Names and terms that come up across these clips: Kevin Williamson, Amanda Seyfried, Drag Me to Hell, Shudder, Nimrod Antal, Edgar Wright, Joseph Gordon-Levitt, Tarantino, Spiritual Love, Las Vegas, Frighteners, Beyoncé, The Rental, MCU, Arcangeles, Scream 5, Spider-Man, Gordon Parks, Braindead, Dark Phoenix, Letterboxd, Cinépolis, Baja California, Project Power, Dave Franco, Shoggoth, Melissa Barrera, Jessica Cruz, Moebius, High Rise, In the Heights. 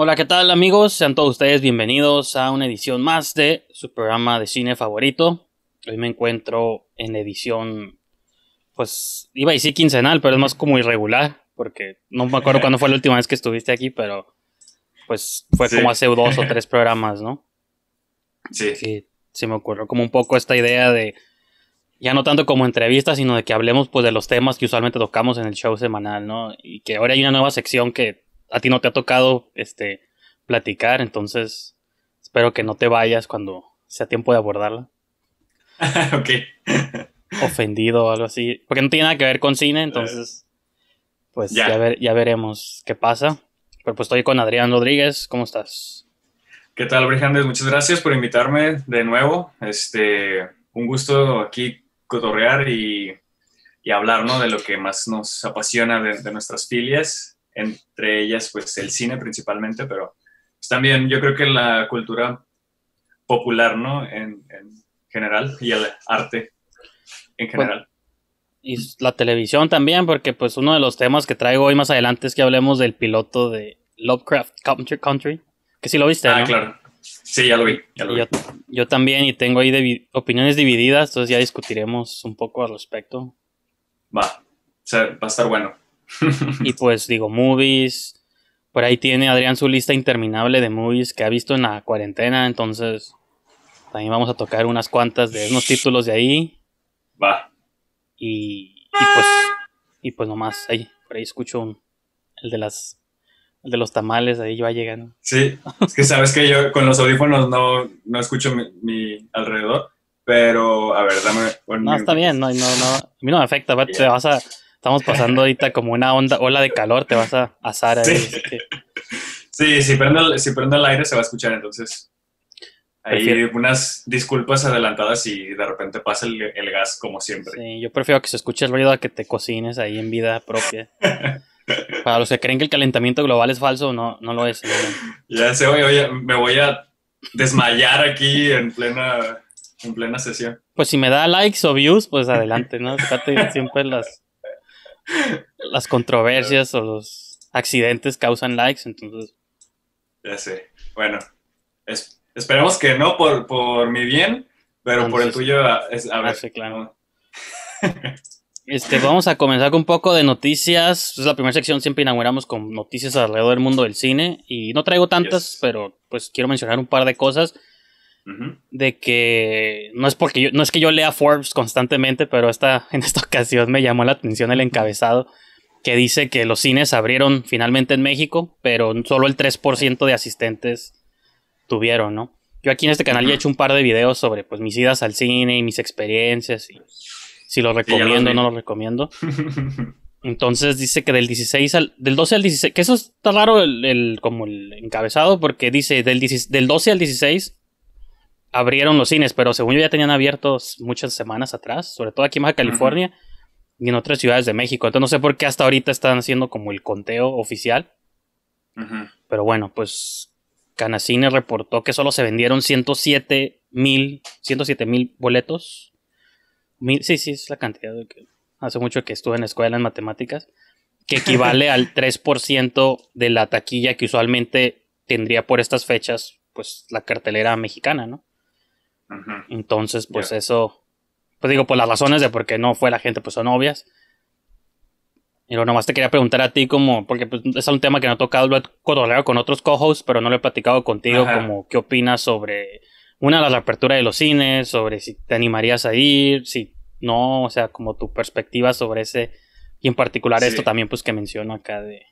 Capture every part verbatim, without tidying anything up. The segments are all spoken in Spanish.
Hola, ¿qué tal amigos? Sean todos ustedes bienvenidos a una edición más de su programa de cine favorito. Hoy me encuentro en edición, pues iba a decir quincenal, pero es más como irregular, porque no me acuerdo cuándo fue la última vez que estuviste aquí, pero pues fue sí. como hace dos o tres programas, ¿no? Sí. Sí, se me ocurrió como un poco esta idea de, ya no tanto como entrevistas, sino de que hablemos pues de los temas que usualmente tocamos en el show semanal, ¿no? Y que ahora hay una nueva sección que a ti no te ha tocado este platicar, entonces espero que no te vayas cuando sea tiempo de abordarla. Ok. Ofendido o algo así, porque no tiene nada que ver con cine, entonces pues yeah. ya, ver, ya veremos qué pasa. Pero pues estoy con Adrián Rodríguez, ¿cómo estás? ¿Qué tal, Brijandez? Muchas gracias por invitarme de nuevo. Este, un gusto aquí cotorrear y, y hablar, ¿no?, de lo que más nos apasiona de, de nuestras filias. Entre ellas, pues, el cine principalmente, pero pues, también yo creo que la cultura popular, ¿no?, en, en general, y el arte en general. Bueno, y la televisión también, porque, pues, uno de los temas que traigo hoy más adelante es que hablemos del piloto de Lovecraft Country, Country que sí lo viste, ah, ¿no? Claro. Sí, ya lo vi, ya lo vi. Yo, yo también, y tengo ahí de, opiniones divididas, entonces ya discutiremos un poco al respecto. Va, o sea, va a estar bueno. Y pues digo, movies. Por ahí tiene Adrián su lista interminable de movies que ha visto en la cuarentena. Entonces también vamos a tocar unas cuantas de unos títulos de ahí. Va. Y, y pues Y pues nomás ahí, por ahí escucho un, El de las El de los tamales, ahí va llegando. Sí, es que sabes que yo con los audífonos No, no escucho mi, mi alrededor. Pero a ver, dame un... No, está bien, no, no, no, a mí no me afecta. yeah. Te vas a... Estamos pasando ahorita como una onda, ola de calor, te vas a asar ahí. Sí, así que... sí, si prendo el, si prendo el aire se va a escuchar, entonces hay prefiero... unas disculpas adelantadas y de repente pasa el, el gas como siempre. Sí, yo prefiero que se escuche el ruido a que te cocines ahí en vida propia. Para los que creen que el calentamiento global es falso, no, no lo es. No, no. Ya sé, oye, oye, me voy a desmayar aquí en plena, en plena sesión. Pues si me da likes o views, pues adelante, ¿no? Fíjate, siempre las... Las controversias o los accidentes causan likes, entonces... Ya sé. Bueno, es, esperemos que no por, por mi bien, pero entonces, por el tuyo... A, es, a ver. Sí, claro. Este, vamos a comenzar con un poco de noticias. Es la primera sección, siempre inauguramos con noticias alrededor del mundo del cine. Y no traigo tantas, yes. pero pues quiero mencionar un par de cosas. Uh-huh. De que no es porque yo, no es que yo lea Forbes constantemente, pero esta, en esta ocasión me llamó la atención el encabezado que dice que los cines abrieron finalmente en México, pero solo el tres por ciento de asistentes tuvieron, ¿no? Yo aquí en este canal uh-huh. ya he hecho un par de videos sobre pues mis idas al cine y mis experiencias y si lo recomiendo o no lo recomiendo. Entonces dice que del dieciséis al del doce al dieciséis, que eso está raro el, el, como el encabezado, porque dice del, del doce al dieciséis abrieron los cines, pero según yo ya tenían abiertos muchas semanas atrás, sobre todo aquí en Baja California uh-huh. y en otras ciudades de México. Entonces no sé por qué hasta ahorita están haciendo como el conteo oficial. Uh-huh. Pero bueno, pues Canacine reportó que solo se vendieron ciento siete mil boletos. Mil, sí, sí, es la cantidad de que hace mucho que estuve en la escuela en matemáticas, que equivale al tres por ciento de la taquilla que usualmente tendría por estas fechas pues la cartelera mexicana, ¿no? Entonces, pues yeah. eso, pues digo, pues las razones de por qué no fue la gente, pues son obvias. Pero nomás te quería preguntar a ti como, porque pues, es un tema que no he tocado, lo he cotorreado con otros co-hosts, pero no lo he platicado contigo, Ajá. como qué opinas sobre, una, la reapertura de los cines, sobre si te animarías a ir, si no, o sea, como tu perspectiva sobre ese, y en particular sí. esto también, pues que menciono acá de,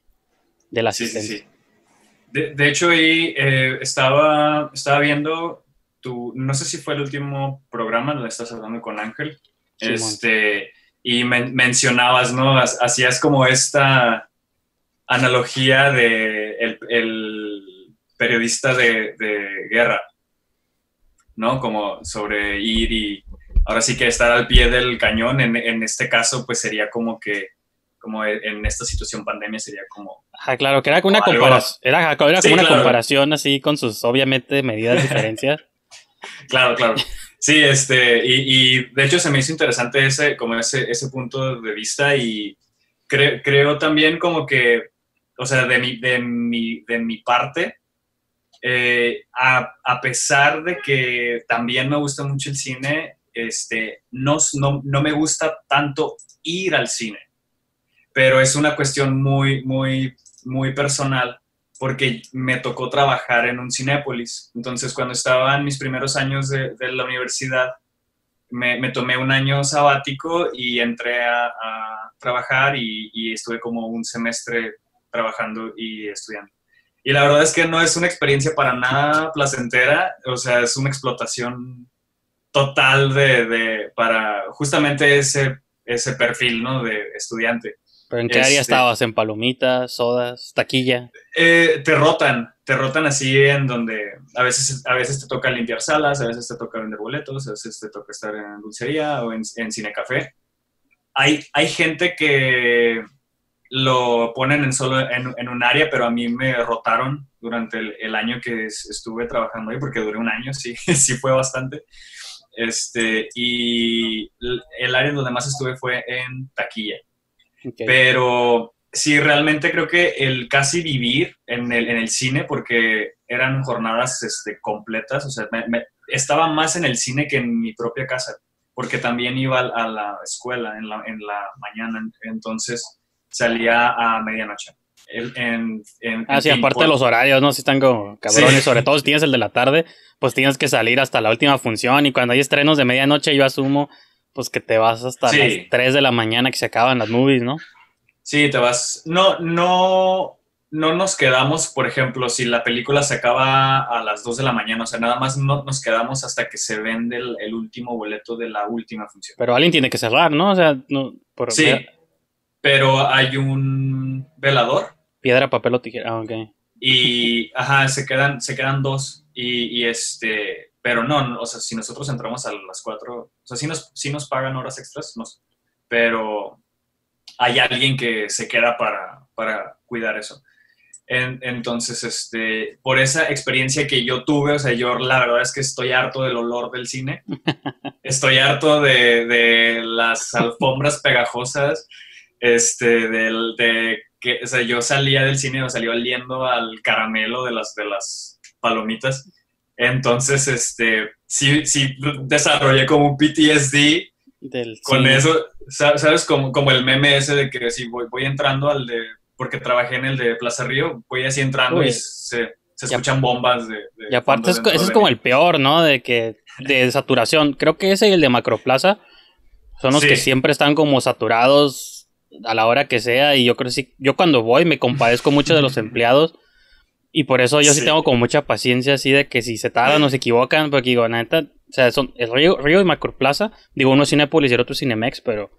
de la asistencia. Sí, sí, sí. De, de hecho, ahí eh, estaba, estaba viendo... Tu, no sé si fue el último programa donde estás hablando con Ángel, sí, este, y men- mencionabas, ¿no? Hacías como esta analogía de el, el periodista de, de guerra, ¿no? Como sobre ir y ahora sí que estar al pie del cañón, en, en este caso pues sería como que, como en esta situación pandemia sería como... Ajá, claro, que era una, comparación, era, era como sí, una claro. comparación así con sus obviamente medidas diferencias. Claro, claro. Sí, este, y, y de hecho se me hizo interesante ese, como ese, ese punto de vista y cre- creo también como que o sea, de mi, de mi, de mi parte, eh, a, a pesar de que también me gusta mucho el cine, este, no, no, no me gusta tanto ir al cine, pero es una cuestión muy, muy, muy personal, porque me tocó trabajar en un Cinépolis. Entonces, cuando estaba en mis primeros años de, de la universidad, me, me tomé un año sabático y entré a, a trabajar y, y estuve como un semestre trabajando y estudiando. Y la verdad es que no es una experiencia para nada placentera, o sea, es una explotación total de, de, para justamente ese, ese perfil, ¿no?, de estudiante. ¿Pero en qué área este, estabas? ¿En palomitas, sodas, taquilla? Eh, te rotan, te rotan así en donde a veces, a veces te toca limpiar salas, a veces te toca vender boletos, a veces te toca estar en dulcería o en, en cinecafé. Hay, hay gente que lo ponen en solo en, en un área, pero a mí me rotaron durante el, el año que estuve trabajando ahí, porque duré un año, sí, sí fue bastante. Este, y el área donde más estuve fue en taquilla. Okay. Pero sí, realmente creo que el casi vivir en el, en el cine, porque eran jornadas este, completas, o sea, me, me, estaba más en el cine que en mi propia casa, porque también iba a, a la escuela en la, en la mañana, entonces salía a medianoche. En, en, en, ah, sí, aparte por... de los horarios, ¿no? Si están como cabrones, sí. Sobre todo si tienes el de la tarde, pues tienes que salir hasta la última función, y cuando hay estrenos de medianoche, yo asumo... pues que te vas hasta sí. las tres de la mañana que se acaban las movies, ¿no? Sí, te vas. No, no, no nos quedamos, por ejemplo, si la película se acaba a las dos de la mañana, o sea, nada más no nos quedamos hasta que se vende el, el último boleto de la última función. Pero alguien tiene que cerrar, ¿no? O sea, no, por... Sí, pero hay un velador. Piedra, papel o tijera, ah, ok. Y, ajá, se quedan, se quedan dos y, y este... Pero no, o sea, si nosotros entramos a las cuatro, o sea, sí nos, sí nos pagan horas extras, nos, pero hay alguien que se queda para, para cuidar eso. En, entonces, este, por esa experiencia que yo tuve, o sea, yo la verdad es que estoy harto del olor del cine, estoy harto de, de las alfombras pegajosas, este, del, de que, o sea, yo salía del cine, me salió oliendo al caramelo de las, de las palomitas. Entonces, este, sí, sí desarrollé como un P T S D del con cine. Eso, ¿sabes? Como, como el meme ese de que si voy, voy entrando al de, porque trabajé en el de Plaza Río, voy así entrando. Uy. Y se, se escuchan bombas de... de y aparte, es, ese es como el peor, ¿no? De que, de saturación, creo que ese y el de Macroplaza son los sí. que siempre están como saturados a la hora que sea, y yo creo que sí, yo cuando voy me compadezco mucho de los empleados. Y por eso yo sí, sí tengo como mucha paciencia así de que si se tardan o se equivocan, porque digo, la neta, o sea, son el Río, Río y Macroplaza, digo, uno es Cinépolis y el otro es Cinemex, pero...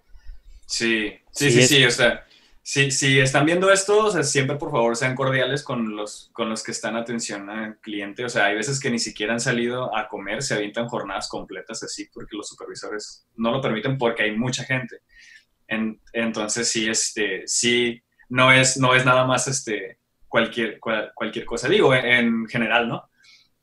Sí, sí, sí, sí, sí, o sea, si, si están viendo esto, o sea, siempre por favor sean cordiales con los, con los que están atención al cliente, o sea, hay veces que ni siquiera han salido a comer, se avientan jornadas completas así porque los supervisores no lo permiten porque hay mucha gente. En, entonces sí, este, sí, no es, no es nada más este... Cualquier, cual, cualquier cosa, digo, en, en general, ¿no?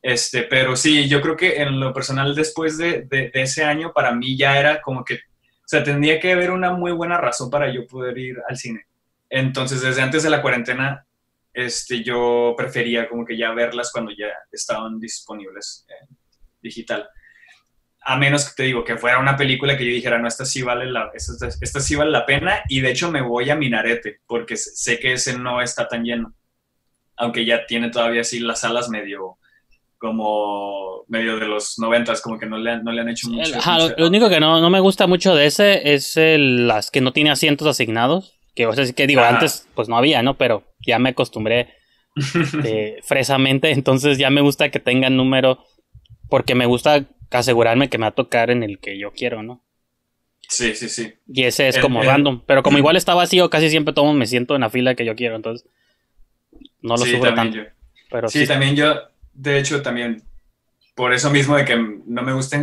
Este, pero sí, yo creo que en lo personal después de, de, de ese año, para mí ya era como que, o sea, tendría que haber una muy buena razón para yo poder ir al cine. Entonces, desde antes de la cuarentena, este, yo prefería como que ya verlas cuando ya estaban disponibles en digital. A menos que te digo que fuera una película que yo dijera, no, esta sí vale la, esta, esta sí vale la pena, y de hecho me voy a Minarete, porque sé que ese no está tan lleno. Aunque ya tiene todavía así las salas medio como medio de los noventas, como que no le han, no le han hecho mucho. El, ajá, mucho. Lo, lo único que no, no me gusta mucho de ese es el, las que no tiene asientos asignados, que o sea, sí que digo, ajá, antes pues no había, ¿no? Pero ya me acostumbré eh, fresamente, entonces ya me gusta que tengan número, porque me gusta asegurarme que me va a tocar en el que yo quiero, ¿no? Sí, sí, sí. Y ese es el, como el, random, pero como igual está vacío, casi siempre todo me siento en la fila que yo quiero, entonces... No lo sí, sufro tanto. Yo. Pero sí, sí, también yo, de hecho, también, por eso mismo de que no me gusta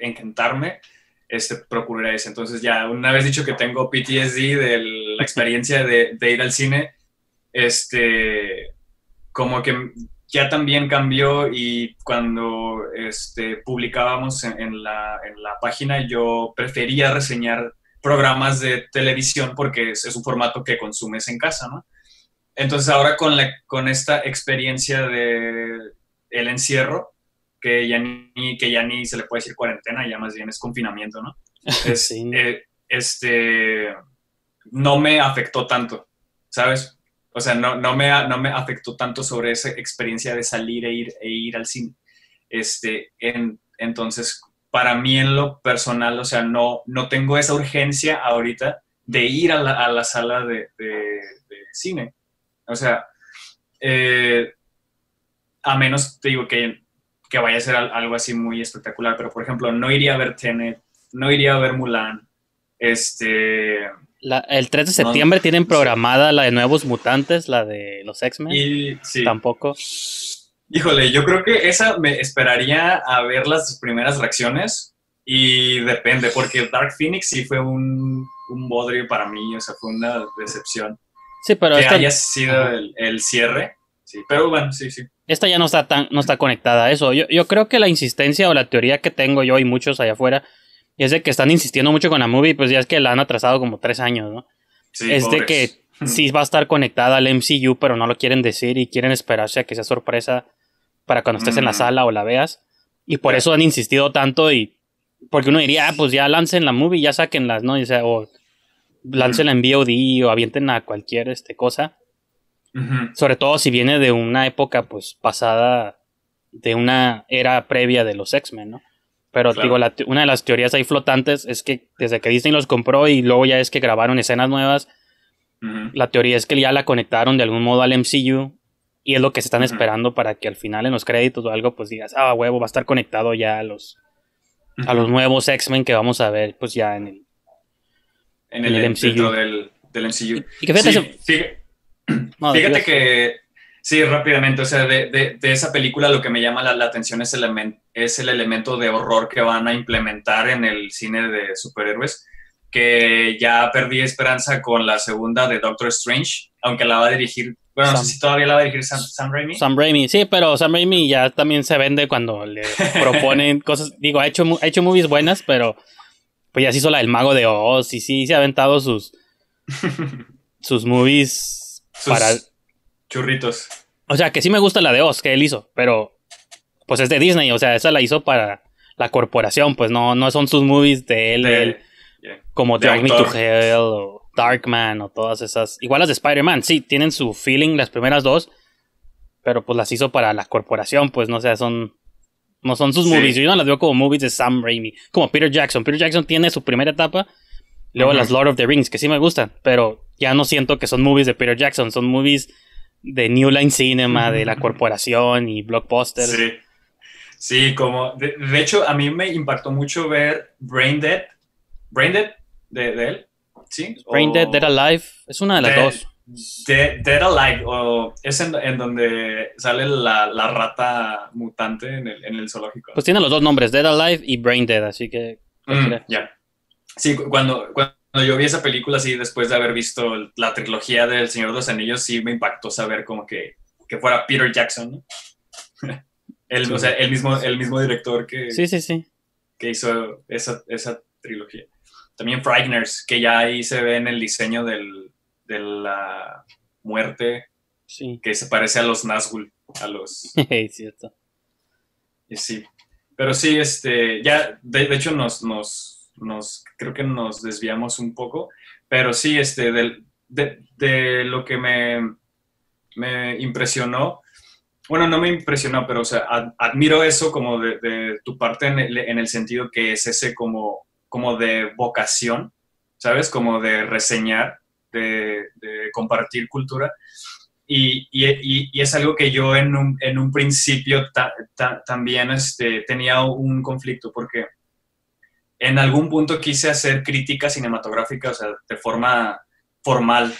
encantarme, este, procuraré eso. Entonces ya, una vez dicho que tengo P T S D de la experiencia de, de ir al cine, este, como que ya también cambió, y cuando este, publicábamos en, en, la, en la página, yo prefería reseñar programas de televisión porque es, es un formato que consumes en casa, ¿no? Entonces ahora con, la, con esta experiencia de el encierro, que ya, ni, que ya ni se le puede decir cuarentena, ya más bien es confinamiento, ¿no? Es, sí. eh, este, no me afectó tanto, ¿sabes? O sea, no, no, me, no me afectó tanto sobre esa experiencia de salir e ir, e ir al cine. Este, en, entonces, para mí en lo personal, o sea, no, no tengo esa urgencia ahorita de ir a la, a la sala de, de, de cine. O sea, eh, a menos, te digo, que, que vaya a ser algo así muy espectacular, pero por ejemplo, no iría a ver Tenet, no iría a ver Mulan. Este, la, el tres de septiembre no, tienen programada sí. la de Nuevos Mutantes, la de los X-Men. Sí. Tampoco. Híjole, yo creo que esa me esperaría a ver las primeras reacciones y depende, porque Dark Phoenix sí fue un, un bodrio para mí, o sea, fue una decepción. Sí, pero que esta... haya sido el, el cierre, sí, pero bueno, sí, sí. Esta ya no está, tan, no está conectada a eso. Yo, yo creo que la insistencia o la teoría que tengo yo y muchos allá afuera es de que están insistiendo mucho con la movie, pues ya es que la han atrasado como tres años, ¿no? Sí, es pobres. De que sí va a estar conectada al M C U, pero no lo quieren decir y quieren esperarse a que sea sorpresa para cuando estés mm. en la sala o la veas. Y por eso han insistido tanto y... Porque uno diría, ah, pues ya lancen la movie, ya sáquenlas, ¿no? O sea, o láncenla en V O D o avienten a cualquier este, cosa. Uh-huh. Sobre todo si viene de una época, pues, pasada, de una era previa de los X-Men, ¿no? Pero, claro. digo, la, una de las teorías ahí flotantes es que desde que Disney los compró y luego ya es que grabaron escenas nuevas, uh-huh. la teoría es que ya la conectaron de algún modo al M C U y es lo que se están uh-huh. esperando para que al final en los créditos o algo, pues, digas, ah, huevo, va a estar conectado ya a los, uh-huh. a los nuevos X-Men que vamos a ver, pues, ya en el En el, el M C U. Del, del M C U. Y, y que fíjate, sí, fíjate, no, fíjate que, sí, rápidamente, o sea, de, de, de esa película lo que me llama la, la atención es, element, es el elemento de horror que van a implementar en el cine de superhéroes, que ya perdí esperanza con la segunda de Doctor Strange, aunque la va a dirigir, bueno, Sam. no sé si todavía la va a dirigir Sam, Sam Raimi. Sam Raimi, sí, pero Sam Raimi ya también se vende cuando le proponen cosas, digo, ha hecho, ha hecho movies buenas, pero... Pues ya se hizo la del Mago de Oz y sí, se ha aventado sus sus movies sus para... churritos. O sea, que sí me gusta la de Oz que él hizo, pero pues es de Disney, o sea, esa la hizo para la corporación, pues no, no son sus movies de él, de, él yeah. como Drag Me to Hell o Darkman o todas esas. Igual las de Spider-Man, sí, tienen su feeling las primeras dos, pero pues las hizo para la corporación, pues no o sea, son... No son sus sí. movies, yo no las veo como movies de Sam Raimi, como Peter Jackson. Peter Jackson tiene su primera etapa, luego uh-huh. las Lord of the Rings, que sí me gustan, pero ya no siento que son movies de Peter Jackson, son movies de New Line Cinema, uh-huh. de la corporación y blockbusters. Sí, sí como, de, de hecho a mí me impactó mucho ver Braindead, Braindead de, de él, ¿sí? Braindead, Dead Alive, es una de las Dead, dos. Dead, Dead Alive, o es en, en donde sale la, la rata mutante en el, en el zoológico. Pues tiene los dos nombres, Dead Alive y Brain Dead, así que... Mm, ya. Yeah. Sí, cuando, cuando yo vi esa película, sí, después de haber visto la trilogía del Señor de los Anillos, sí me impactó saber como que, que fuera Peter Jackson, ¿no? el, sí. O sea, el mismo, el mismo director que... Sí, sí, sí. Que hizo esa, esa trilogía. También Frighteners, que ya ahí se ve en el diseño del, de la muerte, sí. que se parece a los Nazgûl, a los... Es cierto. Y sí, pero sí, este, ya, de, de hecho nos, nos, nos, creo que nos desviamos un poco, pero sí, este, de, de, de lo que me, me impresionó, bueno, no me impresionó, pero, o sea, ad, admiro eso como de, de tu parte en el, en el sentido que es ese como... como de vocación, ¿sabes? Como de reseñar, de, de compartir cultura. Y, y, y, y es algo que yo en un, en un principio ta, ta, también este, tenía un conflicto, porque en algún punto quise hacer crítica cinematográfica, o sea, de forma formal,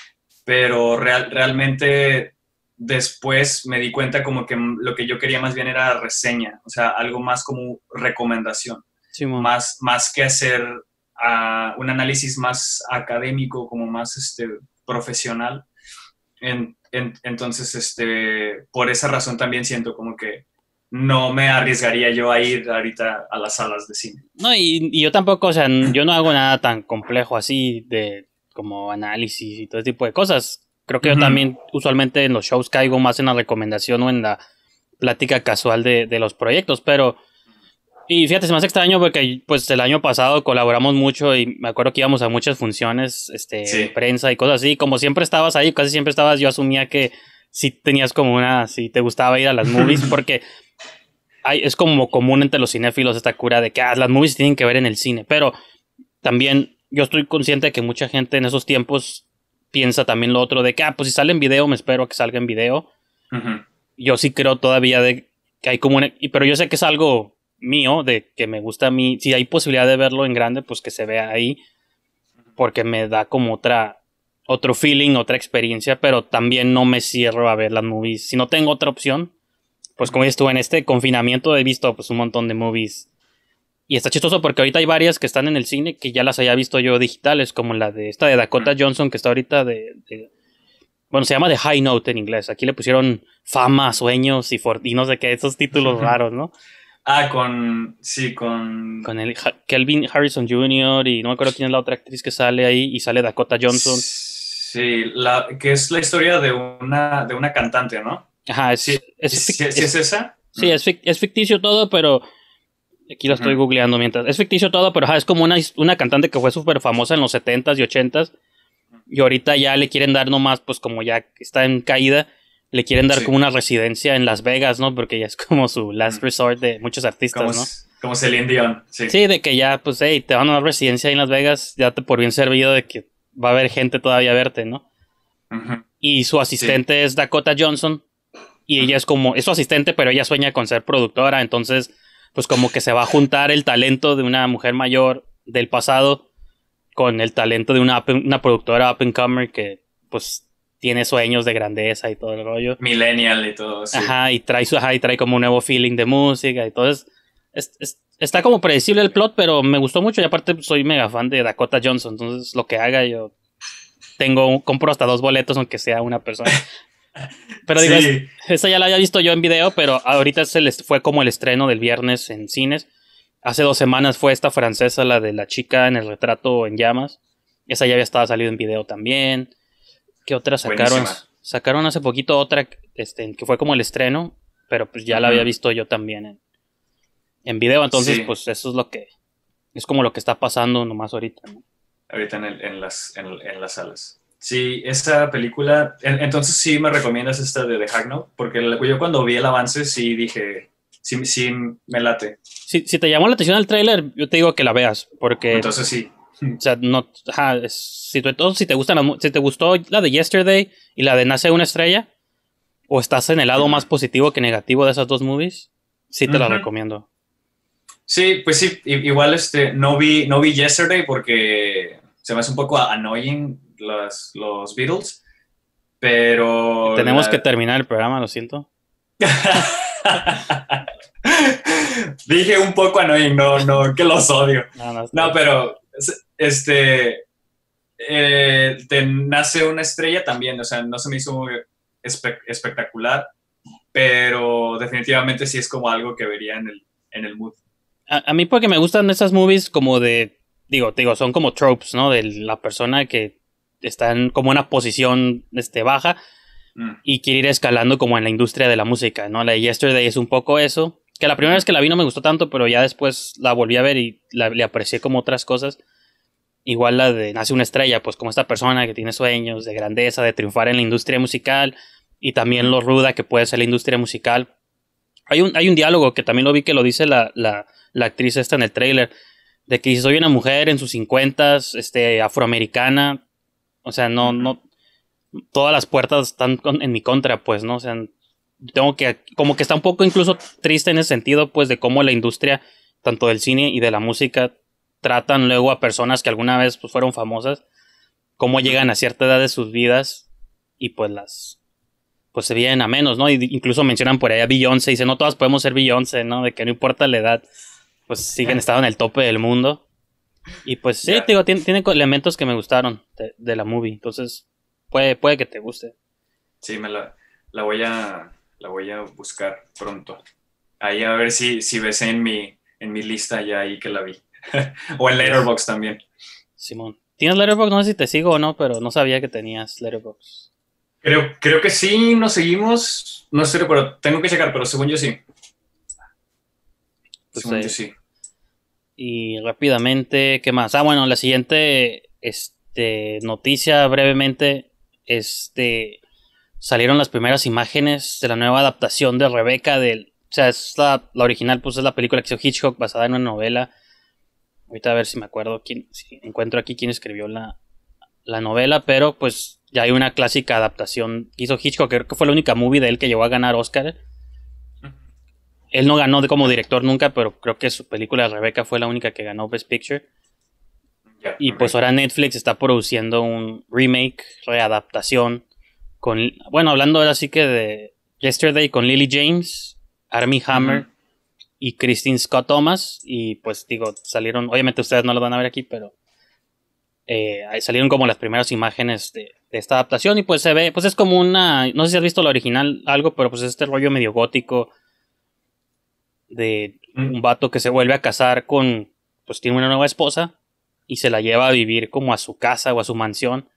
pero real, realmente después me di cuenta como que lo que yo quería más bien era reseña, o sea, algo más como recomendación. Sí, más, más que hacer uh, un análisis más académico, como más este, profesional. En, en, entonces, este, por esa razón también siento como que no me arriesgaría yo a ir ahorita a las salas de cine. No, y, y yo tampoco, o sea, yo no hago nada tan complejo así de como análisis y todo ese tipo de cosas. Creo que uh-huh. yo también usualmente en los shows caigo más en la recomendación o en la plática casual de, de los proyectos, pero... Y fíjate, es más extraño porque pues el año pasado colaboramos mucho y me acuerdo que íbamos a muchas funciones este, sí. de prensa y cosas así. Como siempre estabas ahí, casi siempre estabas, yo asumía que sí tenías como una... Si te gustaba ir a las movies porque hay, es como común entre los cinéfilos esta cura de que ah, las movies tienen que ver en el cine. Pero también yo estoy consciente de que mucha gente en esos tiempos piensa también lo otro de que ah, pues si sale en video me espero a que salga en video. Uh-huh. Yo sí creo todavía de que hay como... Una, pero yo sé que es algo... mío, de que me gusta a mí, si hay posibilidad de verlo en grande, pues que se vea ahí, porque me da como otra, otro feeling, otra experiencia, pero también no me cierro a ver las movies, si no tengo otra opción, pues como estuve en este confinamiento he visto pues un montón de movies, y está chistoso porque ahorita hay varias que están en el cine que ya las haya visto yo digitales, como la de esta de Dakota Johnson que está ahorita de, de bueno, se llama The High Note en inglés, aquí le pusieron Fama, Sueños y, for- y no sé qué, esos títulos raros, ¿no? Ah, con... Sí, con... Con el ha- Kelvin Harrison junior y no me acuerdo quién es la otra actriz que sale ahí y sale Dakota Johnson. Sí, la, que es la historia de una, de una cantante, ¿no? Ajá, es... ¿Sí es, fict- ¿sí, es, es esa? Sí, es, fict- es ficticio todo, pero... Aquí lo estoy uh-huh. googleando mientras... Es ficticio todo, pero ajá, es como una, una cantante que fue súper famosa en los setentas y ochentas y ahorita ya le quieren dar nomás, pues como ya está en caída... Le quieren dar sí. como una residencia en Las Vegas, ¿no? Porque ya es como su last resort de muchos artistas, como, ¿no? Como Celine Dion, sí. Sí, de que ya, pues, hey, te van a dar residencia ahí en Las Vegas, ya te por bien servido de que va a haber gente todavía a verte, ¿no? Uh-huh. Y su asistente sí. es Dakota Johnson, y uh-huh. ella es como, es su asistente, pero ella sueña con ser productora, entonces, pues como que se va a juntar el talento de una mujer mayor del pasado con el talento de una, una productora up-and-comer que, pues... Tiene sueños de grandeza y todo el rollo. Millennial y todo, sí. Ajá, y trae, ajá, y trae como un nuevo feeling de música y todo. Es, es, es, está como predecible el plot, pero me gustó mucho. Y aparte soy mega fan de Dakota Johnson. Entonces, lo que haga yo... tengo compro hasta dos boletos, aunque sea una persona. Pero digo, sí. es, esa ya la había visto yo en video, pero ahorita se les fue como el estreno del viernes en cines. Hace dos semanas fue esta francesa, la de la chica en el retrato en llamas. Esa ya había estado salido en video también. Que otra sacaron, sacaron hace poquito otra este, que fue como el estreno, pero pues ya uh-huh. la había visto yo también en, en video, entonces sí. pues eso es lo que es como lo que está pasando nomás ahorita, ¿no? Ahorita en, el, en, las, en, en las salas. Sí, esta película, en, entonces sí me recomiendas esta de The High Note, porque el, yo cuando vi el avance sí dije, sí, sí me late. Si, si te llamó la atención el tráiler, yo te digo que la veas, porque... Entonces sí. O sea, no, ajá, es, si, te, si, te gustan las, si te gustó la de Yesterday y la de Nace una estrella, o estás en el lado más positivo que negativo de esas dos movies, sí te uh-huh. la recomiendo. Sí, pues sí, igual este, no, vi, no vi Yesterday porque se me hace un poco annoying los, los Beatles, pero... Tenemos la... que terminar el programa, lo siento. Dije un poco annoying, no, no, que los odio. No, no, no pero... Este, eh, te nace una estrella también, o sea, no se me hizo muy espe- espectacular, pero definitivamente sí es como algo que vería en el, en el mood. A, a mí porque me gustan esas movies como de, digo, te digo, son como tropes, ¿no? De la persona que está en como una posición este, baja mm. y quiere ir escalando como en la industria de la música, ¿no? La de Yesterday es un poco eso. Que la primera vez que la vi no me gustó tanto, pero ya después la volví a ver y la, le aprecié como otras cosas. Igual la de Nace una estrella, pues como esta persona que tiene sueños de grandeza, de triunfar en la industria musical. Y también lo ruda que puede ser la industria musical. Hay un, hay un diálogo que también lo vi que lo dice la, la, la actriz esta en el tráiler. De que dice, soy una mujer en sus cincuentas, este, afroamericana. O sea, no, no... Todas las puertas están con, en mi contra, pues, ¿no? O sea... Tengo que, como que está un poco incluso triste en el sentido, pues, de cómo la industria, tanto del cine y de la música, tratan luego a personas que alguna vez pues, fueron famosas, cómo llegan a cierta edad de sus vidas y pues las, pues se vienen a menos, ¿no? Y incluso mencionan por ahí a Beyoncé, dicen, no todas podemos ser Beyoncé, ¿no? De que no importa la edad, pues siguen estando en el tope del mundo. Y pues sí, yeah. te digo, tiene, tiene elementos que me gustaron de, de la movie, entonces puede, puede que te guste. Sí, me la, la voy a... La voy a buscar pronto. Ahí a ver si, si ves en mi, en mi lista ya ahí que la vi. O en Letterboxd también. Simón. ¿Tienes Letterboxd? No sé si te sigo o no, pero no sabía que tenías Letterboxd. Creo, creo que sí nos seguimos. No estoy de acuerdo, tengo que checar, pero según yo sí. Pues según ahí. yo sí. Y rápidamente, ¿qué más? Ah, bueno, la siguiente este, noticia brevemente. Este salieron las primeras imágenes de la nueva adaptación de Rebecca del. O sea, es la, la original, pues es la película que hizo Hitchcock basada en una novela. Ahorita a ver si me acuerdo quién, si encuentro aquí quién escribió la, la novela, pero pues ya hay una clásica adaptación que hizo Hitchcock, creo que fue la única movie de él que llegó a ganar Oscar. Él no ganó como director nunca, pero creo que su película Rebecca fue la única que ganó Best Picture. Y pues ahora Netflix está produciendo un remake, readaptación con, bueno, hablando ahora sí que de Yesterday con Lily James, Armie Hammer uh-huh. y Christine Scott Thomas, y pues digo, salieron, obviamente ustedes no lo van a ver aquí, pero eh, salieron como las primeras imágenes de, de esta adaptación, y pues se ve, pues es como una, no sé si has visto la original algo, pero pues este rollo medio gótico de un vato que se vuelve a casar con, pues tiene una nueva esposa, y se la lleva a vivir como a su casa o a su mansión,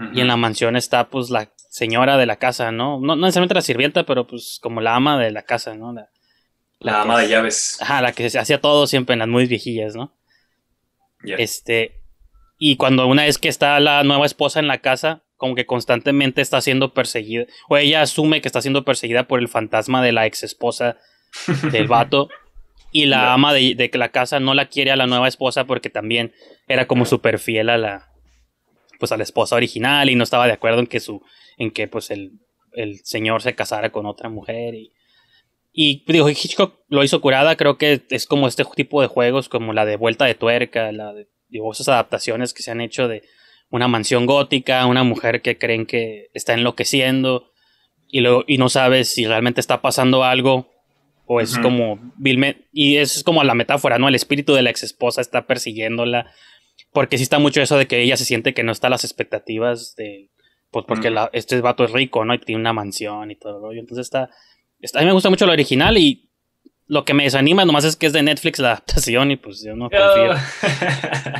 uh-huh. y en la mansión está pues la señora de la casa, ¿no? No, no necesariamente la sirvienta, pero pues como la ama de la casa, ¿no? La, La, la ama de llaves. Ajá, la que se hacía todo siempre en las muy viejillas, ¿no? Yeah. Este, y cuando una vez que está la nueva esposa en la casa, como que constantemente está siendo perseguida, o ella asume que está siendo perseguida por el fantasma de la ex esposa del vato, y la yeah. ama de, de la casa no la quiere a la nueva esposa porque también era como súper fiel a la, pues a la esposa original, y no estaba de acuerdo en que su, en que pues el, el señor se casara con otra mujer, y Y digo, Hitchcock lo hizo curada, creo que es como este tipo de juegos, como la de vuelta de tuerca, la de digo, esas adaptaciones que se han hecho de una mansión gótica, una mujer que creen que está enloqueciendo y, luego, y no sabes si realmente está pasando algo o es uh-huh. como vilmente, y es como la metáfora, ¿no? El espíritu de la ex esposa está persiguiéndola, porque sí está mucho eso de que ella se siente que no está a las expectativas de, pues porque uh-huh. la, este vato es rico, ¿no? Y tiene una mansión y todo el rollo, entonces está... A mí me gusta mucho la original y lo que me desanima nomás es que es de Netflix la adaptación y pues yo no confío. Oh.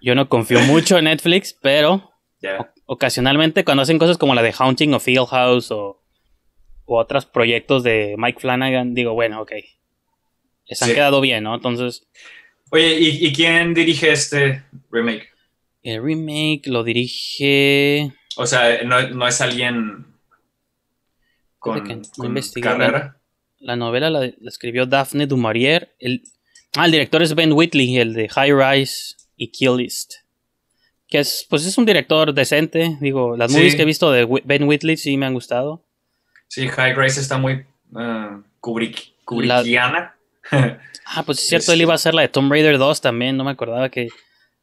Yo no confío mucho en Netflix, pero yeah. ocasionalmente cuando hacen cosas como la de Haunting of Hill House o, o otros proyectos de Mike Flanagan, digo, bueno, ok. Les han sí. quedado bien, ¿no? Entonces... Oye, ¿y, y quién dirige este remake? El remake lo dirige... O sea, no, no es alguien... Con, con carrera. La, la novela la, la escribió Daphne du Maurier. El, ah, el director es Ben Wheatley, el de High Rise y Kill List. Que es, pues es un director decente. Digo, las sí. movies que he visto de Ben Wheatley sí me han gustado. Sí, High Rise está muy uh, Kubrick, Kubrickiana. La, ah, pues es cierto, es, él iba a hacer la de Tomb Raider dos también. No me acordaba que.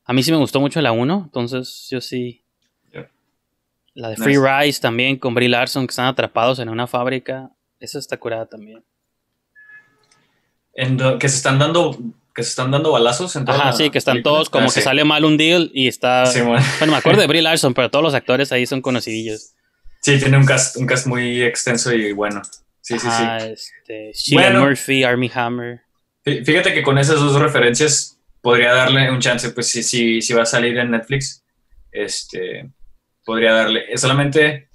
A mí sí me gustó mucho la uno, entonces yo sí. La de Free nice. Rise también con Brie Larson, que están atrapados en una fábrica. Esa está curada también. En do, que se están dando, que se están dando balazos en toda Ajá, la, sí, que están película. Todos como ah, que sí. sale mal un deal y está... Sí, bueno. bueno, me acuerdo de Brie Larson, pero todos los actores ahí son conocidillos. Sí, tiene un cast, un cast muy extenso y bueno. Sí, Ajá, sí, sí. Este, Cillian bueno, Murphy, Armie Hammer. Fíjate que con esas dos referencias podría darle un chance, pues si, si, si va a salir en Netflix. Este... Podría darle, solamente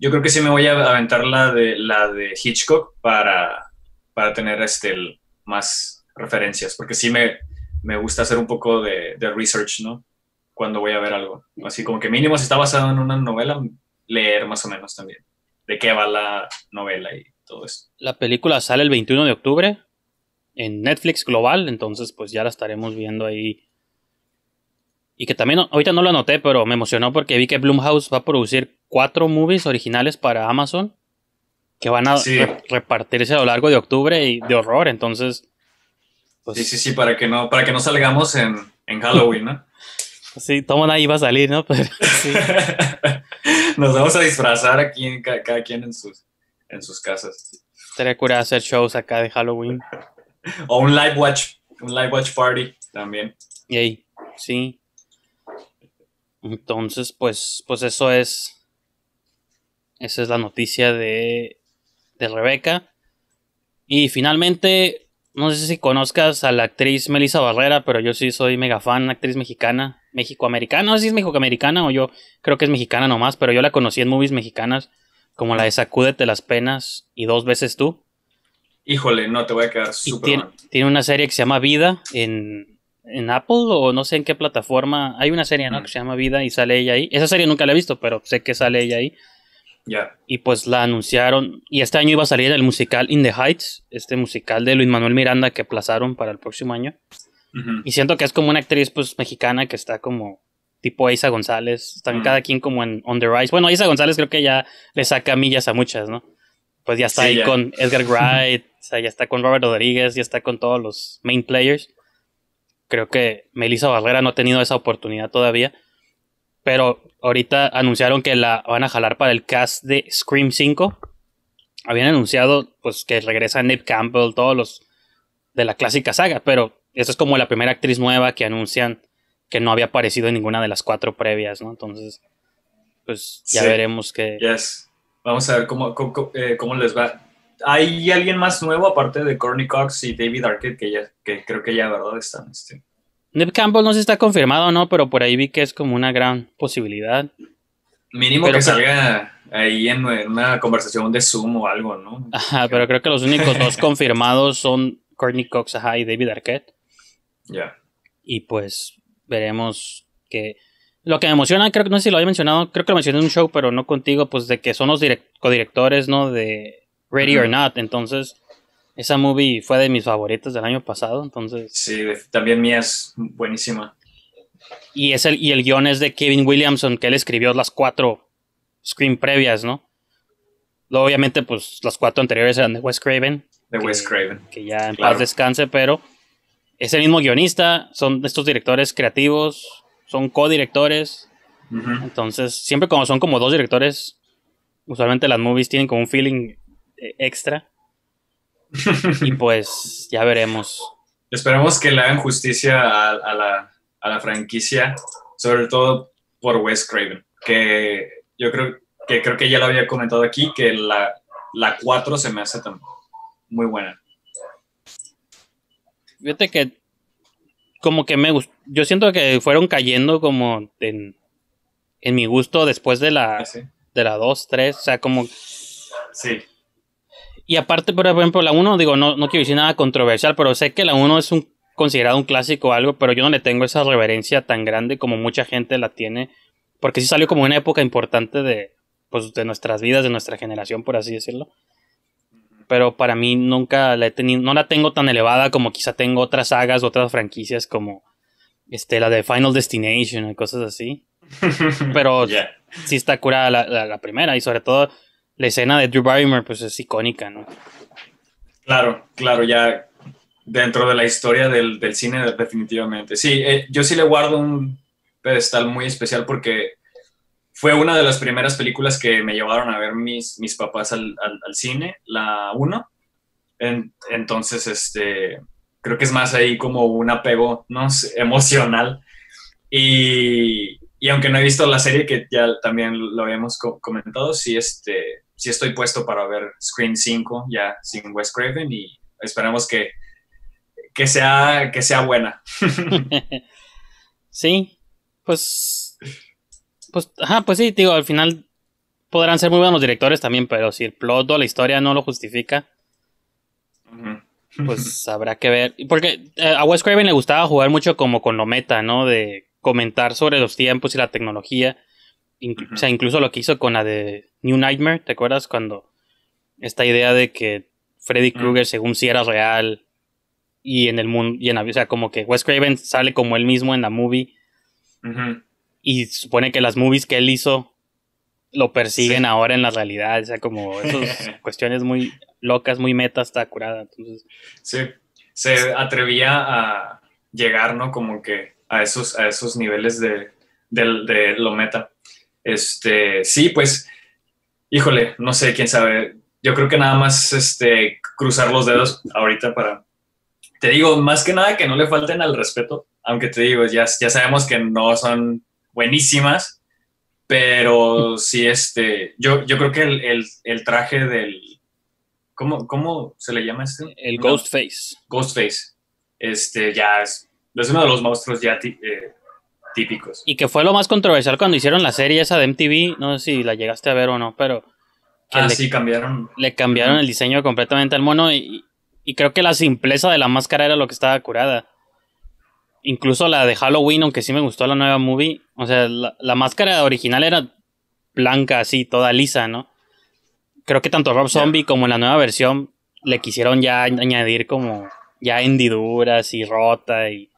yo creo que sí me voy a aventar la de la de Hitchcock para, para tener este el, más referencias, porque sí me, me gusta hacer un poco de, de research, ¿no? Cuando voy a ver algo. Así como que mínimo si está basado en una novela, leer más o menos también de qué va la novela y todo eso. La película sale el veintiuno de octubre en Netflix Global, entonces pues ya la estaremos viendo ahí. Y que también, ahorita no lo anoté, pero me emocionó porque vi que Blumhouse va a producir cuatro movies originales para Amazon que van a sí. re- repartirse a lo largo de octubre y de horror, entonces... Pues, sí, sí, sí, para que no, para que no salgamos en, en Halloween, ¿no? Sí, todo nadie va a salir, ¿no? Pero, sí. Nos vamos a disfrazar aquí, en ca- cada quien en sus, en sus casas. Estaría curado hacer shows acá de Halloween. O un live watch, un live watch party también. Yay, sí. Entonces, pues, pues eso es. Esa es la noticia de, de Rebecca. Y finalmente, no sé si conozcas a la actriz Melissa Barrera, pero yo sí soy mega fan, actriz mexicana. mexicoamericana, no sé si es mexicoamericana o yo creo que es mexicana nomás, pero yo la conocí en movies mexicanas, como la de Sacúdete las penas y Dos veces tú. Híjole, no, te voy a quedar súper tiene, tiene una serie que se llama Vida en, en Apple o no sé en qué plataforma. Hay una serie, ¿no? Mm. Que se llama Vida y sale ella ahí. Esa serie nunca la he visto, pero sé que sale ella ahí. Ya. Yeah. Y pues la anunciaron. Y este año iba a salir el musical In the Heights, este musical de Luis Manuel Miranda que aplazaron para el próximo año. Mm-hmm. Y siento que es como una actriz pues mexicana que está como tipo Eiza González. Están mm. cada quien como en On the Rise. Bueno, Eiza González creo que ya le saca millas a muchas, ¿no? Pues ya está sí, ahí ya. Con Edgar Wright, o sea, ya está con Robert Rodríguez, ya está con todos los main players. Creo que Melissa Barrera no ha tenido esa oportunidad todavía. Pero ahorita anunciaron que la van a jalar para el cast de Scream cinco. Habían anunciado pues que regresa Neve Campbell, todos los de la clásica saga. Pero esta es como la primera actriz nueva que anuncian que no había aparecido en ninguna de las cuatro previas, ¿no? Entonces, pues ya sí. veremos que... Yes. Vamos a ver cómo, cómo, eh, cómo les va. ¿Hay alguien más nuevo aparte de Courtney Cox y David Arquette? Que ya que creo que ya, ¿verdad? Están. Este. Neve Campbell no sé si está confirmado o no, pero por ahí vi que es como una gran posibilidad. Mínimo pero que salga que... ahí en una conversación de Zoom o algo, ¿no? Ajá, pero creo que los únicos dos confirmados son Courtney Cox ajá, y David Arquette. Ya. Yeah. Y pues veremos que... Lo que me emociona, creo que no sé si lo había mencionado, creo que lo mencioné en un show, pero no contigo, pues de que son los direct- codirectores, ¿no? De Ready uh-huh. or Not, entonces esa movie fue de mis favoritas del año pasado, entonces... Sí, también mía es buenísima. Y, es el, y el guión es de Kevin Williamson, que él escribió las cuatro Scream previas, ¿no? Luego, obviamente, pues las cuatro anteriores eran de Wes Craven. De Wes Craven. Que ya en claro. paz descanse, pero es el mismo guionista, son estos directores creativos... Son co-directores, uh-huh. entonces siempre como son como dos directores, usualmente las movies tienen como un feeling extra. Y pues ya veremos. Esperemos que le hagan justicia a, a, la, a la franquicia, sobre todo por Wes Craven, que yo creo que, creo que ya lo había comentado aquí, que la, la cuatro se me hace tan muy buena. Fíjate que como que me gustó, yo siento que fueron cayendo como en, en mi gusto después de la sí. de la dos, tres, o sea, como sí. Y aparte, por ejemplo, la uno, digo, no, no quiero decir nada controversial, pero sé que la uno es un considerado un clásico o algo, pero yo no le tengo esa reverencia tan grande como mucha gente la tiene, porque sí salió como una época importante de pues de nuestras vidas, de nuestra generación, por así decirlo. Pero para mí nunca la he tenido, no la tengo tan elevada como quizá tengo otras sagas, otras franquicias como este, la de Final Destination y cosas así. Pero yeah. sí está curada la, la, la primera y sobre todo la escena de Drew Barrymore pues es icónica, ¿no? Claro, claro, ya dentro de la historia del, del cine definitivamente. Sí, eh, yo sí le guardo un pedestal muy especial porque fue una de las primeras películas que me llevaron a ver mis, mis papás al, al, al cine, la uno. En, entonces, este, creo que es más ahí como un apego, ¿no? emocional. Y, y aunque no he visto la serie, que ya también lo habíamos co- comentado, sí, este, sí estoy puesto para ver Scream cinco ya sin Wes Craven y esperamos que, que, sea, que sea buena. Sí, pues... Pues, ajá, pues sí, digo, al final podrán ser muy buenos directores también, pero si el plot o la historia no lo justifica, pues habrá que ver. Porque eh, a Wes Craven le gustaba jugar mucho como con lo meta, ¿no? De comentar sobre los tiempos y la tecnología. Inclu- uh-huh. O sea, incluso lo que hizo con la de New Nightmare, ¿te acuerdas? Cuando esta idea de que Freddy Krueger, uh-huh. según sí era real, y en el mundo, y en, o sea, como que Wes Craven sale como él mismo en la movie. Ajá. Uh-huh. Y supone que las movies que él hizo lo persiguen sí. ahora en la realidad. O sea, como esas cuestiones muy locas, muy meta, está curada. Entonces, sí, se atrevía a llegar, ¿no? Como que a esos, a esos niveles de, de, de lo meta. Este, sí, pues, híjole, no sé, quién sabe. Yo creo que nada más este, cruzar los dedos ahorita para... Te digo, más que nada que no le falten al respeto. Aunque te digo, ya, ya sabemos que no son... buenísimas, pero sí, este, yo, yo creo que el, el, el traje del, ¿cómo, cómo se le llama este? El no, Ghostface. Ghostface, este, ya es, es uno de los monstruos ya eh, típicos. Y que fue lo más controversial cuando hicieron la serie esa de M T V, no sé si la llegaste a ver o no, pero... Que ah, le, sí, cambiaron. Le cambiaron el diseño completamente al mono y, y creo que la simpleza de la máscara era lo que estaba curada. Incluso la de Halloween, aunque sí me gustó la nueva movie, o sea, la, la máscara original era blanca así, toda lisa, ¿no? Creo que tanto Rob Zombie yeah. como en la nueva versión le quisieron ya añadir como ya hendiduras y rota y...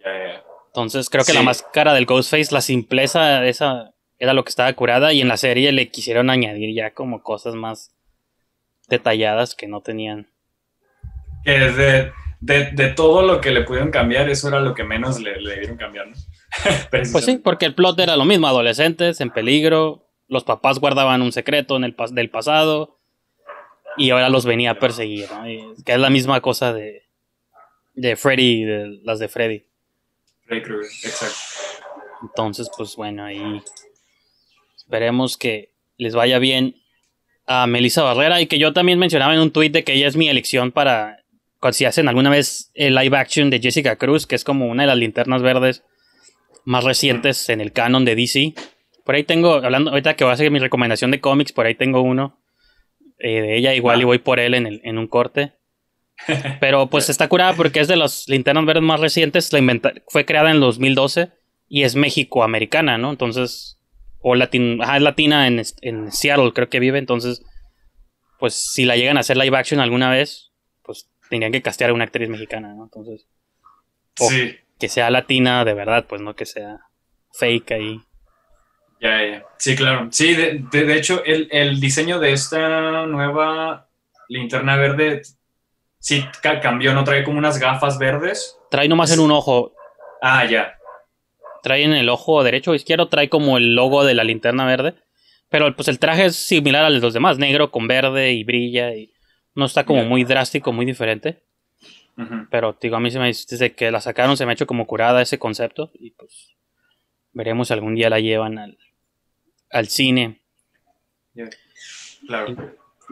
Yeah, yeah. Entonces creo que sí. La máscara del Ghostface, la simpleza esa... era lo que estaba curada, y en la serie le quisieron añadir ya como cosas más detalladas que no tenían. Que de, de, de todo lo que le pudieron cambiar, eso era lo que menos le, le dieron cambiar, ¿no? Pues sí, porque el plot era lo mismo, adolescentes en peligro, los papás guardaban un secreto en el pa- del pasado, y ahora los venía a perseguir, ¿no? Y que es la misma cosa de, de Freddy, de las de Freddy. Freddy Krueger, exacto. Entonces, pues bueno, ahí... Esperemos que les vaya bien a Melissa Barrera, y que yo también mencionaba en un tweet de que ella es mi elección para si hacen alguna vez el live action de Jessica Cruz, que es como una de las linternas verdes más recientes en el canon de D C. Por ahí tengo, hablando ahorita que voy a hacer mi recomendación de cómics, por ahí tengo uno eh, de ella, igual ah. y voy por él en, el, en un corte. Pero pues está curada porque es de las linternas verdes más recientes, la inventa- fue creada en el dos mil doce y es mexicoamericana, ¿no? Entonces... O latin, ajá, es latina en, en Seattle, creo que vive. Entonces, pues si la llegan a hacer live action alguna vez, pues tendrían que castear a una actriz mexicana, ¿no? Entonces, o sí. que sea latina de verdad, pues no que sea fake ahí. Ya, yeah, ya. Yeah. Sí, claro. Sí, de, de, de hecho, el, el diseño de esta nueva linterna verde sí cambió, ¿no? Trae como unas gafas verdes. Trae nomás en un ojo. Ah, ya. Yeah. Trae en el ojo derecho o izquierdo, trae como el logo de la linterna verde. Pero pues el traje es similar a los demás, negro con verde y brilla. Y no está como muy drástico, muy diferente. Uh-huh. Pero digo, a mí se me desde que la sacaron se me ha hecho como curada ese concepto. Y pues veremos si algún día la llevan al, al cine. Yeah. Claro. Y,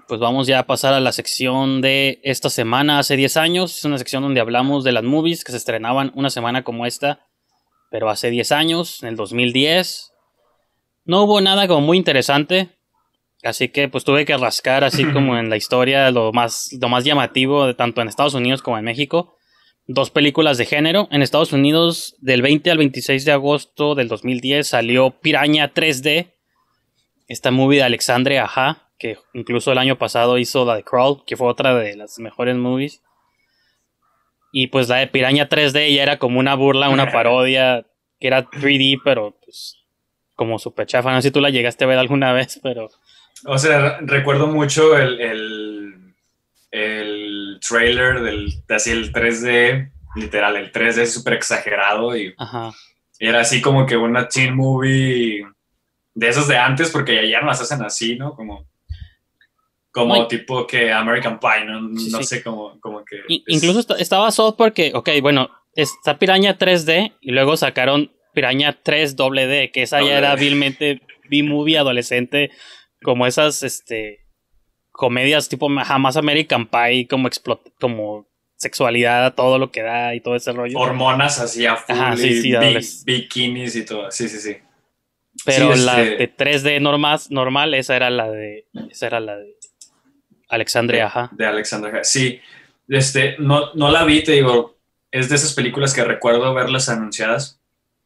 pues vamos ya a pasar a la sección de esta semana, hace diez años. Es una sección donde hablamos de las movies que se estrenaban una semana como esta. Pero hace diez años, en el dos mil diez, no hubo nada como muy interesante. Así que pues tuve que rascar así como en la historia lo más, lo más llamativo de tanto en Estados Unidos como en México. Dos películas de género. En Estados Unidos, del veinte al veintiséis de agosto del dos mil diez, salió Piraña tres D. Esta movie de Alexandre Aja, que incluso el año pasado hizo la de Crawl, que fue otra de las mejores movies. Y pues la de Piraña tres D ya era como una burla, una parodia, que era tres D, pero pues como súper chafa. No sé si tú la llegaste a ver alguna vez, pero... O sea, recuerdo mucho el, el, el trailer del así el tres D, literal, el tres D súper exagerado. Y Ajá. era así como que una teen movie de esas de antes, porque ya no las hacen así, ¿no? Como... Como Muy, tipo que American Pie, no, sí, no sí. sé, como, como que... Y, es... Incluso est- estaba soft porque, ok, bueno, está Piraña tres D y luego sacaron Piraña tres D D, que esa doble ya era D. vilmente B-movie adolescente, como esas este comedias tipo jamás American Pie, como, explot- como sexualidad, todo lo que da y todo ese rollo. Hormonas así a full, Ajá, sí, sí, bi- bikinis y todo, sí, sí, sí. Pero sí, la este... de tres D normal, normal, esa era la de... Esa era la de... Alexandre Aja. De, de Alexandre Aja, sí. Este, no, no la vi, te digo, es de esas películas que recuerdo verlas anunciadas,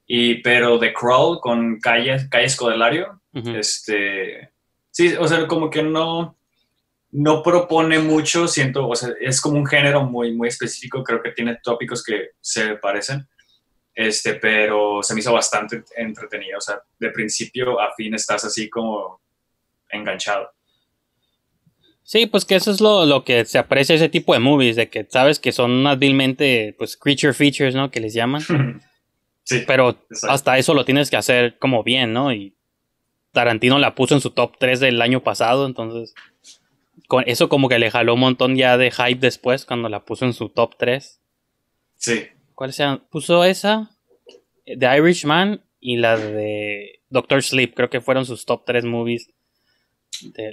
y, pero The Crawl con Calle, Calle Escodelario, uh-huh. este, sí, o sea, como que no, no propone mucho, siento, o sea, es como un género muy, muy específico, creo que tiene tópicos que se parecen, este, pero se me hizo bastante entretenido, o sea, de principio a fin estás así como enganchado. Sí, pues que eso es lo, lo que se aprecia ese tipo de movies, de que sabes que son unas vilmente, pues, creature features, ¿no? Que les llaman. Sí. Pero exacto. Hasta eso lo tienes que hacer como bien, ¿no? Y Tarantino la puso en su top tres del año pasado, entonces... Con eso como que le jaló un montón ya de hype después, cuando la puso en su top tres. Sí. ¿Cuál se puso esa? The Irishman y la de Doctor Sleep, creo que fueron sus top tres movies.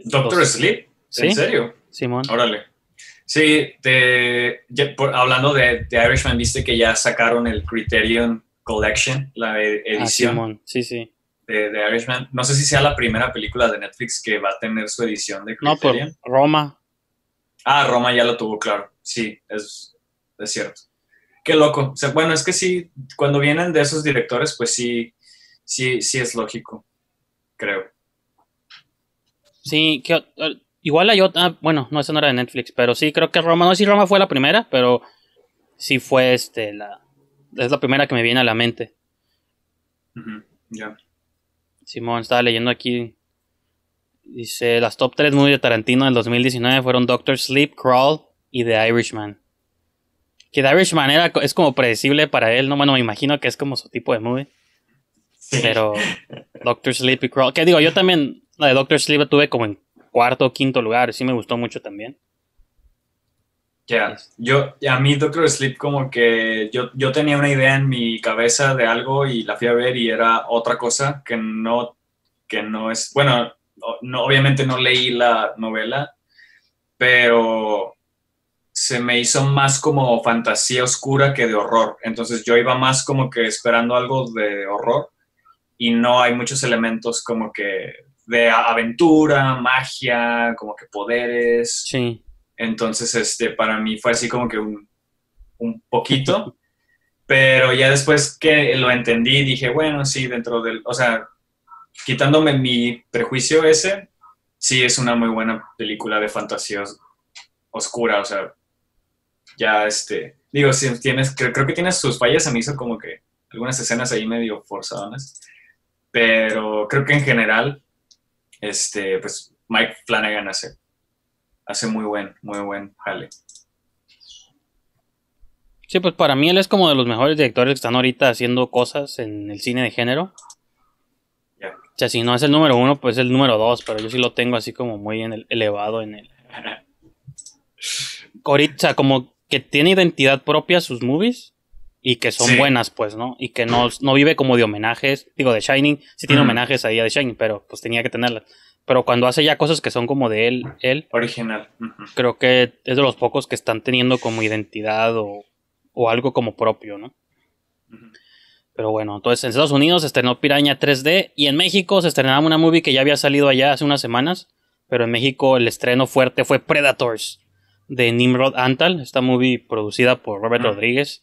¿Doctor dos... Sleep? ¿Sí? ¿En serio? Simón. Órale. Sí, te, ya, por, hablando de, de Irishman, viste que ya sacaron el Criterion Collection, la edición ah, sí, sí. De, de Irishman. No sé si sea la primera película de Netflix que va a tener su edición de Criterion. No, pero Roma. Ah, Roma ya lo tuvo, claro. Sí, es, es cierto. Qué loco. O sea, bueno, es que sí, cuando vienen de esos directores, pues sí, sí, sí es lógico, creo. Sí, que, igual hay otra... Ah, bueno, no, esa no era de Netflix, pero sí, creo que Roma... No sé si Roma fue la primera, pero sí fue este la... Es la primera que me viene a la mente. Uh-huh. Ya. Yeah. Simón, estaba leyendo aquí. Dice, las top tres movies de Tarantino del dos mil diecinueve fueron Doctor Sleep, Crawl y The Irishman. Que The Irishman era, es como predecible para él, ¿no? Bueno, me imagino que es como su tipo de movie. Sí. Pero Doctor Sleep y Crawl. Que digo, yo también la de Doctor Sleep la tuve como en cuarto o quinto lugar. Sí me gustó mucho también. Yeah. Yo, a mí Doctor Sleep como que yo, yo tenía una idea en mi cabeza de algo y la fui a ver y era otra cosa que no, que no es, bueno, no, obviamente no leí la novela, pero se me hizo más como fantasía oscura que de horror, entonces yo iba más como que esperando algo de horror y no hay muchos elementos como que de aventura, magia, como que poderes. Sí. Entonces, este, para mí fue así como que un, un poquito, pero ya después que lo entendí, dije, bueno, sí, dentro del, o sea, quitándome mi prejuicio ese, sí es una muy buena película de fantasía os, oscura, o sea, ya, este, digo, si tienes, creo, creo que tienes sus fallas, se me hizo como que algunas escenas ahí medio forzadas, pero creo que en general, este, pues, Mike Flanagan hace... Hace muy buen, muy buen jale. Sí, pues para mí él es como de los mejores directores que están ahorita haciendo cosas en el cine de género. Yeah. O sea, si no es el número uno, pues es el número dos, pero yo sí lo tengo así como muy en el, elevado en él. Ahorita como que tiene identidad propia sus movies y que son sí. buenas, pues, ¿no? Y que no, no vive como de homenajes, digo, de Shining. Sí tiene mm. homenajes ahí a The Shining, pero pues tenía que tenerlas. Pero cuando hace ya cosas que son como de él, él original. Uh-huh. Creo que es de los pocos que están teniendo como identidad o, o algo como propio, ¿no? Uh-huh. Pero bueno, entonces en Estados Unidos se estrenó Piraña tres D y en México se estrenaba una movie que ya había salido allá hace unas semanas, pero en México el estreno fuerte fue Predators de Nimrod Antal, esta movie producida por Robert uh-huh. Rodríguez.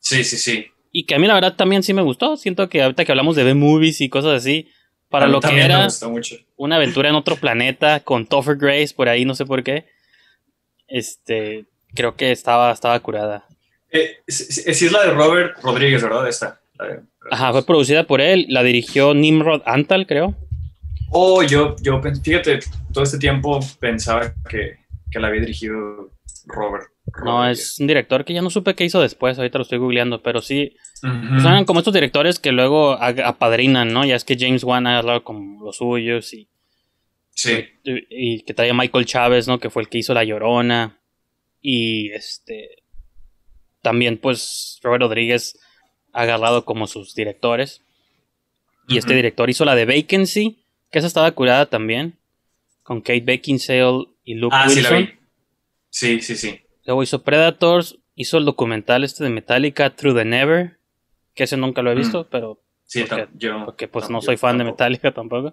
Sí, sí, sí. Y que a mí la verdad también sí me gustó. Siento que ahorita que hablamos de B-movies y cosas así, para lo que era una aventura en otro planeta con Topher Grace por ahí, no sé por qué. Este, creo que estaba, estaba curada. Eh, sí, es, es la de Robert Rodríguez, ¿verdad? Esta. De, Ajá, fue producida por él. La dirigió Nimrod Antal, creo. Oh, yo, yo fíjate, todo este tiempo pensaba que, que la había dirigido Robert. Robert no, es un director que ya no supe qué hizo después. Ahorita lo estoy googleando, pero sí. Uh-huh. Son como estos directores que luego apadrinan, ¿no? Ya es que James Wan ha hablado con los suyos y... Sí. Y, y que trae a Michael Chávez, ¿no? Que fue el que hizo La Llorona. Y este... También, pues, Robert Rodríguez ha agarrado como sus directores. Y uh-huh. este director hizo la de Vacancy, que esa estaba curada también. Con Kate Beckinsale y Luke ah, Wilson. Ah, sí la vi. Sí, sí, sí. Luego hizo Predators, hizo el documental este de Metallica, Through the Never... Que ese nunca lo he visto, mm. pero... Sí, porque, yo, porque pues no soy fan tampoco. de Metallica tampoco.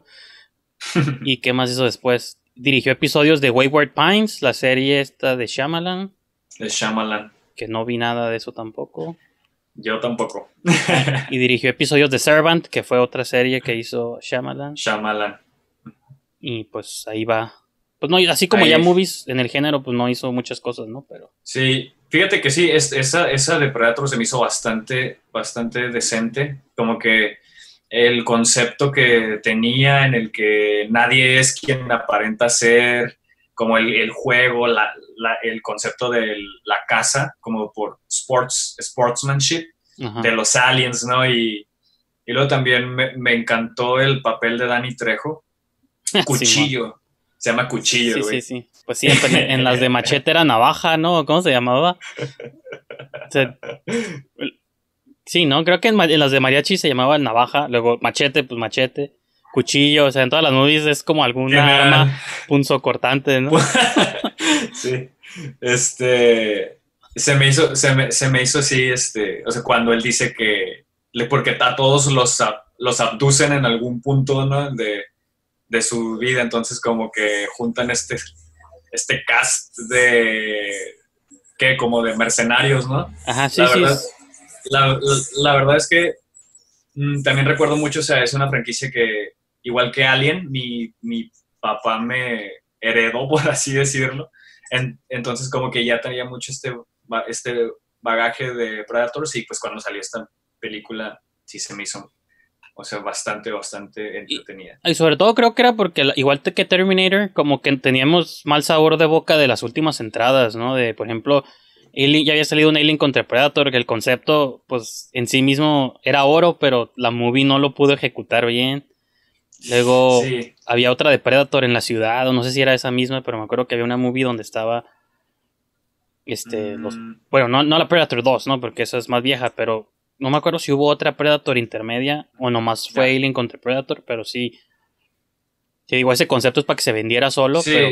¿Y qué más hizo después? Dirigió episodios de Wayward Pines, la serie esta de Shyamalan. De Shyamalan. Que no vi nada de eso tampoco. Yo tampoco. Y dirigió episodios de Servant, que fue otra serie que hizo Shyamalan. Shyamalan. Y pues ahí va. Pues no, así como ahí ya es. Movies en el género, pues no hizo muchas cosas, ¿no? Pero... Sí... Fíjate que sí, es, esa, esa de Predator se me hizo bastante, bastante decente, como que el concepto que tenía en el que nadie es quien aparenta ser, como el, el juego, la, la, el concepto de la caza, como por sports, sportsmanship, ajá, de los aliens, ¿no? Y, y luego también me, me encantó el papel de Danny Trejo, Cuchillo. Se llama Cuchillo, güey. Sí, sí, sí. Pues sí, en, en las de Machete era Navaja, ¿no? ¿Cómo se llamaba? O sea, sí, ¿no? Creo que en, en las de Mariachi se llamaba Navaja, luego Machete, pues Machete, Cuchillo, o sea, en todas las movies es como alguna arma punzocortante, ¿no? Sí. Este, se me hizo, se me, se me hizo así, este, o sea, cuando él dice que porque a todos los, los abducen en algún punto, ¿no? de, de su vida, entonces como que juntan este, este cast de, ¿qué? Como de mercenarios, ¿no? Ajá, sí, la verdad, sí. La, la, la verdad es que mmm, también recuerdo mucho, o sea, es una franquicia que, igual que Alien, mi, mi papá me heredó, por así decirlo, en, entonces como que ya tenía mucho este, este bagaje de Predators y pues cuando salió esta película sí se me hizo, o sea, bastante, bastante entretenida. Y, y sobre todo creo que era porque, igual que Terminator, como que teníamos mal sabor de boca de las últimas entradas, ¿no? De, por ejemplo, Alien, ya había salido un Alien contra Predator, que el concepto, pues, en sí mismo era oro, pero la movie no lo pudo ejecutar bien. Luego sí. Había otra de Predator en la ciudad, o no sé si era esa misma, pero me acuerdo que había una movie donde estaba... este mm. los, Bueno, no, no la Predator dos, ¿no? Porque esa es más vieja, pero... no me acuerdo si hubo otra Predator intermedia o nomás fue yeah. Alien contra Predator, pero sí. Te digo, ese concepto es para que se vendiera solo, sí. pero...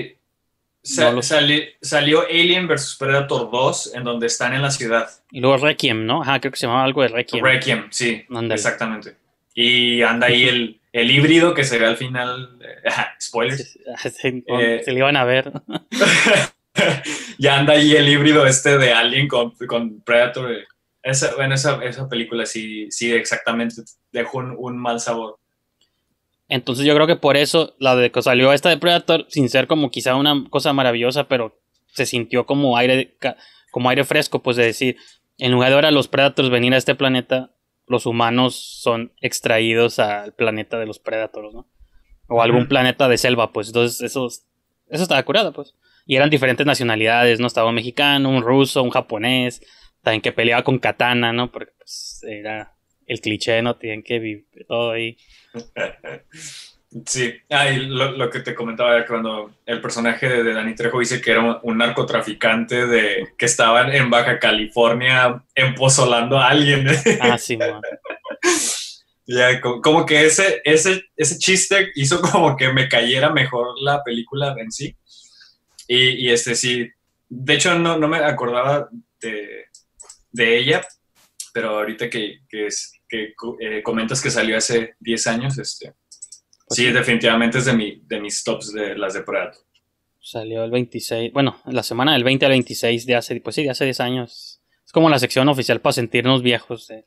Sa- no lo... sali- salió Alien versus Predator dos, en donde están en la ciudad. Y luego Requiem, ¿no? Ajá, creo que se llamaba algo de Requiem. Requiem, sí, Andale. exactamente. Y anda ahí el, el híbrido que se ve al final... Ajá, spoilers. se, eh, se le iban a ver. Ya anda ahí el híbrido este de Alien con, con Predator... Esa, bueno, esa, esa película sí, sí exactamente dejó un, un mal sabor. Entonces yo creo que por eso la de que salió esta de Predator, sin ser como quizá una cosa maravillosa, pero se sintió como aire, como aire fresco, pues de decir, en lugar de ahora los Predators venir a este planeta, los humanos son extraídos al planeta de los Predators, ¿no? O algún uh-huh. planeta de selva, pues. Entonces eso, eso estaba curado, pues. Y eran diferentes nacionalidades, ¿no? Estaba un mexicano, un ruso, un japonés... También que peleaba con katana, ¿no? Porque pues, era el cliché, ¿no? Tenían que vivir todo ahí. Sí. Ah, y lo, lo que te comentaba era cuando el personaje de, de Danny Trejo dice que era un, un narcotraficante de que estaban en Baja California empozolando a alguien. Ah, sí, man. Ya, como, como que ese, ese, ese chiste hizo como que me cayera mejor la película en sí. Y, y este sí. De hecho, no, no me acordaba de... de ella, pero ahorita que, que, es, que eh, comentas que salió hace diez años, este, pues sí, sí, definitivamente es de, mi, de mis tops de las de Predator. Salió el veintiséis, bueno, la semana del veinte al veintiséis de hace, pues sí, de hace diez años. Es como la sección oficial para sentirnos viejos. Eh.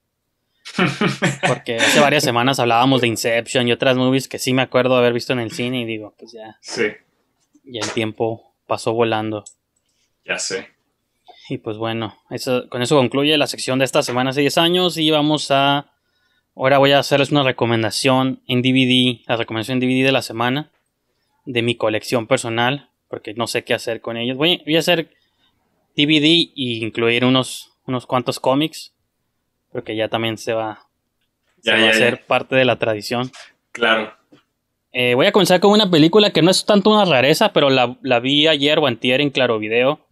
Porque hace varias semanas hablábamos de Inception y otras movies que sí me acuerdo haber visto en el cine y digo, pues ya. Sí. Ya el tiempo pasó volando. Ya sé. Y pues bueno, eso, con eso concluye la sección de esta semana hace diez años y vamos a... Ahora voy a hacerles una recomendación en D V D, la recomendación en D V D de la semana, de mi colección personal, porque no sé qué hacer con ellos. Voy, voy a hacer D V D e incluir unos, unos cuantos cómics, porque ya también se va, ya, se ya, va ya. a ser parte de la tradición. Claro. Eh, voy a comenzar con una película que no es tanto una rareza, pero la, la vi ayer o antier en Claro Video.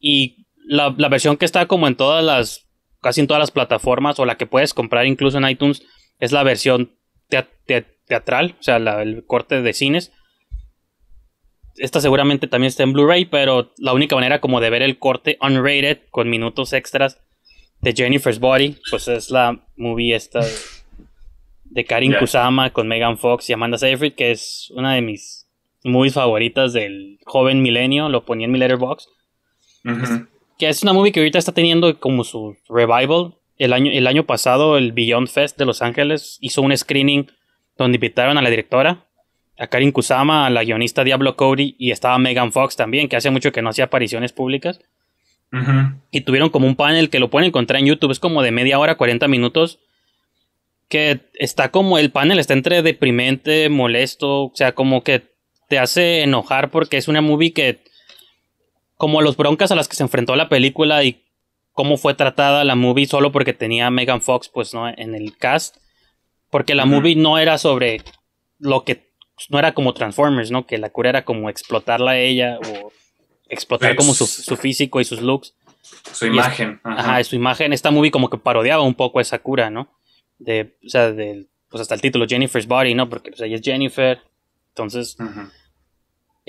Y la, la versión que está como en todas las, casi en todas las plataformas, o la que puedes comprar incluso en iTunes, es la versión teat, teat, teatral, o sea, la, el corte de cines. Esta seguramente también está en Blu-ray, pero la única manera como de ver el corte unrated, con minutos extras, de Jennifer's Body, pues es la movie esta de, de Karin yeah. Kusama con Megan Fox y Amanda Seyfried, que es una de mis movies favoritas del joven milenio, lo ponía en mi Letterboxd. Uh-huh. Que es una movie que ahorita está teniendo como su revival. El año, el año pasado el Beyond Fest de Los Ángeles hizo un screening donde invitaron a la directora, a Karin Kusama, a la guionista Diablo Cody, y estaba Megan Fox también, que hace mucho que no hacía apariciones públicas. Uh-huh. Y tuvieron como un panel que lo pueden encontrar en YouTube, es como de media hora, cuarenta minutos, que está como el panel está entre deprimente, molesto, o sea, como que te hace enojar porque es una movie que como los broncas a las que se enfrentó la película y cómo fue tratada la movie solo porque tenía a Megan Fox, pues, ¿no? En el cast. Porque la uh-huh. movie no era sobre lo que... No era como Transformers, ¿no? Que la cura era como explotarla a ella o explotar Ex. como su, su físico y sus looks. Su y imagen. Es, uh-huh. Ajá, su imagen. Esta movie como que parodiaba un poco esa cura, ¿no? De, o sea, de, pues hasta el título, Jennifer's Body, ¿no? Porque pues, ella es Jennifer. Entonces... Uh-huh.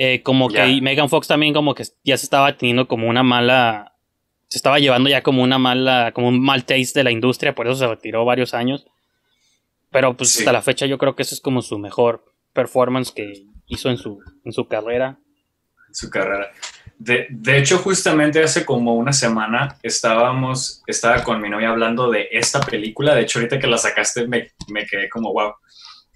Eh, como yeah. que Megan Fox también como que ya se estaba teniendo como una mala se estaba llevando ya como una mala, como un mal taste de la industria, por eso se retiró varios años. Pero pues sí, hasta la fecha yo creo que eso es como su mejor performance que hizo en su, en su carrera. En su carrera. De, de hecho, justamente hace como una semana estábamos, estaba con mi novia hablando de esta película. De hecho, ahorita que la sacaste me, me quedé como wow.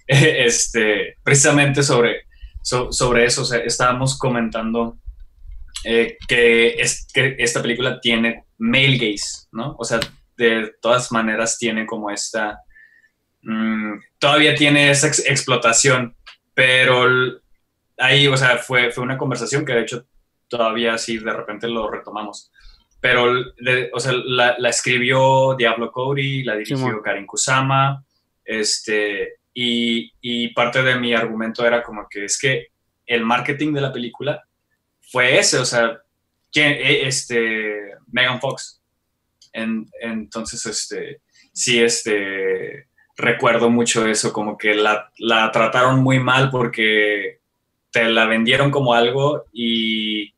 Este, precisamente sobre, so, sobre eso, o sea, estábamos comentando eh, que, es, que esta película tiene male gaze, ¿no? O sea, de todas maneras tiene como esta... Mmm, todavía tiene esa ex, explotación, pero ahí, o sea, fue, fue una conversación que de hecho... todavía sí, de repente lo retomamos. Pero, de, o sea, la, la escribió Diablo Cody, la dirigió sí, Karin Kusama, este, y, y parte de mi argumento era como que es que el marketing de la película fue ese, o sea, ¿quién, este, Megan Fox? En, entonces, este, sí, este, recuerdo mucho eso, como que la, la trataron muy mal porque te la vendieron como algo y...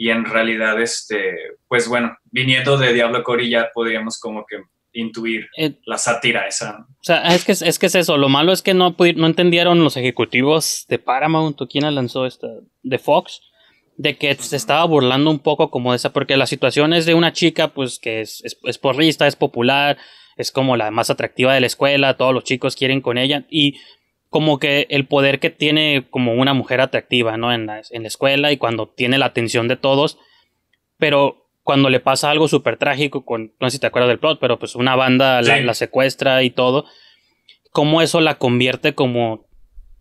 Y en realidad, este, pues bueno, viniendo de Diablo Cody ya podíamos como que intuir eh, la sátira esa. O sea, es que, es que es eso. Lo malo es que no, no entendieron los ejecutivos de Paramount o quien lanzó esta, de Fox, de que uh-huh. se estaba burlando un poco como de esa, porque la situación es de una chica pues que es, es, es porrista, es popular, es como la más atractiva de la escuela, todos los chicos quieren con ella y... como que el poder que tiene como una mujer atractiva, ¿no? En la, en la escuela y cuando tiene la atención de todos, pero cuando le pasa algo súper trágico, con, no sé si te acuerdas del plot, pero pues una banda sí. la, la secuestra y todo, cómo eso la convierte como...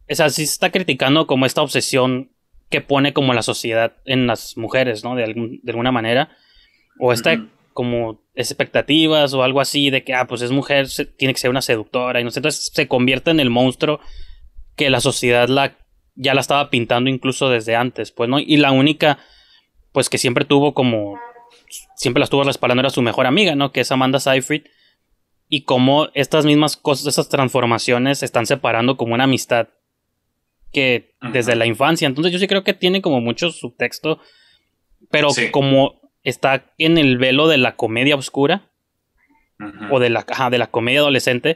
O sea, sí se está criticando como esta obsesión que pone como la sociedad en las mujeres, ¿no? De, algún, de alguna manera, o esta uh-huh. como expectativas o algo así de que, ah, pues es mujer, se, tiene que ser una seductora y no sé, entonces se convierte en el monstruo que la sociedad la, ya la estaba pintando incluso desde antes, pues, ¿no? Y la única, pues, que siempre tuvo como, siempre la estuvo respaldando era su mejor amiga, ¿no? Que es Amanda Seyfried, y como estas mismas cosas, esas transformaciones se están separando como una amistad que ajá. desde la infancia, entonces yo sí creo que tiene como mucho subtexto, pero sí. como... está en el velo de la comedia oscura uh-huh. o de la, ajá, de la comedia adolescente,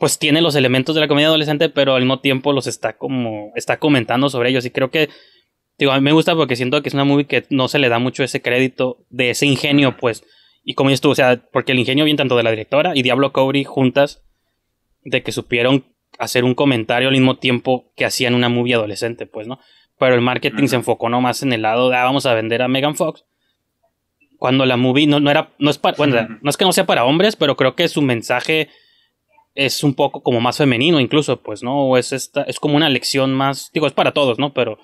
pues tiene los elementos de la comedia adolescente, pero al mismo tiempo los está como, está comentando sobre ellos, y creo que, digo, a mí me gusta porque siento que es una movie que no se le da mucho ese crédito de ese ingenio, uh-huh. pues, y como dices tú, o sea, porque el ingenio viene tanto de la directora y Diablo Cody juntas, de que supieron hacer un comentario al mismo tiempo que hacían una movie adolescente, pues, ¿no? Pero el marketing uh-huh. se enfocó nomás en el lado de, ah, vamos a vender a Megan Fox, cuando la movie no, no era, no es para, bueno, no es que no sea para hombres, pero creo que su mensaje es un poco como más femenino incluso, pues, ¿no? O es esta, es como una lección más, digo, es para todos, ¿no? Pero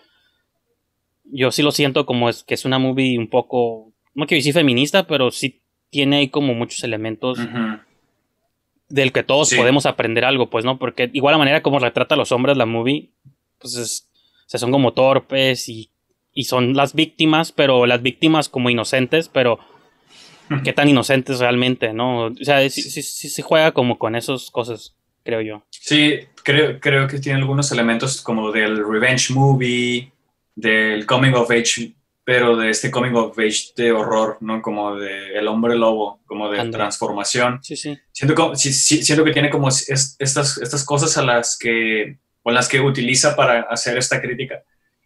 yo sí lo siento como es que es una movie un poco, no quiero decir feminista, pero sí tiene ahí como muchos elementos uh-huh. del que todos sí. podemos aprender algo, pues, ¿no? Porque igual la manera como retrata a los hombres la movie, pues, es, o sea, son como torpes y Y son las víctimas, pero las víctimas como inocentes, pero ¿qué tan inocentes realmente, no? O sea, sí se sí, sí, sí juega como con esas cosas, creo yo. Sí, creo, creo que tiene algunos elementos como del revenge movie, del coming of age, pero de este coming of age de horror, ¿no? Como de el hombre lobo, como de André. Transformación. Sí, sí. Siento, como, sí, sí, siento que tiene como es, estas, estas cosas a las que, con las que utiliza para hacer esta crítica.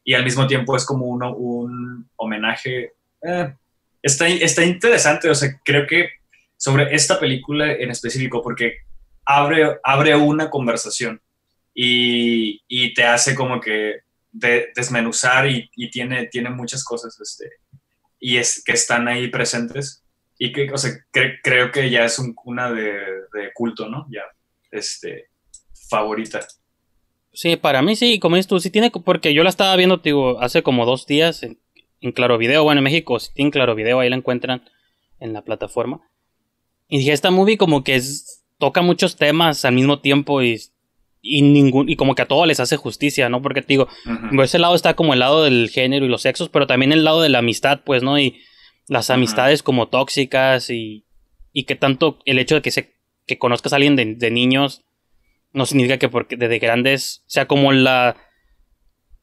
Y al mismo tiempo es como uno, un homenaje. Eh, está, está interesante, o sea, creo que sobre esta película en específico, porque abre, abre una conversación y, y te hace como que de, desmenuzar y, y tiene, tiene muchas cosas este, y es, que están ahí presentes. Y que, o sea, cre, creo que ya es un, una de, de culto, ¿no? Ya, este, favorita. Sí, para mí sí, como dices tú, sí tiene, porque yo la estaba viendo, digo, hace como dos días en, en Claro Video, bueno, en México, si tienen Claro Video, ahí la encuentran en la plataforma. Y dije, esta movie como que es, toca muchos temas al mismo tiempo y, y, ningún, y como que a todos les hace justicia, ¿no? Porque, digo, uh-huh. por ese lado está como el lado del género y los sexos, pero también el lado de la amistad, pues, ¿no? Y las amistades uh-huh. como tóxicas y, y que tanto el hecho de que, se, que conozcas a alguien de, de niños... No significa que porque desde grandes, o sea, como la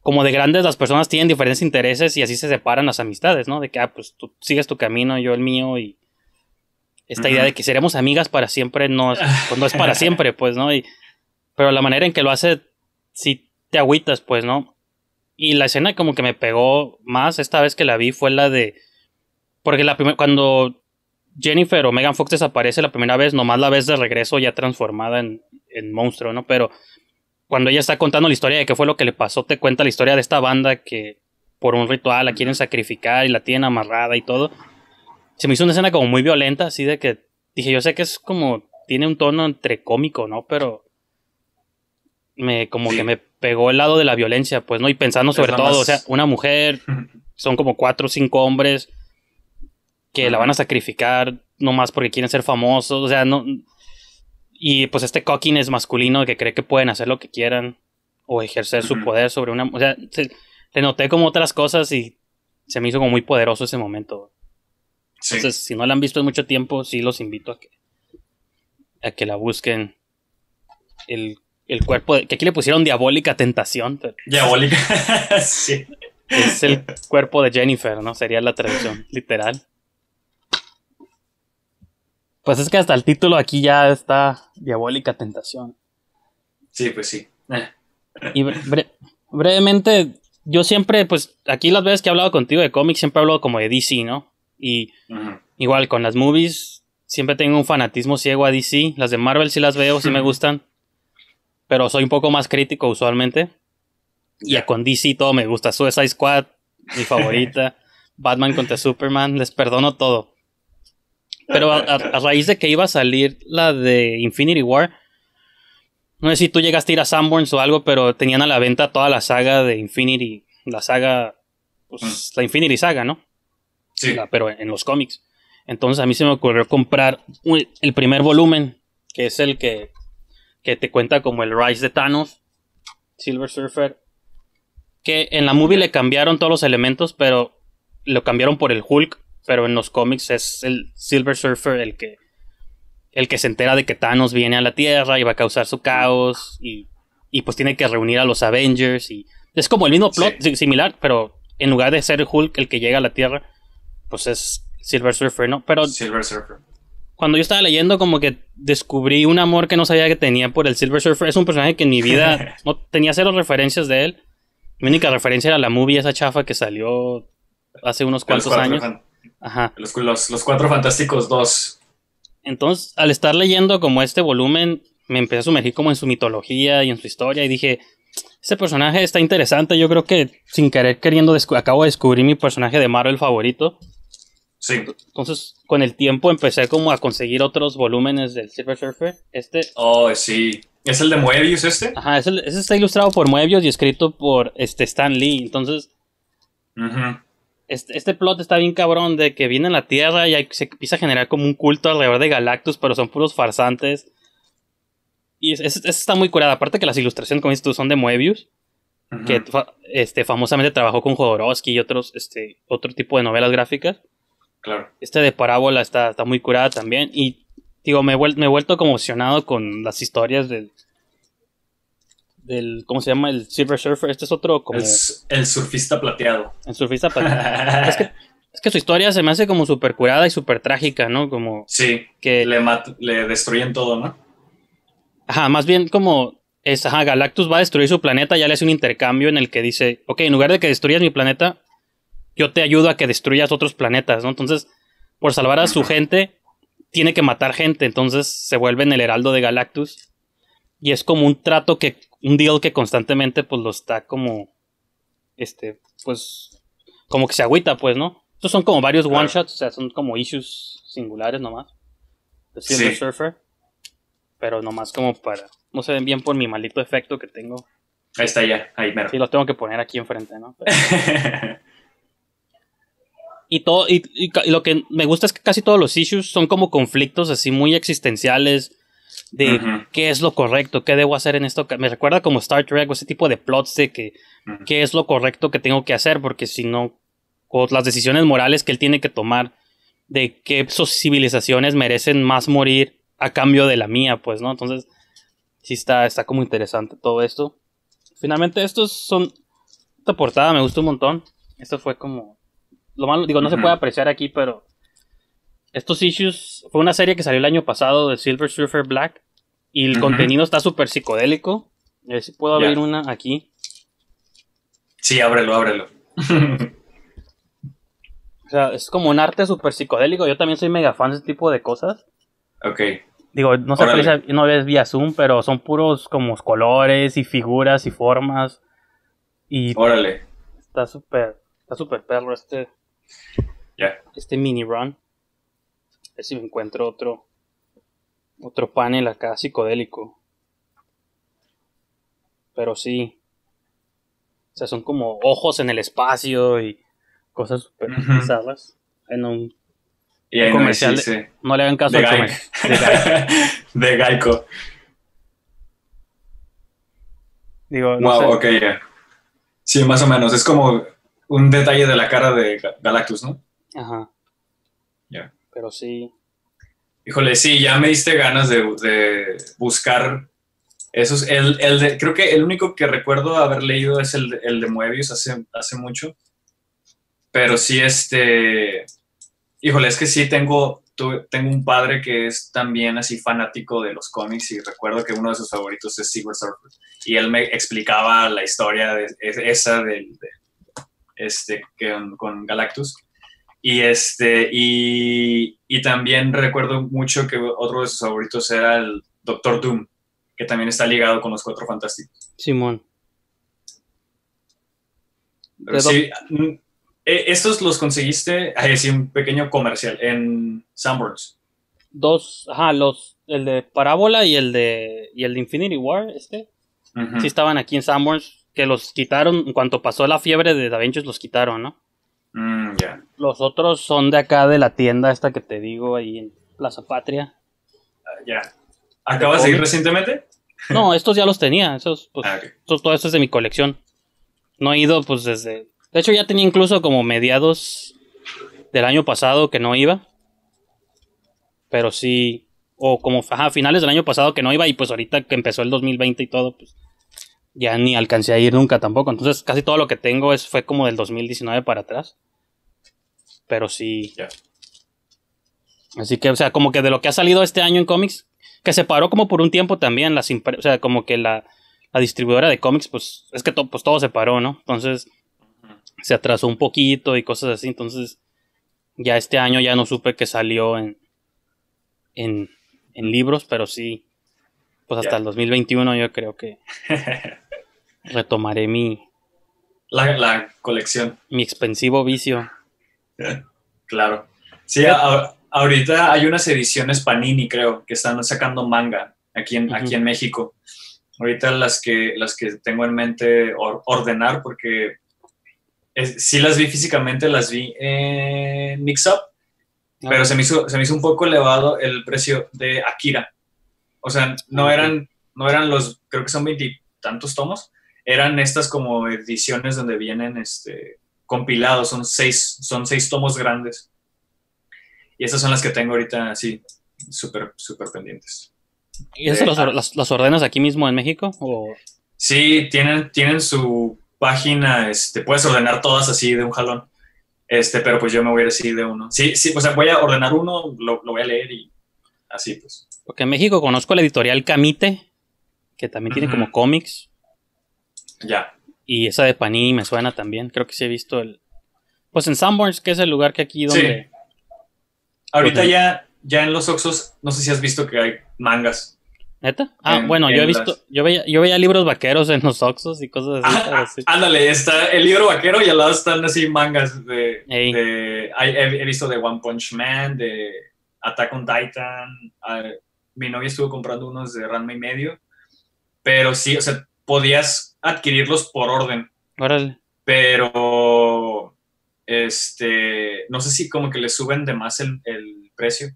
como de grandes las personas tienen diferentes intereses y así se separan las amistades, ¿no? De que, ah, pues tú sigues tu camino, yo el mío y esta uh-huh. idea de que seremos amigas para siempre, no es, pues no es para siempre, pues, ¿no? Y, pero la manera en que lo hace, sí te agüitas, pues, ¿no? Y la escena como que me pegó más esta vez que la vi fue la de... Porque la primer, cuando Jennifer o Megan Fox desaparece la primera vez, nomás la ves de regreso ya transformada en, en monstruo, ¿no? Pero cuando ella está contando la historia de qué fue lo que le pasó, te cuenta la historia de esta banda que por un ritual la quieren sacrificar y la tienen amarrada y todo. Se me hizo una escena como muy violenta, así de que... Dije, yo sé que es como... Tiene un tono entre cómico, ¿no? Pero... me como sí. que me pegó el lado de la violencia, pues, ¿no? Y pensando sobre todo, más... o sea, una mujer... Son como cuatro o cinco hombres... Que uh-huh. la van a sacrificar... Nomás porque quieren ser famosos, o sea, no... Y pues este cockiness masculino que cree que pueden hacer lo que quieran... O ejercer uh-huh. su poder sobre una... O sea, se, le noté como otras cosas y... Se me hizo como muy poderoso ese momento... Entonces, sí. si no la han visto en mucho tiempo, sí los invito a que, a que la busquen. El, el cuerpo... De, que aquí le pusieron diabólica tentación. Diabólica, sí. Es el cuerpo de Jennifer, ¿no? Sería la traducción, literal. Pues es que hasta el título aquí ya está diabólica tentación. Sí, pues sí. Y bre- brevemente, yo siempre, pues, aquí las veces que he hablado contigo de cómics, siempre he hablado como de D C, ¿no? Y uh-huh. igual con las movies siempre tengo un fanatismo ciego a D C. Las de Marvel sí las veo, sí me gustan, pero soy un poco más crítico usualmente. Y con D C todo me gusta. Suicide Squad, mi favorita. Batman contra Superman, les perdono todo. Pero a, a, a raíz de que iba a salir la de Infinity War, no sé si tú llegaste a ir a Sanborns o algo, pero tenían a la venta toda la saga de Infinity. La saga, pues uh-huh. la Infinity Saga, ¿no? Sí. Pero en los cómics. Entonces a mí se me ocurrió comprar un, el primer volumen, que es el que, que te cuenta como el Rise de Thanos, Silver Surfer, que en la movie le cambiaron todos los elementos, pero lo cambiaron por el Hulk, pero en los cómics es el Silver Surfer el que, el que se entera de que Thanos viene a la Tierra y va a causar su caos y, y pues tiene que reunir a los Avengers y es como el mismo plot, sí. similar, pero en lugar de ser Hulk el que llega a la Tierra, pues es Silver Surfer, ¿no? Pero Silver Surfer. Cuando yo estaba leyendo, como que descubrí un amor que no sabía que tenía por el Silver Surfer. Es un personaje que en mi vida no tenía cero referencias de él. Mi única referencia era la movie, esa chafa que salió hace unos cuantos los años. Fan- Ajá. Los, los, los Cuatro Fantásticos dos. Entonces, al estar leyendo como este volumen, me empecé a sumergir como en su mitología y en su historia. Y dije, este personaje está interesante. Yo creo que sin querer queriendo descu- acabo de descubrir mi personaje de Marvel favorito. Sí. Entonces, con el tiempo empecé como a conseguir otros volúmenes del Silver Surfer. Este... Oh, sí. ¿Es el de Moebius este? Ajá, es el, ese está ilustrado por Moebius y escrito por este, Stan Lee. Entonces, uh-huh. este, este plot está bien cabrón de que viene a la Tierra y hay, se empieza a generar como un culto alrededor de Galactus, pero son puros farsantes. Y es, es, está muy curada. Aparte que las ilustraciones, como dices tú, son de Moebius. Uh-huh. Que este, famosamente trabajó con Jodorowsky y otros este, otro tipo de novelas gráficas. Claro. Este de Parábola está, está muy curada también. Y digo, me he, vuel- me he vuelto conmocionado con las historias del, del. ¿Cómo se llama? El Silver Surfer. Este es otro como. El, el surfista plateado. El surfista plateado. es, que, es que su historia se me hace como súper curada y súper trágica, ¿no? Como. Sí. Que le, mat- le destruyen todo, ¿no? Ajá, más bien como. Es, ajá, Galactus va a destruir su planeta. Ya le hace un intercambio en el que dice: ok, en lugar de que destruyas mi planeta, yo te ayudo a que destruyas otros planetas, ¿no? Entonces, por salvar a su gente, tiene que matar gente. Entonces, se vuelve en el heraldo de Galactus. Y es como un trato que... Un deal que constantemente, pues, lo está como... Este, pues... Como que se agüita, pues, ¿no? Estos son como varios one-shots. O sea, son como issues singulares nomás. The Silver sí. Surfer. Pero nomás como para... No se ven bien por mi maldito efecto que tengo. Ahí está ya. Ahí mero. Sí, los tengo que poner aquí enfrente, ¿no? Pero... Y, todo, y, y, y lo que me gusta es que casi todos los issues son como conflictos así muy existenciales de uh-huh. qué es lo correcto, qué debo hacer en esto. Me recuerda como Star Trek o ese tipo de plots de que uh-huh. qué es lo correcto que tengo que hacer, porque si no, o las decisiones morales que él tiene que tomar de qué civilizaciones merecen más morir a cambio de la mía, pues, ¿no? Entonces, sí está, está como interesante todo esto. Finalmente, estos son... Esta portada me gustó un montón. Esto fue como... Lo malo, digo, no uh-huh. se puede apreciar aquí, pero Estos issues fue una serie que salió el año pasado de Silver Surfer Black. Y el uh-huh. contenido está súper psicodélico. A ver si puedo abrir ya. una aquí. Sí, ábrelo, ábrelo. O sea, es como un arte súper psicodélico. Yo también soy mega fan de este tipo de cosas. Ok. Digo, no sé si no ves vía Zoom, pero son puros como colores y figuras y formas. Y órale. Está súper, está súper perro este, yeah. este mini run. A ver si me encuentro otro, otro panel acá psicodélico. Pero sí. O sea, son como ojos en el espacio y cosas súper uh-huh. pesadas. En un, y un comercial. No, sí, sí. De, no le hagan caso de a Gaico. De Gaico. De Gaico. Digo, no wow, sé. Ok, ya. Yeah. Sí, más o menos. Es como un detalle de la cara de Galactus, ¿no? Ajá. Ya. Yeah. Pero sí. Híjole, sí, ya me diste ganas de, de buscar esos. El, el de, creo que el único que recuerdo haber leído es el, el de Moebius hace, hace mucho. Pero sí, este... Híjole, es que sí, tengo, tu, tengo un padre que es también así fanático de los cómics y recuerdo que uno de sus favoritos es Silver Surfer. Y él me explicaba la historia de, esa del de, este, con, con Galactus. Y, este, y, y también recuerdo mucho que otro de sus favoritos era el Doctor Doom, que también está ligado con los Cuatro Fantásticos. Simón. Pero sí, do- estos los conseguiste, así un pequeño comercial, en Sanborns. Dos, ajá, los, el de Parábola y el de, y el de Infinity War, este. Uh-huh. Sí estaban aquí en Sanborns, que los quitaron, en cuanto pasó la fiebre de Da Vinci los quitaron, ¿no? Mm, yeah. Los otros son de acá de la tienda esta que te digo ahí en Plaza Patria. Uh, ya. Yeah. ¿Acabas de ir recientemente? No, estos ya los tenía. Esos, pues, ah, okay. estos, todo esto es de mi colección. No he ido, pues, desde... De hecho, ya tenía incluso como mediados del año pasado que no iba. Pero sí... O como ajá, finales del año pasado que no iba y pues ahorita que empezó el dos mil veinte y todo, pues... Ya ni alcancé a ir nunca tampoco. Entonces, casi todo lo que tengo es, fue como del dos mil diecinueve para atrás. Pero sí. Yeah. Así que, o sea, como que de lo que ha salido este año en cómics, que se paró como por un tiempo también. Las impre- o sea, como que la, la distribuidora de cómics, pues, es que to- pues todo se paró, ¿no? Entonces, se atrasó un poquito y cosas así. Entonces, ya este año ya no supe que salió en, en, en libros, pero sí. Pues hasta yeah. el dos mil veintiuno yo creo que... Retomaré mi... La, la colección. Mi expensivo vicio. Claro. Sí, a, ahorita hay unas ediciones Panini, creo, que están sacando manga aquí en, uh-huh. aquí en México. Ahorita las que, las que tengo en mente or, ordenar, porque es, sí las vi físicamente, las vi en Mix Up, uh-huh. pero se me, hizo, se me hizo un poco elevado el precio de Akira. O sea, no eran, no eran los, creo que son veintitantos tomos. Eran estas como ediciones donde vienen este, compilados, son seis, son seis tomos grandes. Y estas son las que tengo ahorita así, súper, súper pendientes. ¿Y esas las, las, las ordenas aquí mismo en México? ¿O? Sí, tienen, tienen su página, este, puedes ordenar todas así de un jalón. Este, pero pues yo me voy a ir así de uno. Sí, sí, o sea, voy a ordenar uno, lo, lo voy a leer y así pues. Porque en México conozco la editorial Camite, que también tiene uh-huh. como cómics. Ya. Yeah. Y esa de Panini me suena también. Creo que sí he visto el... Pues en Sanborns, que es el lugar que aquí donde... Sí. Ahorita pues, ya, ya en los Oxxos, no sé si has visto que hay mangas. ¿Neta? Ah, en, bueno, yo he visto... Las... Yo, veía, yo veía libros vaqueros en los Oxxos y cosas así. Ah, ah, sí. Ándale, está el libro vaquero y al lado están así mangas de... Hey. de he, he visto de One Punch Man, de Attack on Titan... A, mi novia estuvo comprando unos de Ranma y medio, pero sí, o sea, podías adquirirlos por orden. Órale. Pero, este, no sé si como que le suben de más el, el precio,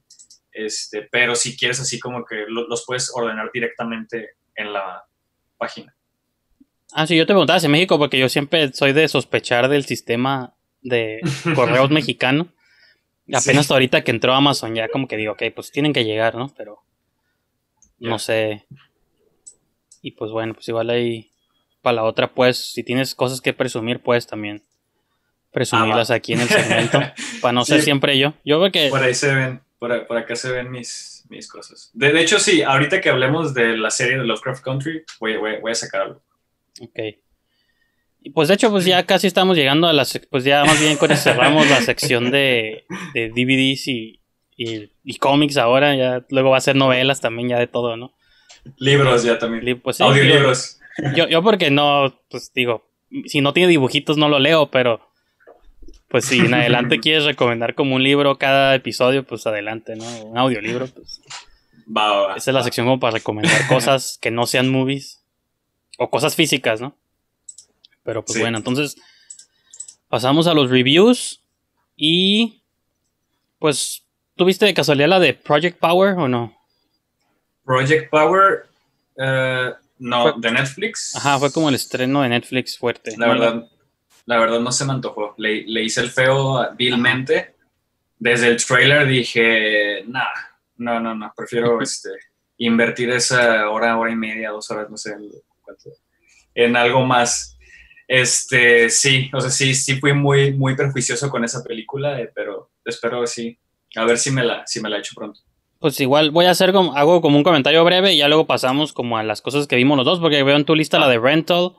este, pero si quieres así como que lo, los puedes ordenar directamente en la página. Ah, sí, yo te preguntaba en México, porque yo siempre soy de sospechar del sistema de correos mexicano. Apenas sí. ahorita que entró Amazon ya como que digo, ok, pues tienen que llegar, ¿no? Pero... No yeah. sé. Y pues bueno, pues igual ahí para la otra, pues, si tienes cosas que presumir, pues también presumirlas ah, aquí en el segmento. Para no sí. ser siempre yo. Yo creo que... Por ahí se ven. Por, por acá se ven mis, mis cosas. De, de hecho, sí, ahorita que hablemos de la serie de Lovecraft Country, voy, voy, voy a sacar algo. Ok. Y pues de hecho, pues ya casi estamos llegando a las... Pues ya más bien cuando cerramos la sección de, de D V Ds y, y, y cómics ahora. Ya luego va a ser novelas también, ya de todo, ¿no? Libros ya también. Pues, sí, audiolibros. Yo, yo porque no, pues digo, si no tiene dibujitos no lo leo, pero... Pues si en adelante quieres recomendar como un libro cada episodio, pues adelante, ¿no? Un audiolibro, pues. Va, va, va. Esa es la sección como para recomendar cosas que no sean movies. O cosas físicas, ¿no? Pero pues sí. Bueno, entonces pasamos a los reviews. Y pues, ¿tuviste de casualidad la de Project Power o no? Project Power, uh, no, fue, de Netflix. Ajá, fue como el estreno de Netflix fuerte. La ¿no? verdad... La verdad no se me antojó. Le, le hice el feo vilmente. Desde el trailer dije, nah, no, no, no. Prefiero este, invertir esa hora, hora y media, dos horas, no sé, en algo más. Este, sí, o sea, sí, sí fui muy, muy prejuicioso con esa película, eh, pero espero sí. A ver si me la, si me la echo pronto. Pues igual voy a hacer como, hago como un comentario breve y ya luego pasamos como a las cosas que vimos los dos, porque veo en tu lista la de Rental.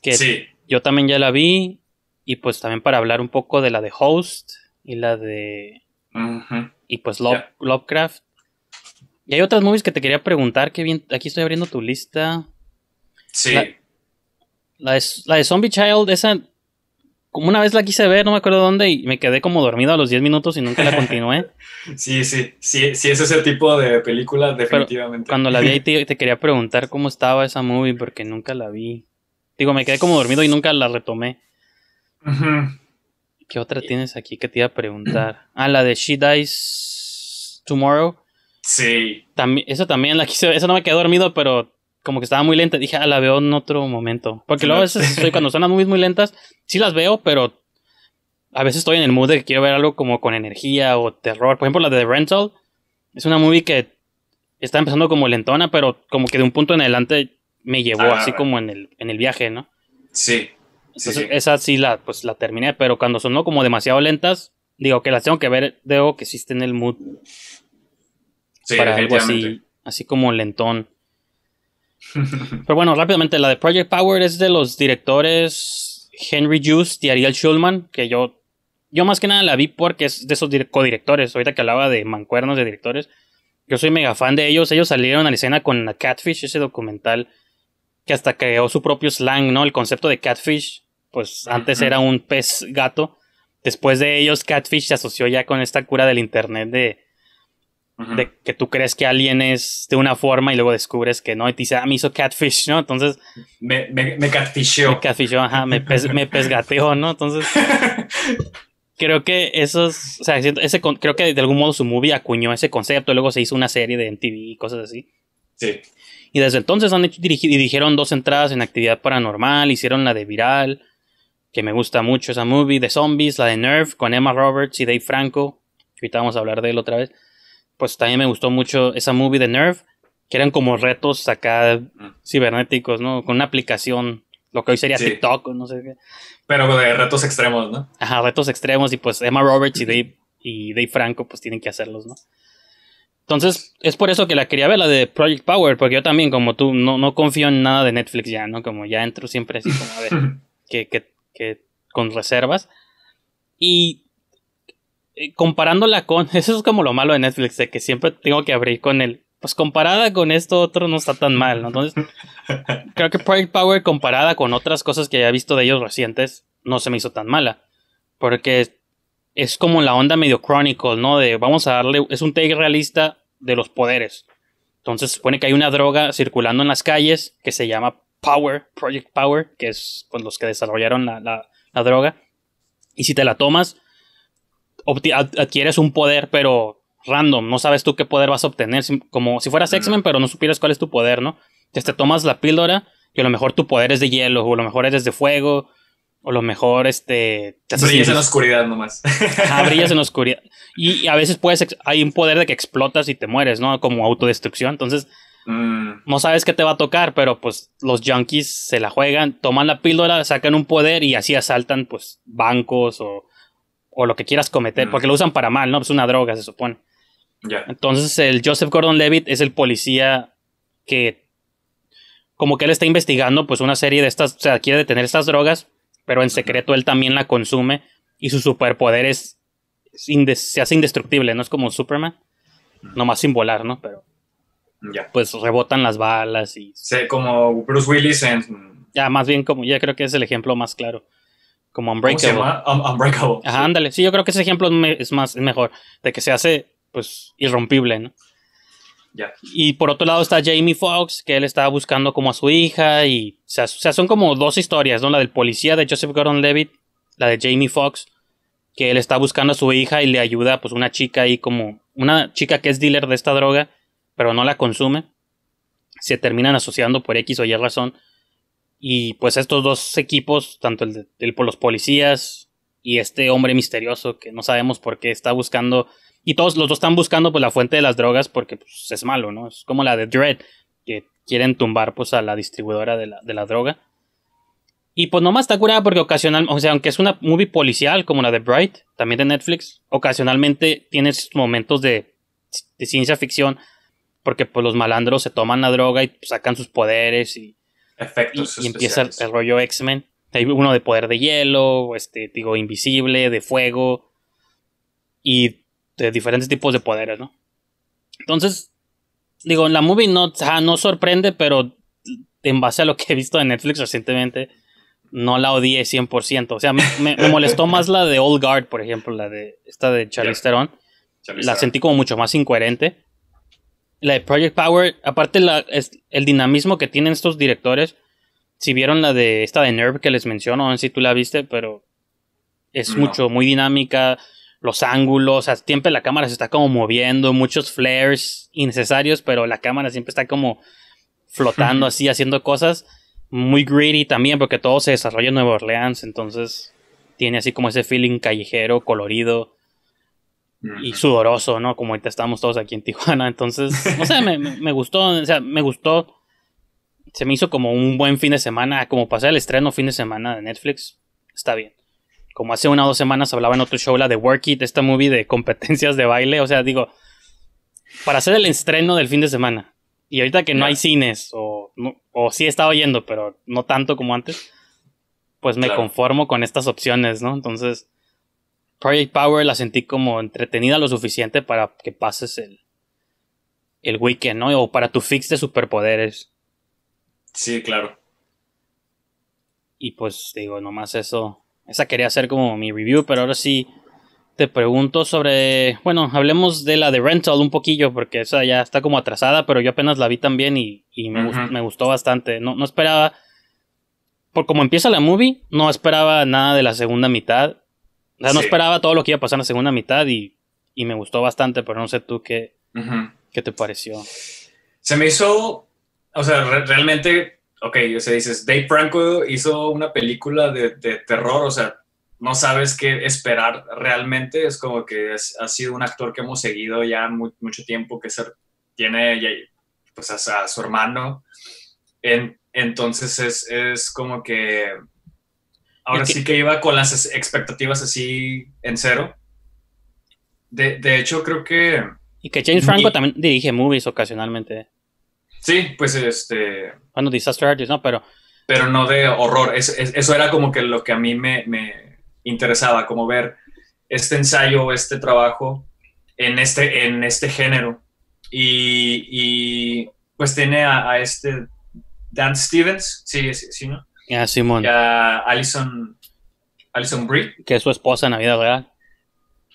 Que sí. Yo también ya la vi, y pues también para hablar un poco de la de Host y la de... Uh-huh. Y pues Love, yeah. Lovecraft. Y hay otras movies que te quería preguntar, que bien, aquí estoy abriendo tu lista. Sí. La, la, de, la de Zombie Child, esa, como una vez la quise ver, no me acuerdo dónde, y me quedé como dormido a los diez minutos y nunca la continué. sí, sí, sí, sí, ese es el tipo de película, definitivamente. Pero cuando la vi te, te quería preguntar cómo estaba esa movie, porque nunca la vi. Digo, me quedé como dormido y nunca la retomé. Uh-huh. ¿Qué otra tienes aquí que te iba a preguntar? Ah, la de She Dies Tomorrow. Sí. También, esa también la quise ver. Esa no me quedé dormido, pero como que estaba muy lenta. Dije, ah, la veo en otro momento. Porque luego a veces estoy, cuando son las movies muy lentas, sí las veo, pero a veces estoy en el mood de que quiero ver algo como con energía o terror. Por ejemplo, la de The Rental es una movie que está empezando como lentona, pero como que de un punto en adelante... me llevó ah, así como en el, en el viaje, ¿no? Sí. Entonces, sí, sí. Esa sí la, pues, la terminé, pero cuando sonó como demasiado lentas, digo que las tengo que ver, digo que sí está en el mood. Sí, para algo así, así como lentón. Pero bueno, rápidamente, la de Project Power es de los directores Henry Joost y Ariel Schulman, que yo, yo más que nada la vi porque es de esos codirectores, ahorita que hablaba de mancuernos de directores. Yo soy mega fan de ellos, ellos salieron a la escena con la Catfish, ese documental... que hasta creó su propio slang, ¿no? El concepto de catfish, pues antes uh-huh. era un pez gato. Después de ellos, catfish se asoció ya con esta cura del internet de, uh-huh. de que tú crees que alguien es de una forma y luego descubres que no. Y te dice, ah, me hizo catfish, ¿no? Entonces... Me, me, me catfishó. Me catfishó, ajá. Me, pez, me pesgateó, ¿no? Entonces... creo que esos... O sea, ese, creo que de algún modo su movie acuñó ese concepto. Y luego se hizo una serie de M T V y cosas así. Sí. Y desde entonces han hecho dirigi- dirigieron dos entradas en Actividad Paranormal, hicieron la de Viral, que me gusta mucho esa movie, de zombies, la de Nerve, con Emma Roberts y Dave Franco, que ahorita vamos a hablar de él otra vez. Pues también me gustó mucho esa movie de Nerve, que eran como retos acá cibernéticos, ¿no? Con una aplicación, lo que hoy sería sí. TikTok o no sé qué. Pero de retos extremos, ¿no? Ajá, retos extremos, y pues Emma Roberts y Dave, y Dave Franco pues tienen que hacerlos, ¿no? Entonces, es por eso que la quería ver, la de Project Power, porque yo también, como tú, no, no confío en nada de Netflix ya, ¿no? Como ya entro siempre así como a ver, que, que, que con reservas. Y eh, comparándola con... Eso es como lo malo de Netflix, de que siempre tengo que abrir con el... Pues comparada con esto, otro no está tan mal, ¿no? Entonces, creo que Project Power comparada con otras cosas que ya he visto de ellos recientes, no se me hizo tan mala. Porque... es como la onda medio Chronicle, ¿no? De vamos a darle... Es un take realista de los poderes. Entonces supone que hay una droga circulando en las calles que se llama Power, Project Power, que es con los que desarrollaron la, la, la droga. Y si te la tomas, obti- adquieres un poder, pero random. No sabes tú qué poder vas a obtener. Como si fueras X-Men, pero no supieras cuál es tu poder, ¿no? Entonces te tomas la píldora y a lo mejor tu poder es de hielo, o a lo mejor eres de fuego... O lo mejor, este... Brillas en la oscuridad nomás. Ah, brillas en la oscuridad. Y, y a veces puedes... Ex- hay un poder de que explotas y te mueres, ¿no? Como autodestrucción. Entonces, mm. no sabes qué te va a tocar, pero pues los junkies se la juegan, toman la píldora, sacan un poder y así asaltan, pues, bancos o, o lo que quieras cometer. Mm. Porque lo usan para mal, ¿no? Es una droga, se supone. Yeah. Entonces el Joseph Gordon-Levitt es el policía que como que él está investigando pues una serie de estas, o sea, quiere detener estas drogas, pero en secreto él también la consume y su superpoder es, es indes, se hace indestructible, no es como Superman, mm. nomás sin volar, ¿no? Pero yeah. pues rebotan las balas y... Sí, como Bruce Willis en... Ya, más bien como, ya creo que es el ejemplo más claro. Como Unbreakable. ¿Cómo se llama? Um, Unbreakable. Ajá, sí. Ándale. Sí, yo creo que ese ejemplo es más, es mejor. De que se hace, pues, irrompible, ¿no? Ya. Yeah. Y por otro lado está Jamie Foxx, que él estaba buscando como a su hija. Y, o sea, o sea, son como dos historias, ¿no? La del policía de Joseph Gordon-Levitt, la de Jamie Foxx, que él está buscando a su hija y le ayuda, pues, una chica ahí como... Una chica que es dealer de esta droga, pero no la consume. Se terminan asociando por X o Y razón. Y pues estos dos equipos, tanto el, de, el por los policías y este hombre misterioso que no sabemos por qué está buscando, y todos los dos están buscando pues la fuente de las drogas porque pues, es malo, ¿no? Es como la de Dredd, que quieren tumbar pues a la distribuidora de la, de la droga. Y pues nomás está curada porque ocasionalmente, o sea, aunque es una movie policial como la de Bright, también de Netflix, ocasionalmente tienes momentos de, de ciencia ficción porque pues los malandros se toman la droga y pues, sacan sus poderes y... Efectos y, y empieza el, el rollo X-Men. Hay uno de poder de hielo, este, digo, invisible, de fuego y de diferentes tipos de poderes, ¿no? Entonces, digo, la movie no, no sorprende, pero en base a lo que he visto de Netflix recientemente, no la odié cien por ciento. O sea, me, me molestó más la de Old Guard, por ejemplo, la de esta de Charlize yeah. Theron. Charlize la Theron. Sentí como mucho más incoherente. La de Project Power, aparte la, es, el dinamismo que tienen estos directores, si vieron la de esta de Nerve que les menciono, no sé si tú la viste, pero es no. mucho, muy dinámica, los ángulos, o sea, siempre la cámara se está como moviendo, muchos flares innecesarios, pero la cámara siempre está como flotando así, haciendo cosas, muy gritty también, porque todo se desarrolla en Nueva Orleans, entonces tiene así como ese feeling callejero, colorido, y sudoroso, ¿no? Como ahorita estamos todos aquí en Tijuana. Entonces, no sé, me, me gustó. O sea, me gustó. Se me hizo como un buen fin de semana. Como pasé el estreno fin de semana de Netflix. Está bien. Como hace una o dos semanas hablaba en otro show, la de Work It, esta movie de competencias de baile. O sea, digo, para hacer el estreno del fin de semana. Y ahorita que no, no. hay cines, o, no, o sí he estado yendo, pero no tanto como antes, pues me claro. conformo con estas opciones, ¿no? Entonces... Project Power la sentí como entretenida lo suficiente para que pases el, el weekend, ¿no? O para tu fix de superpoderes. Sí, claro. Y pues, digo, nomás eso. Esa quería hacer como mi review, pero ahora sí te pregunto sobre... Bueno, hablemos de la de Rental un poquillo, porque esa ya está como atrasada, pero yo apenas la vi también y, y me, uh-huh. gustó, me gustó bastante. No, no esperaba... Por como empieza la movie, no esperaba nada de la segunda mitad. O sea, no sí. esperaba todo lo que iba a pasar en la segunda mitad y, y me gustó bastante, pero no sé tú qué, uh-huh. qué te pareció. Se me hizo, o sea, re- realmente, ok, o sea, dices, Dave Franco hizo una película de, de terror, o sea, no sabes qué esperar realmente, es como que es, ha sido un actor que hemos seguido ya muy, mucho tiempo, que ser, tiene ya, pues a, a su hermano, en, entonces es, es como que... Ahora sí que iba con las expectativas así en cero. De, de hecho, creo que... Y que James Franco y, también dirige movies ocasionalmente. Sí, pues este... Bueno, Disaster Artist, ¿no? Pero... Pero no de horror. Es, es, eso era como que lo que a mí me, me interesaba, como ver este ensayo, este trabajo en este, en este género. Y, y pues tiene a, a este Dan Stevens, sí, sí, sí, ¿no? Yeah, Simón. Y a Alison, Alison Brie, que es su esposa en la vida real.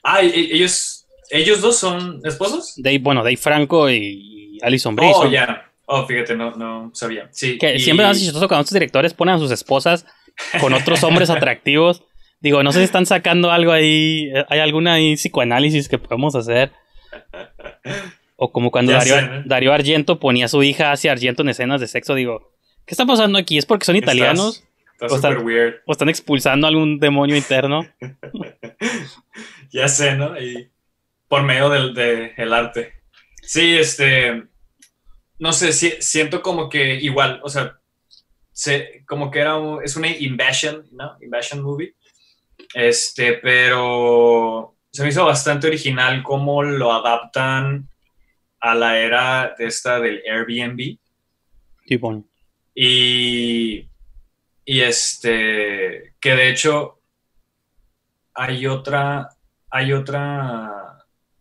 Ah, ellos, ellos dos son esposos. Dave, bueno, Dave Franco y Alison Brie. Oh, ya. Yeah. Oh, fíjate, no, no sabía. Sí. Que y... siempre es chistoso cuando estos directores ponen a sus esposas con otros hombres atractivos. Digo, no sé si están sacando algo ahí. ¿Hay alguna ahí psicoanálisis que podemos hacer? O como cuando Darío, sé, ¿no? Darío Argento ponía a su hija hacia Argento en escenas de sexo, digo. ¿Qué está pasando aquí? ¿Es porque son italianos? Está súper weird. ¿O están expulsando a algún demonio interno? Ya sé, ¿no? Y por medio del de, el arte. Sí, este... No sé, si, siento como que igual, o sea... Se, como que era un, es una invasion, ¿no? Invasion movie. Este, pero... se me hizo bastante original cómo lo adaptan a la era de esta del Airbnb. Tipo. Y, y este, que de hecho hay otra, hay otra,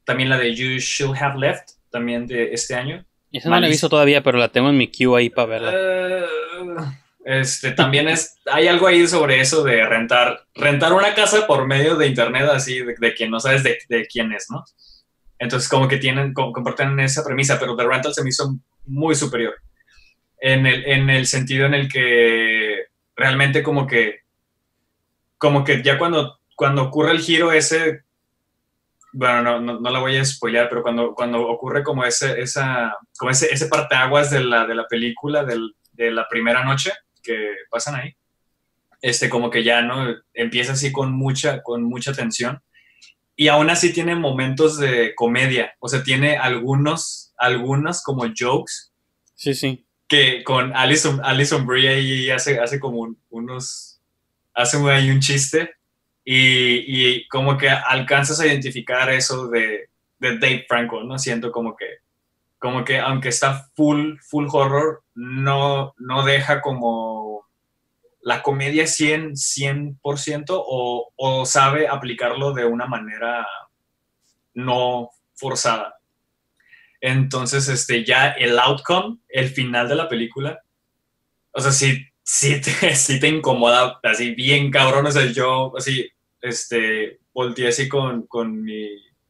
también la de You Should Have Left, también de este año. Esa no la he visto todavía, pero la tengo en mi queue ahí para verla. Uh, este, también es, hay algo ahí sobre eso de rentar, rentar una casa por medio de internet, así, de, de quien no sabes de, de quién es, ¿no? Entonces como que tienen, como, comparten esa premisa, pero The Rental se me hizo muy superior. En el, en el sentido en el que realmente como que, como que ya cuando, cuando ocurre el giro ese, bueno, no, no, no la voy a spoilear, pero cuando, cuando ocurre como ese, esa, como ese, ese parteaguas de la, de la película, del, de la primera noche que pasan ahí, este, como que ya, ¿no? Empieza así con mucha, con mucha tensión. Y aún así tiene momentos de comedia, o sea, tiene algunos, algunos como jokes. Sí, sí. Que con Alison, Alison Brie ahí hace, hace como un, unos, hace ahí un chiste y, y como que alcanzas a identificar eso de, de Dave Franco, ¿no? Siento como que, como que aunque está full, full horror, no, no deja como la comedia cien por ciento o, o sabe aplicarlo de una manera no forzada. Entonces, este, ya el outcome, el final de la película, o sea, sí, sí, te, sí te incomoda, así bien cabrón. O sea, yo así, este, volteé así con, con mi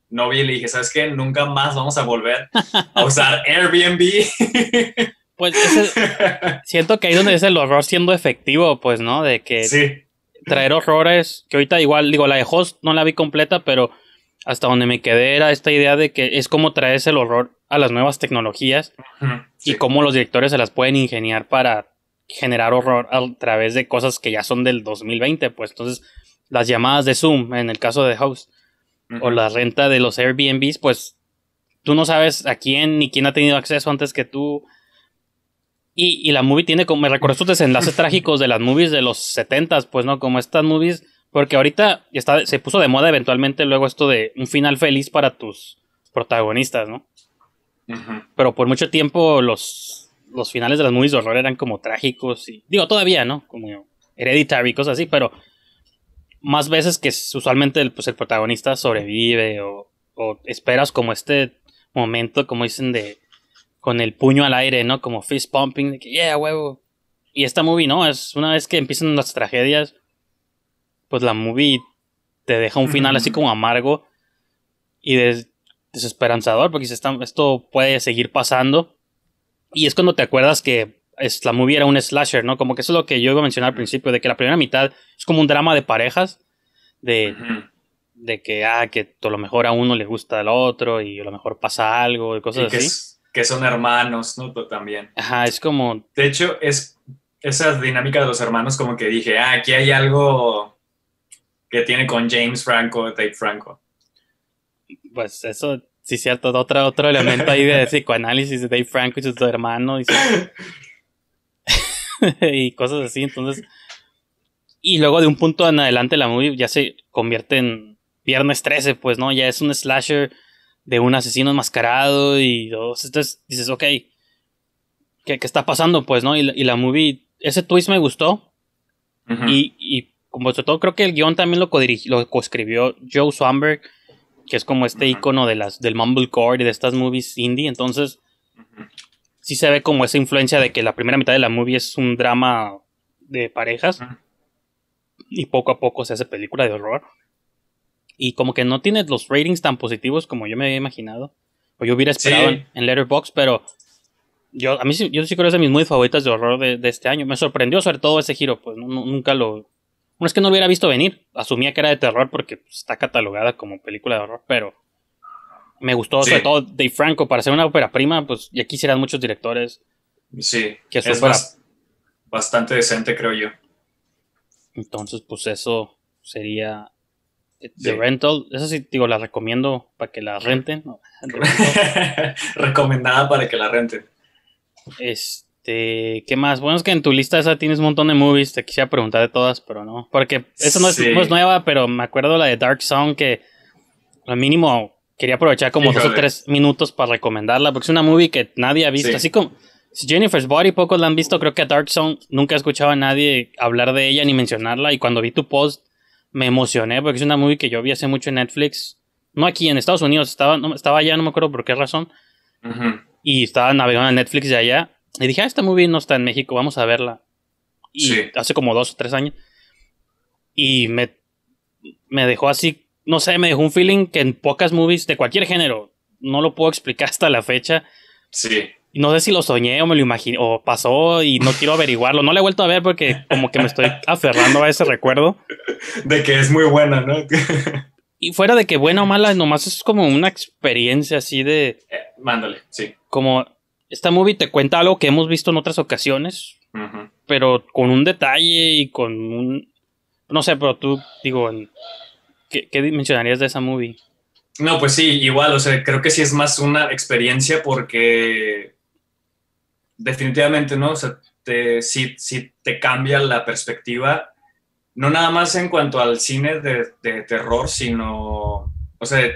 novia y le dije, ¿sabes qué? Nunca más vamos a volver a usar Airbnb. Pues ese, siento que ahí donde es el horror siendo efectivo, pues, ¿no? De que sí. Traer horrores, que ahorita igual, digo, la de Host no la vi completa, pero... hasta donde me quedé era esta idea de que es como traerse el horror a las nuevas tecnologías uh-huh, sí. Y cómo los directores se las pueden ingeniar para generar horror a través de cosas que ya son del dos mil veinte. Pues entonces, las llamadas de Zoom, en el caso de House, uh-huh. O la renta de los Airbnbs, pues tú no sabes a quién ni quién ha tenido acceso antes que tú. Y, y la movie tiene como, me recuerdo estos desenlaces trágicos de las movies de los setentas, pues, ¿no? Como estas movies... porque ahorita está, se puso de moda eventualmente luego esto de un final feliz para tus protagonistas, ¿no? Uh-huh. Pero por mucho tiempo los, los finales de las movies de horror eran como trágicos y... digo, todavía, ¿no? Como Hereditary y cosas así, pero... más veces que usualmente el, pues, el protagonista sobrevive o, o esperas como este momento, como dicen, de... con el puño al aire, ¿no? Como fist pumping, de que, yeah, huevo. Y esta movie, ¿no? Es una vez que empiezan las tragedias... pues la movie te deja un final así como amargo y des- desesperanzador, porque está, esto puede seguir pasando. Y es cuando te acuerdas que es, la movie era un slasher, ¿no? Como que eso es lo que yo iba a mencionar al principio, de que la primera mitad es como un drama de parejas, de, uh-huh. de que, ah, que a lo mejor a uno le gusta al otro y a lo mejor pasa algo y cosas y que así. Es, que son hermanos, ¿no? Pero también. Ajá, es como... de hecho, es esa dinámica de los hermanos como que dije, ah, aquí hay algo... que tiene con James Franco, Dave Franco. Pues eso, sí, cierto. Otra, otro elemento ahí de psicoanálisis de Dave Franco y su hermano. Y, su... y cosas así, entonces. Y luego de un punto en adelante la movie ya se convierte en Viernes trece, pues, ¿no? Ya es un slasher de un asesino enmascarado y todo. Entonces dices, ok, ¿qué, qué está pasando? Pues, ¿no? Y, y la movie, ese twist me gustó. Uh-huh. Y... y como sobre todo creo que el guión también lo codirigi- lo coescribió Joe Swanberg, que es como este ícono de las, del mumblecore y de estas movies indie. Entonces, sí se ve como esa influencia de que la primera mitad de la movie es un drama de parejas. Y poco a poco se hace película de horror. Y como que no tiene los ratings tan positivos como yo me había imaginado. O yo hubiera esperado sí. en, en Letterboxd, pero yo, a mí, yo sí creo que es de mis movies favoritas de horror de, de este año. Me sorprendió sobre todo ese giro, pues no, no, nunca lo... bueno, es que no lo hubiera visto venir. Asumía que era de terror porque está catalogada como película de horror, pero me gustó, sí. Sobre todo Dave Franco, para hacer una ópera prima, pues ya quisieran muchos directores. Sí, que es para... bastante decente, creo yo. Entonces, pues eso sería The sí. Rental. Eso sí, digo, la recomiendo para que la renten. No, recomendada para que la renten. Este... ¿qué más? Bueno, es que en tu lista esa tienes un montón de movies, te quisiera preguntar de todas, pero no, porque esa no es, sí. no es nueva, pero me acuerdo la de Dark Zone, que al mínimo quería aprovechar como Híjole. dos o tres minutos para recomendarla, porque es una movie que nadie ha visto. Sí. Así como Jennifer's Body, pocos la han visto. Creo que a Dark Zone nunca he escuchado a nadie hablar de ella ni mencionarla. Y cuando vi tu post me emocioné, porque es una movie que yo vi hace mucho en Netflix. No aquí, en Estados Unidos. Estaba, no, estaba allá, no me acuerdo por qué razón. Uh-huh. Y estaba navegando en Netflix de allá. Y dije, ah, esta movie no está en México, vamos a verla. Y sí. hace como dos o tres años. Y me, me dejó así, no sé, me dejó un feeling que en pocas movies de cualquier género, no lo puedo explicar hasta la fecha. Sí. Y no sé si lo soñé o me lo imaginé, o pasó y no quiero averiguarlo. No la he vuelto a ver porque como que me estoy aferrando a ese recuerdo. De que es muy buena, ¿no? Y fuera de que buena o mala, nomás es como una experiencia así de... Eh, mándale, sí. Como... Esta movie te cuenta algo que hemos visto en otras ocasiones, uh-huh. pero con un detalle y con un... No sé, pero tú, digo, ¿qué, qué mencionarías de esa movie? No, pues sí, igual, o sea, creo que sí es más una experiencia porque definitivamente, ¿no? O sea, te, sí, sí te cambia la perspectiva, no nada más en cuanto al cine de, de terror, sino, o sea...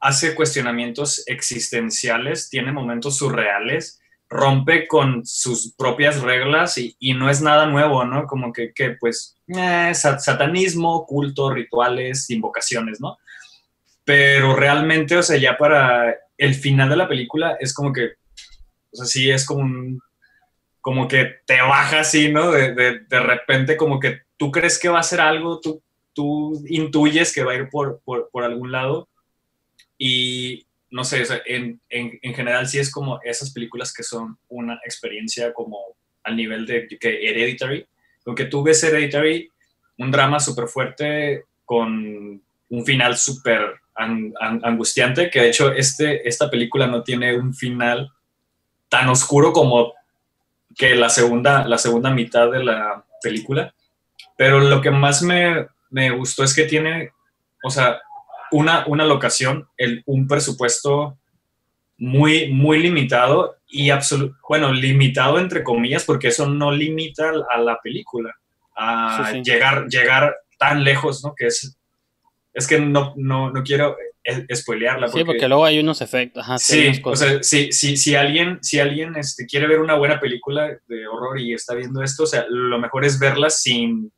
hace cuestionamientos existenciales, tiene momentos surreales, rompe con sus propias reglas y, y no es nada nuevo, ¿no? Como que, que pues, eh, satanismo, culto, rituales, invocaciones, ¿no? Pero realmente, o sea, ya para el final de la película es como que, o sea, sí es como un, como que te baja así, ¿no? De, de, de repente como que tú crees que va a ser algo, tú, tú intuyes que va a ir por, por, por algún lado. Y no sé, o sea, en, en, en general sí es como esas películas que son una experiencia como al nivel de que Hereditary. Lo que tú ves Hereditary, un drama súper fuerte con un final súper an, an, angustiante, que de hecho este, esta película no tiene un final tan oscuro como que la segunda, la segunda mitad de la película. Pero lo que más me, me gustó es que tiene, o sea... Una, una locación, el, un presupuesto muy, muy limitado y absoluto, bueno, limitado entre comillas, porque eso no limita a la película, a sí, sí. Llegar, llegar tan lejos, ¿no? Que es, es que no, no, no quiero spoilearla. Porque, sí, porque luego hay unos efectos. Ajá, sí, o sea, si, si, si alguien, si alguien este, quiere ver una buena película de horror y está viendo esto, o sea, lo mejor es verla sin...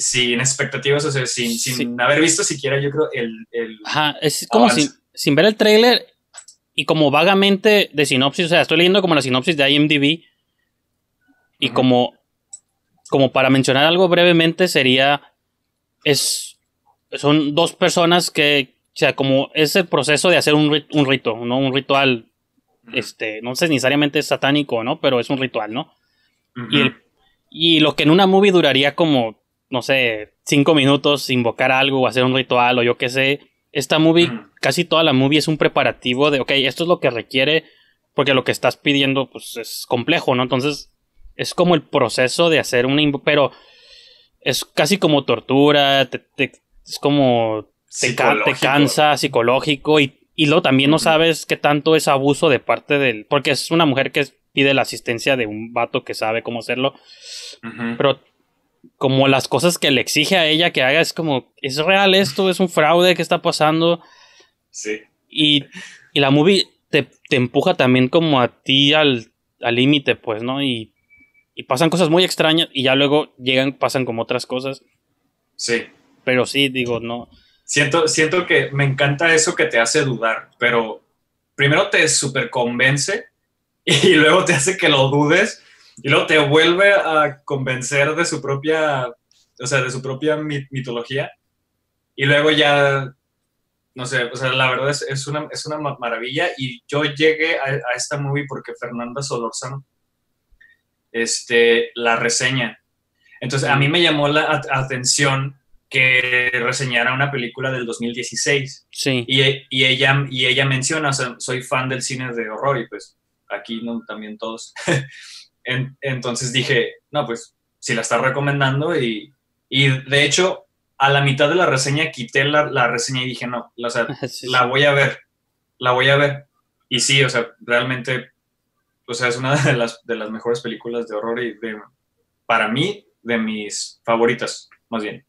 sin expectativas, o sea, sin, sin sí. haber visto siquiera, yo creo, el... el Ajá, es como sin, sin ver el tráiler y como vagamente de sinopsis, o sea, estoy leyendo como la sinopsis de IMDb y Ajá. como como para mencionar algo brevemente sería, es son dos personas que, o sea, como es el proceso de hacer un, rit, un rito, ¿no? Un ritual, Ajá. este, no sé, necesariamente es satánico, ¿no? Pero es un ritual, ¿no? Y, el, y lo que en una movie duraría como no sé, cinco minutos, invocar algo o hacer un ritual o yo qué sé. Esta movie, mm. casi toda la movie es un preparativo de, ok, esto es lo que requiere porque lo que estás pidiendo pues es complejo, ¿no? Entonces es como el proceso de hacer una invocación, pero es casi como tortura, te, te, es como te, ca- te cansa, psicológico y, y luego también mm-hmm. no sabes qué tanto es abuso de parte del... Porque es una mujer que pide la asistencia de un vato que sabe cómo hacerlo, mm-hmm. pero... como las cosas que le exige a ella que haga es como, ¿es real esto? ¿Es un fraude que está pasando? Sí. Y, y la movie te, te empuja también como a ti al límite, al pues, ¿no? Y, y pasan cosas muy extrañas y ya luego llegan, pasan como otras cosas. Sí. Pero sí, digo, no. Siento, siento que me encanta eso que te hace dudar, pero primero te super convence y luego te hace que lo dudes. Y luego te vuelve a convencer de su propia, o sea, de su propia mitología. Y luego ya, no sé, o sea, la verdad es, es, una, es una maravilla. Y yo llegué a, a esta movie porque Fernanda Solórzano este, la reseña. Entonces, a mí me llamó la at- atención que reseñara una película del dos mil dieciséis. Sí. Y, y, ella, y ella menciona, o sea, soy fan del cine de horror y pues aquí no, también todos... Entonces dije, no, pues, si la está recomendando y, y de hecho, a la mitad de la reseña quité la, la reseña y dije, no, o sea, sí, la voy a ver, la voy a ver. Y sí, o sea, realmente, o sea, es una de las, de las mejores películas de horror y de, para mí, de mis favoritas, más bien.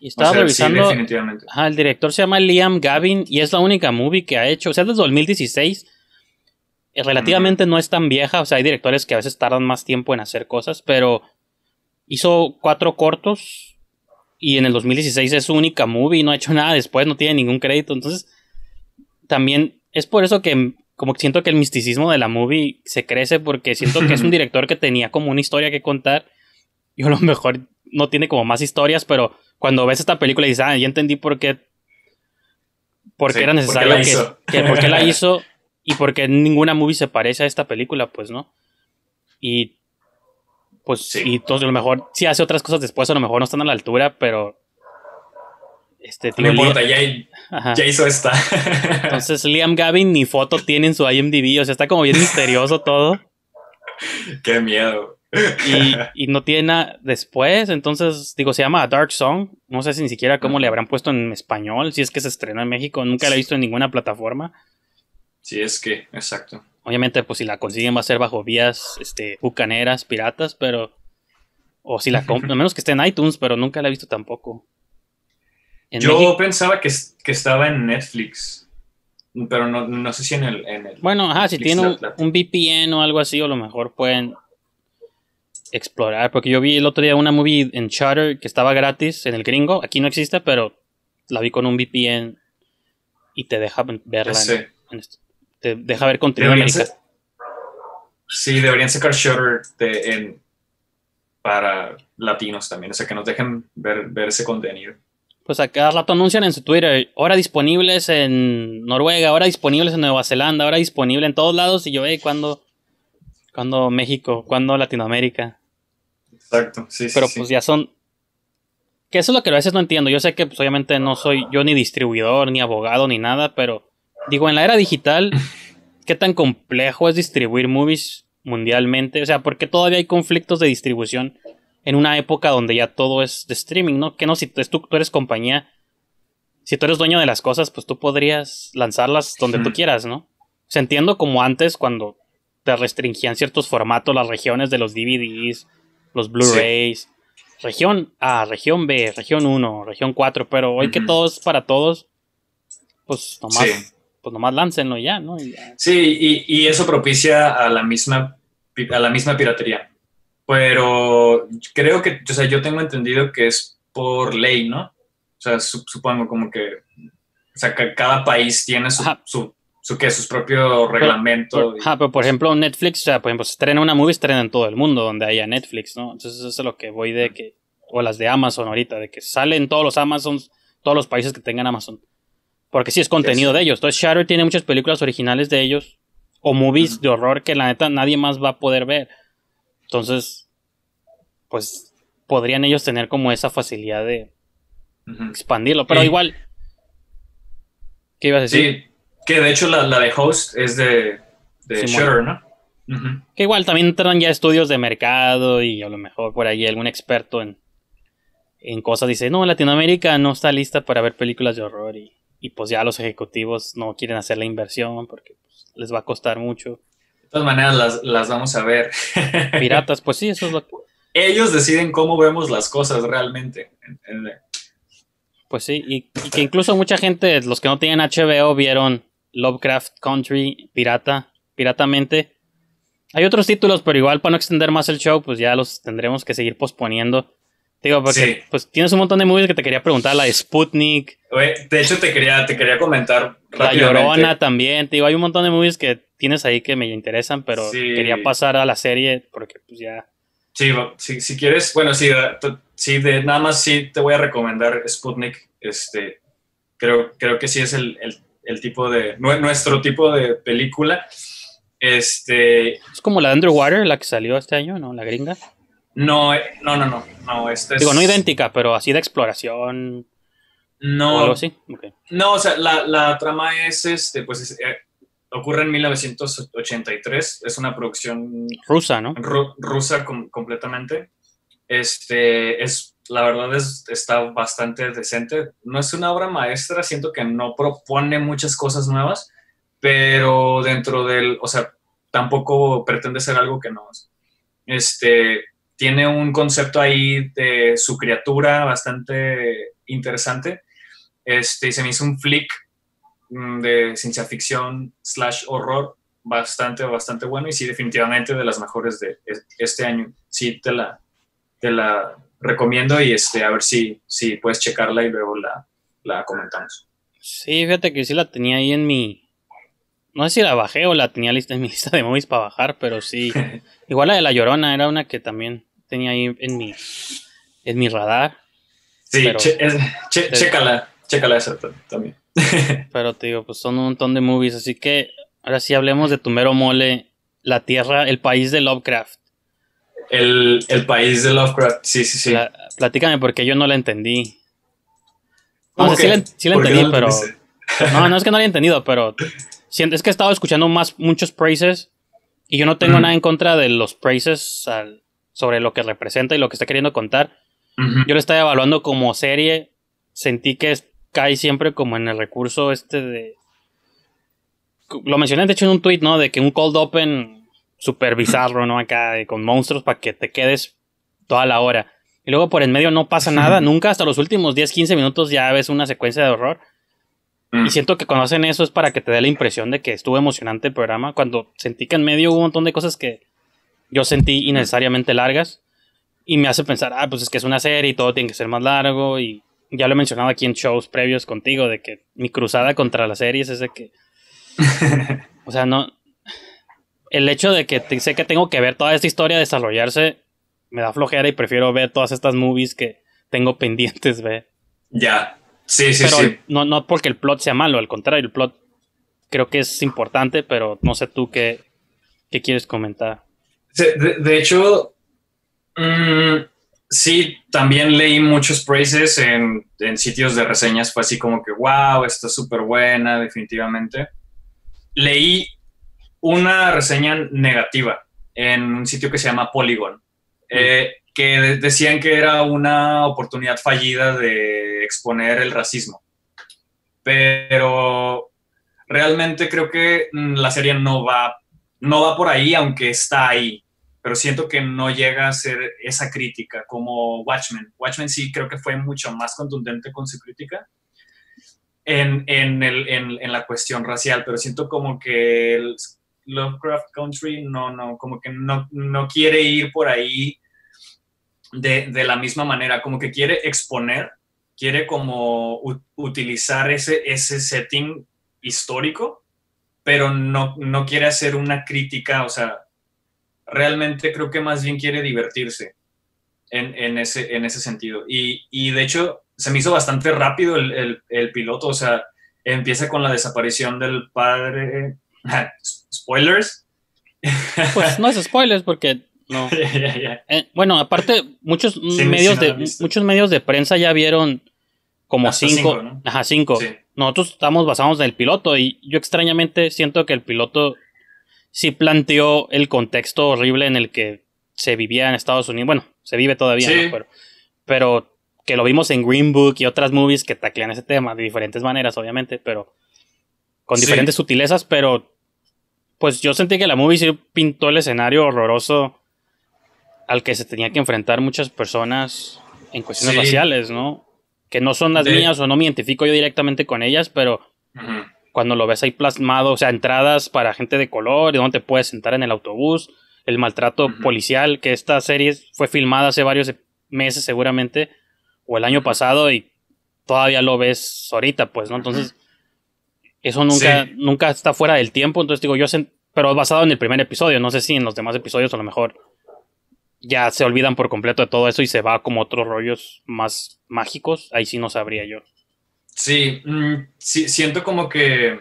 Y estaba o sea, revisando. Sí, definitivamente. Ajá, el director se llama Liam Gavin y es la única movie que ha hecho. O sea, desde dos mil dieciséis. Relativamente mm. no es tan vieja. O sea, hay directores que a veces tardan más tiempo en hacer cosas, pero hizo cuatro cortos y en el dos mil dieciséis es su única movie. No ha hecho nada después, no tiene ningún crédito. Entonces, también es por eso que como que siento que el misticismo de la movie se crece, porque siento que es un director que tenía como una historia que contar y a lo mejor no tiene como más historias, pero cuando ves esta película y dices, ah, ya entendí por qué por qué sí, era necesario porque que, que por qué la hizo y por qué ninguna movie se parece a esta película, pues, ¿no? Y pues sí. Y todo, a lo mejor sí hace otras cosas después, a lo mejor no están a la altura, pero este no importa, ya, ya hizo esta. Entonces Liam Gavin ni foto tiene en su I M D B, o sea, está como bien misterioso todo. Qué miedo. Y, y no tiene nada después. Entonces, digo, se llama A Dark Song. No sé si ni siquiera cómo le habrán puesto en español, si es que se estrenó en México. Nunca la he visto en ninguna plataforma. Si es que, exacto. Obviamente, pues si la consiguen va a ser bajo vías este, bucaneras, piratas, pero o si la compran, a menos que esté en iTunes, pero nunca la he visto tampoco. En Yo México... pensaba que, que estaba en Netflix, pero no, no sé si en el, en el bueno, ajá, Netflix, si tiene un, un V P N o algo así, o a lo mejor pueden explorar, porque yo vi el otro día una movie en Shudder que estaba gratis en el gringo, aquí no existe, pero la vi con un V P N y te deja verla sí. en, en esto. Te deja ver contenido americano. Sí, deberían sacar Shudder de, en, para latinos también, o sea que nos dejen ver, ver ese contenido. Pues a cada rato anuncian en su Twitter, ahora disponibles en Noruega, ahora disponibles en Nueva Zelanda, ahora disponible en todos lados, y yo, hey, ¿cuándo, ¿cuándo México? ¿Cuándo Latinoamérica? Exacto, sí, sí. Pero pues sí. ya son... Que eso es lo que a veces no entiendo. Yo sé que pues, obviamente no soy yo ni distribuidor, ni abogado, ni nada, pero... Digo, en la era digital, ¿qué tan complejo es distribuir movies mundialmente? O sea, ¿por qué todavía hay conflictos de distribución en una época donde ya todo es de streaming, no? Que no, si tú, tú eres compañía, si tú eres dueño de las cosas, pues tú podrías lanzarlas donde mm. tú quieras, ¿no? O sea, entiendo como antes cuando te restringían ciertos formatos, las regiones de los D V Ds... los Blu-rays, sí. región A, región B, región uno, región cuatro, pero hoy uh-huh. que todo es para todos, pues nomás, sí. pues nomás láncenlo ya, ¿no? Y ya. Sí, y, y eso propicia a la misma a la misma piratería, pero creo que, o sea, yo tengo entendido que es por ley, ¿no? O sea, supongo como que, o sea, que cada país tiene su... su Su, que sus propios reglamentos. Ah, pero por ejemplo, Netflix, o sea, por ejemplo, se estrena una movie, estrena en todo el mundo donde haya Netflix, ¿no? Entonces, eso es lo que voy de que. O las de Amazon ahorita, de que salen todos los Amazon, todos los países que tengan Amazon. Porque sí es contenido de ellos. Entonces, Shudder tiene muchas películas originales de ellos o movies uh-huh. de horror que la neta nadie más va a poder ver. Entonces, pues podrían ellos tener como esa facilidad de uh-huh. expandirlo. Pero sí. igual. ¿Qué ibas a decir? Sí. Que de hecho la, la de Host es de, de Shudder, ¿no? Uh-huh. Que igual también entran ya estudios de mercado y a lo mejor por ahí algún experto en, en cosas dice, no, Latinoamérica no está lista para ver películas de horror y, y pues ya los ejecutivos no quieren hacer la inversión porque pues, les va a costar mucho. De todas maneras las, las vamos a ver. Piratas, pues sí, eso es lo que... Ellos deciden cómo vemos las cosas realmente. Pues sí, y, y que incluso mucha gente, los que no tienen H B O vieron... Lovecraft Country, pirata, piratamente. Hay otros títulos, pero igual para no extender más el show, pues ya los tendremos que seguir posponiendo. Digo, porque sí. pues tienes un montón de movies que te quería preguntar, la de Sputnik. Oye, de hecho te quería, te quería comentar La Llorona también, te digo, hay un montón de movies que tienes ahí que me interesan, pero sí. quería pasar a la serie porque pues ya... Sí, si, si quieres, bueno, sí, sí de, nada más sí te voy a recomendar Sputnik. Este, creo, creo que sí es el... el el tipo de, nuestro tipo de película, este... ¿Es como la de Underwater, la que salió este año, no? ¿La gringa? No, no, no, no, no, esta es... Digo, no idéntica, pero así de exploración, no, o algo así. Okay. No, o sea, la, la trama es, este, pues, es, eh, ocurre en mil novecientos ochenta y tres, es una producción... Rusa, ¿no? Ru, rusa com, completamente, este, es... La verdad es está bastante decente. No es una obra maestra, siento que no propone muchas cosas nuevas, pero dentro del, o sea, tampoco pretende ser algo que no. Este, tiene un concepto ahí de su criatura bastante interesante. Este, y se me hizo un flick de ciencia ficción slash horror bastante, bastante bueno. Y sí, definitivamente de las mejores de este año. Sí, te la, te la recomiendo y este, a ver si, si puedes checarla y luego la, la comentamos. Sí, fíjate que sí la tenía ahí en mi... No sé si la bajé o la tenía lista en mi lista de movies para bajar, pero sí. Igual la de La Llorona era una que también tenía ahí en mi, en mi radar. Sí, pero, che, es, che, te, chécala, chécala esa también. Pero te digo, pues son un montón de movies, así que ahora sí hablemos de tu mero mole, la tierra, el país de Lovecraft. El, el país de Lovecraft, sí, sí, sí. La, platícame porque yo no la entendí. No, sé, sí la, sí la entendí, no pero... No, no es que no la haya entendido, pero... Es que he estado escuchando más, muchos praises y yo no tengo uh-huh. nada en contra de los praises al, sobre lo que representa y lo que está queriendo contar. Uh-huh. Yo lo estaba evaluando como serie. Sentí que es, cae siempre como en el recurso este de... Lo mencioné, de hecho, en un tweet, ¿no? De que un cold open super bizarro, ¿no? Acá con monstruos para que te quedes toda la hora. Y luego por en medio no pasa nada. Uh-huh. Nunca hasta los últimos diez, quince minutos ya ves una secuencia de horror. Y siento que cuando hacen eso es para que te dé la impresión de que estuvo emocionante el programa. Cuando sentí que en medio hubo un montón de cosas que yo sentí innecesariamente largas. Y me hace pensar, ah, pues es que es una serie y todo tiene que ser más largo. Y ya lo he mencionado aquí en shows previos contigo, de que mi cruzada contra las series es de que... o sea, no... El hecho de que te, sé que tengo que ver toda esta historia desarrollarse me da flojera y prefiero ver todas estas movies que tengo pendientes, ve. Ya. Yeah. Sí, sí, pero sí. No, no porque el plot sea malo, al contrario, el plot creo que es importante, pero no sé tú qué, qué quieres comentar. De, de hecho, mmm, sí, también leí muchos praises en, en sitios de reseñas, fue así como que, wow, está súper buena, definitivamente. Leí una reseña negativa en un sitio que se llama Polygon, eh, que de- decían que era una oportunidad fallida de exponer el racismo, pero realmente creo que la serie no va, no va por ahí, aunque está ahí, pero siento que no llega a ser esa crítica como Watchmen. Watchmen sí creo que fue mucho más contundente con su crítica en, en, el, en, en la cuestión racial, pero siento como que el Lovecraft Country no, no, como que no, no quiere ir por ahí de, de la misma manera, como que quiere exponer, quiere como u- utilizar ese, ese setting histórico, pero no, no quiere hacer una crítica, o sea, realmente creo que más bien quiere divertirse en, en, ese, en ese sentido. Y, y de hecho, se me hizo bastante rápido el, el, el piloto, o sea, empieza con la desaparición del padre... ¿Spoilers? Pues no es spoilers porque... No. Yeah, yeah. Eh, bueno, aparte, muchos, sí, medios sí, no de, muchos medios de prensa ya vieron como hasta cinco. cinco ¿no? Ajá, cinco. Sí. Nosotros estamos basados en el piloto y yo extrañamente siento que el piloto sí planteó el contexto horrible en el que se vivía en Estados Unidos. Bueno, se vive todavía, sí. ¿no? Pero, pero que lo vimos en Green Book y otras movies que taclean ese tema de diferentes maneras, obviamente, pero con diferentes sí. sutilezas. Pero pues yo sentí que la movie sí pintó el escenario horroroso al que se tenía que enfrentar muchas personas en cuestiones sí. raciales, ¿no? Que no son las de... mías o no me identifico yo directamente con ellas, pero uh-huh. cuando lo ves ahí plasmado, o sea, entradas para gente de color, de dónde te puedes sentar en el autobús, el maltrato uh-huh. policial, que esta serie fue filmada hace varios meses seguramente, o el año pasado, y todavía lo ves ahorita, pues, ¿no? Entonces, uh-huh. eso nunca, sí. nunca está fuera del tiempo, entonces digo, yo sent... pero basado en el primer episodio, no sé si en los demás episodios a lo mejor... ya se olvidan por completo de todo eso y se va como otros rollos más mágicos. Ahí sí no sabría yo. Sí, mm, sí, siento como que,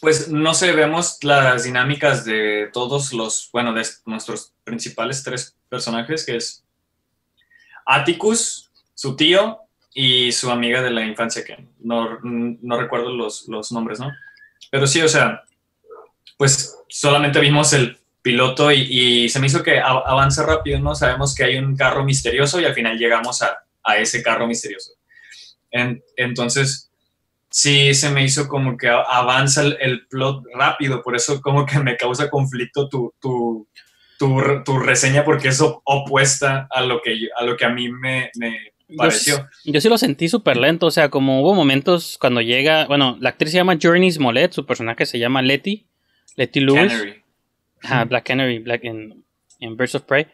pues, no sé, vemos las dinámicas de todos los, bueno, de nuestros principales tres personajes, que es Atticus, su tío y su amiga de la infancia, que no, no recuerdo los, los nombres, ¿no? Pero sí, o sea, pues solamente vimos el... piloto y, y se me hizo que avanza rápido, ¿no? Sabemos que hay un carro misterioso y al final llegamos a, a ese carro misterioso. En, entonces, sí se me hizo como que avanza el, el plot rápido, por eso como que me causa conflicto tu, tu, tu, tu reseña porque es opuesta a lo que, yo, a, lo que a mí me, me pareció. Yo, yo sí lo sentí súper lento, o sea, como hubo momentos cuando llega, bueno, la actriz se llama Journey Smollett, su personaje se llama Letty, Letty Lewis. Canary. Ah, Black Canary, Black en, en Birds of Prey.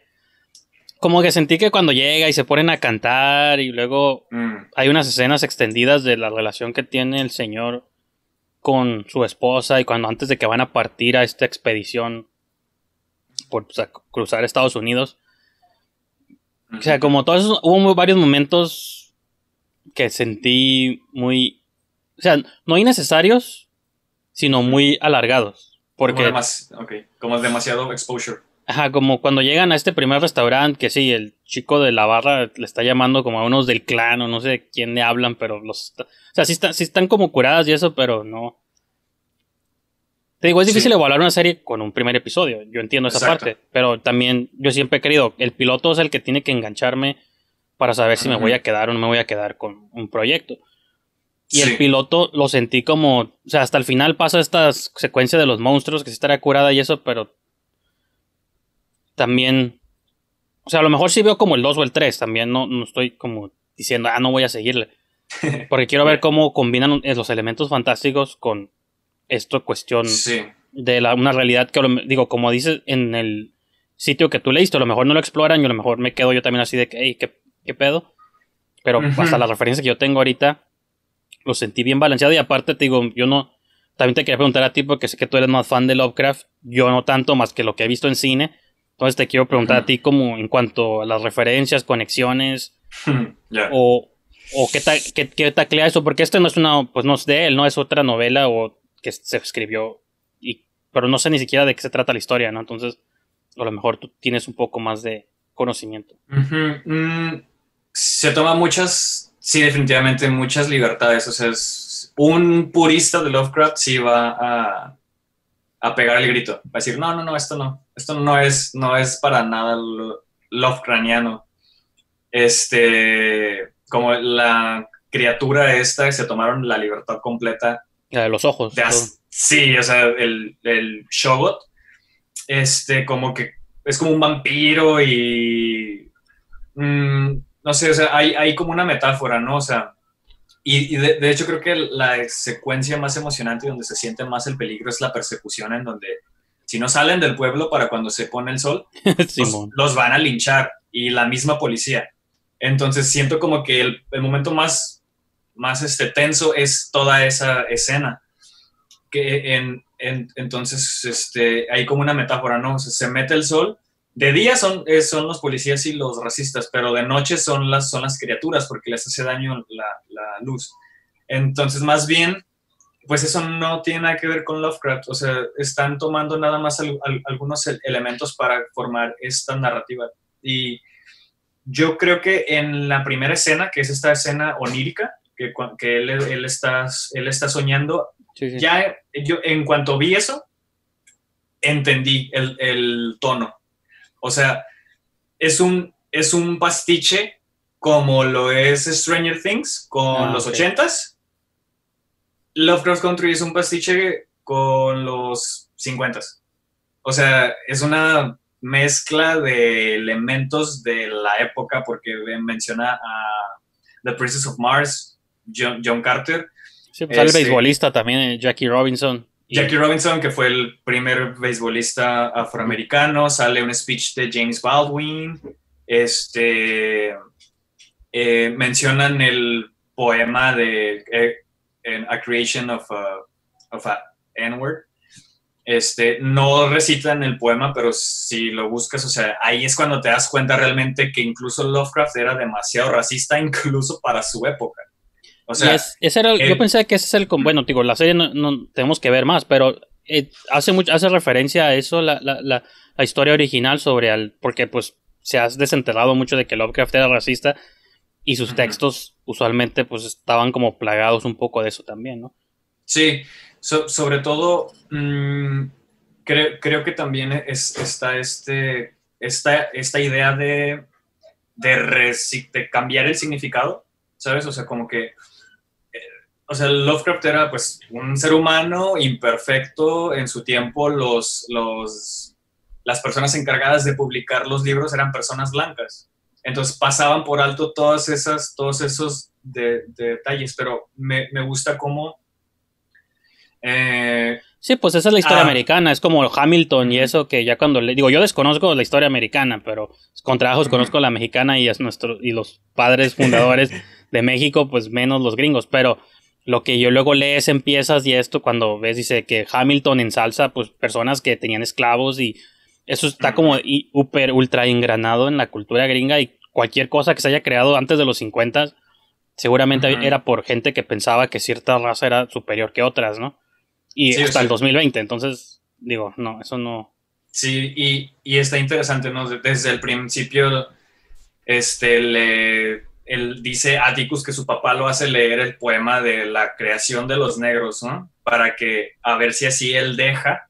Como que sentí que cuando llega y se ponen a cantar y luego mm. hay unas escenas extendidas de la relación que tiene el señor con su esposa y cuando antes de que van a partir a esta expedición por o sea, cruzar Estados Unidos. O sea, como todos esos, hubo muy, varios momentos que sentí muy... O sea, no innecesarios, sino muy alargados. Porque como, demas- okay. como demasiado exposure. Ajá, como cuando llegan a este primer restaurante, que sí, el chico de la barra le está llamando como a unos del clan o no sé quién le hablan, pero los... O sea, sí, está, sí están como curadas y eso, pero no... Te digo, es difícil sí. evaluar una serie con un primer episodio, yo entiendo esa Exacto. parte, pero también yo siempre he querido, el piloto es el que tiene que engancharme para saber si uh-huh. me voy a quedar o no me voy a quedar con un proyecto. Y sí. el piloto lo sentí como... O sea, hasta el final pasa esta secuencia de los monstruos, que sí estaría curada y eso, pero... También, o sea, a lo mejor sí veo como el dos o el tres, también no, no estoy como diciendo, ah, no voy a seguirle. Porque quiero ver cómo combinan los elementos fantásticos con esto, cuestión sí. de la, una realidad que, digo, como dices en el sitio que tú leíste, a lo mejor no lo exploran y a lo mejor me quedo yo también así de, hey, ¿qué, qué pedo? Pero uh-huh. hasta las referencias que yo tengo ahorita, lo sentí bien balanceado y aparte, te digo, yo no, también te quería preguntar a ti porque sé que tú eres más fan de Lovecraft, yo no tanto más que lo que he visto en cine. Entonces te quiero preguntar uh-huh. a ti como en cuanto a las referencias, conexiones uh-huh. yeah. o, o qué, ta, qué, qué taclea eso, porque esto no es una, pues no es de él, no es otra novela o que se escribió, y, pero no sé ni siquiera de qué se trata la historia, ¿no? Entonces a lo mejor tú tienes un poco más de conocimiento. Uh-huh. Mm, se toma muchas, sí definitivamente muchas libertades, o sea, es, un purista de Lovecraft sí va a... a pegar el grito, a decir, no, no, no, esto no, esto no es, no es para nada Lovecraftiano. Este, como la criatura esta, se tomaron la libertad completa. La de los ojos. De as- sí, o sea, el, el Shoggoth, este, como que es como un vampiro y, mm, no sé, o sea, hay, hay como una metáfora, ¿no? O sea, Y de, de hecho creo que la secuencia más emocionante y donde se siente más el peligro es la persecución, en donde si no salen del pueblo para cuando se pone el sol, los, los van a linchar y la misma policía. Entonces siento como que el, el momento más, más este, tenso es toda esa escena. Que en, en, entonces este, hay como una metáfora, ¿no? O sea, se mete el sol. De día son, son los policías y los racistas, pero de noche son las, son las criaturas porque les hace daño la, la luz. Entonces, más bien, pues eso no tiene nada que ver con Lovecraft. O sea, están tomando nada más al, al, algunos elementos para formar esta narrativa. Y yo creo que en la primera escena, que es esta escena onírica, que, que él, él, está, él está soñando, sí, sí. ya yo en cuanto vi eso, entendí el, el tono. O sea, es un, es un pastiche como lo es Stranger Things con ah, los okay. ochentas. Lovecraft Country es un pastiche con los cincuentas. O sea, es una mezcla de elementos de la época porque menciona a The Princess of Mars, John, John Carter. Sí, pues este, el beisbolista también, Jackie Robinson. Jackie Robinson, que fue el primer beisbolista afroamericano, sale un speech de James Baldwin, este, eh, mencionan el poema de eh, A Creation of a, of a N-Word, este, no recitan el poema, pero si lo buscas, o sea, ahí es cuando te das cuenta realmente que incluso Lovecraft era demasiado racista, incluso para su época. O sea, es, ese era el, el, yo pensé que ese es el... Bueno, digo, la serie no, no tenemos que ver más, pero eh, hace mucho, hace referencia a eso la, la, la, la historia original sobre... El, porque pues se ha desenterrado mucho de que Lovecraft era racista y sus textos uh-huh. usualmente pues estaban como plagados un poco de eso también, ¿no? Sí, so, sobre todo mmm, creo, creo que también es, está este, esta, esta idea de, de, resi- de cambiar el significado, ¿sabes? O sea, como que... O sea, Lovecraft era pues un ser humano imperfecto en su tiempo, los, los las personas encargadas de publicar los libros eran personas blancas. Entonces pasaban por alto todas esas, todos esos de, de detalles, pero me, me gusta cómo... Eh, sí, pues esa es la historia ah, americana, es como Hamilton y eso, que ya cuando le digo, yo desconozco la historia americana, pero con trabajos uh-huh. conozco la mexicana y, es nuestro, y los padres fundadores de México, pues menos los gringos, pero lo que yo luego lees en piezas y esto, cuando ves, dice que Hamilton ensalza pues personas que tenían esclavos y eso está uh-huh. como y, super, ultra engranado en la cultura gringa, y cualquier cosa que se haya creado antes de los cincuenta seguramente uh-huh. era por gente que pensaba que cierta raza era superior que otras, ¿no? Y sí, hasta sí. el dos mil veinte, entonces, digo, no, eso no... Sí, y, y está interesante, ¿no? Desde el principio, este, le, él dice a Atticus que su papá lo hace leer el poema de la creación de los negros, ¿no? Para que, a ver si así él deja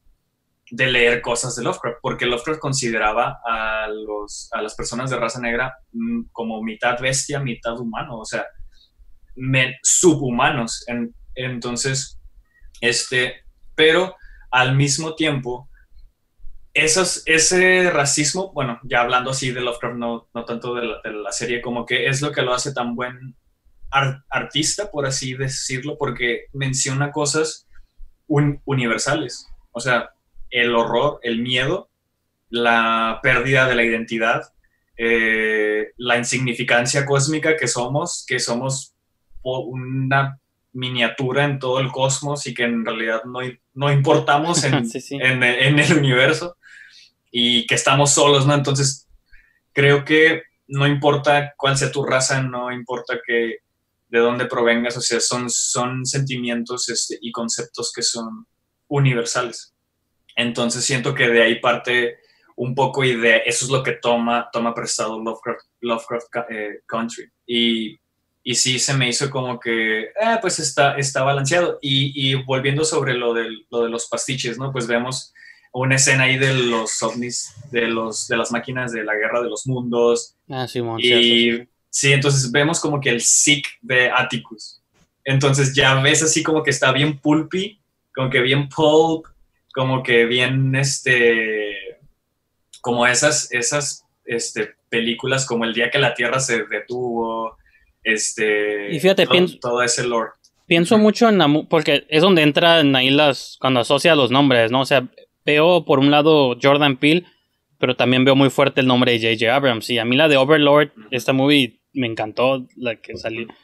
de leer cosas de Lovecraft, porque Lovecraft consideraba a, los, a las personas de raza negra como mitad bestia, mitad humano, o sea, me, subhumanos, en, entonces... Este, pero al mismo tiempo, esos, ese racismo, bueno, ya hablando así de Lovecraft, no, no tanto de la, de la serie, como que es lo que lo hace tan buen art, artista, por así decirlo, porque menciona cosas un, universales. O sea, el horror, el miedo, la pérdida de la identidad, eh, la insignificancia cósmica que somos, que somos una... miniatura en todo el cosmos y que en realidad no, no importamos en, sí, sí. En, en el universo y que estamos solos, ¿no? Entonces creo que no importa cuál sea tu raza, no importa que, de dónde provengas, o sea, son, son sentimientos este, y conceptos que son universales. Entonces siento que de ahí parte un poco y de eso es lo que toma, toma prestado Lovecraft, Lovecraft eh, Country. Y Y sí se me hizo como que, eh, pues está, está balanceado. Y, y volviendo sobre lo de, lo de los pastiches, ¿no? Pues vemos una escena ahí de los ovnis, de, los, de las máquinas de la guerra de los mundos. Ah, sí, mon, y cierto, sí. sí, entonces vemos como que el sick de Atticus. Entonces ya ves así como que está bien pulpy, como que bien pulp, como que bien, este, como esas, esas este, películas como El día que la Tierra se detuvo. Este, y fíjate, todo, pienso, todo ese lore. Pienso mucho en la... Porque es donde entran ahí las... Cuando asocia los nombres, ¿no? O sea, veo por un lado Jordan Peele, pero también veo muy fuerte el nombre de J J. Abrams. Y a mí la de Overlord, uh-huh. esta movie me encantó, la que salió. Uh-huh.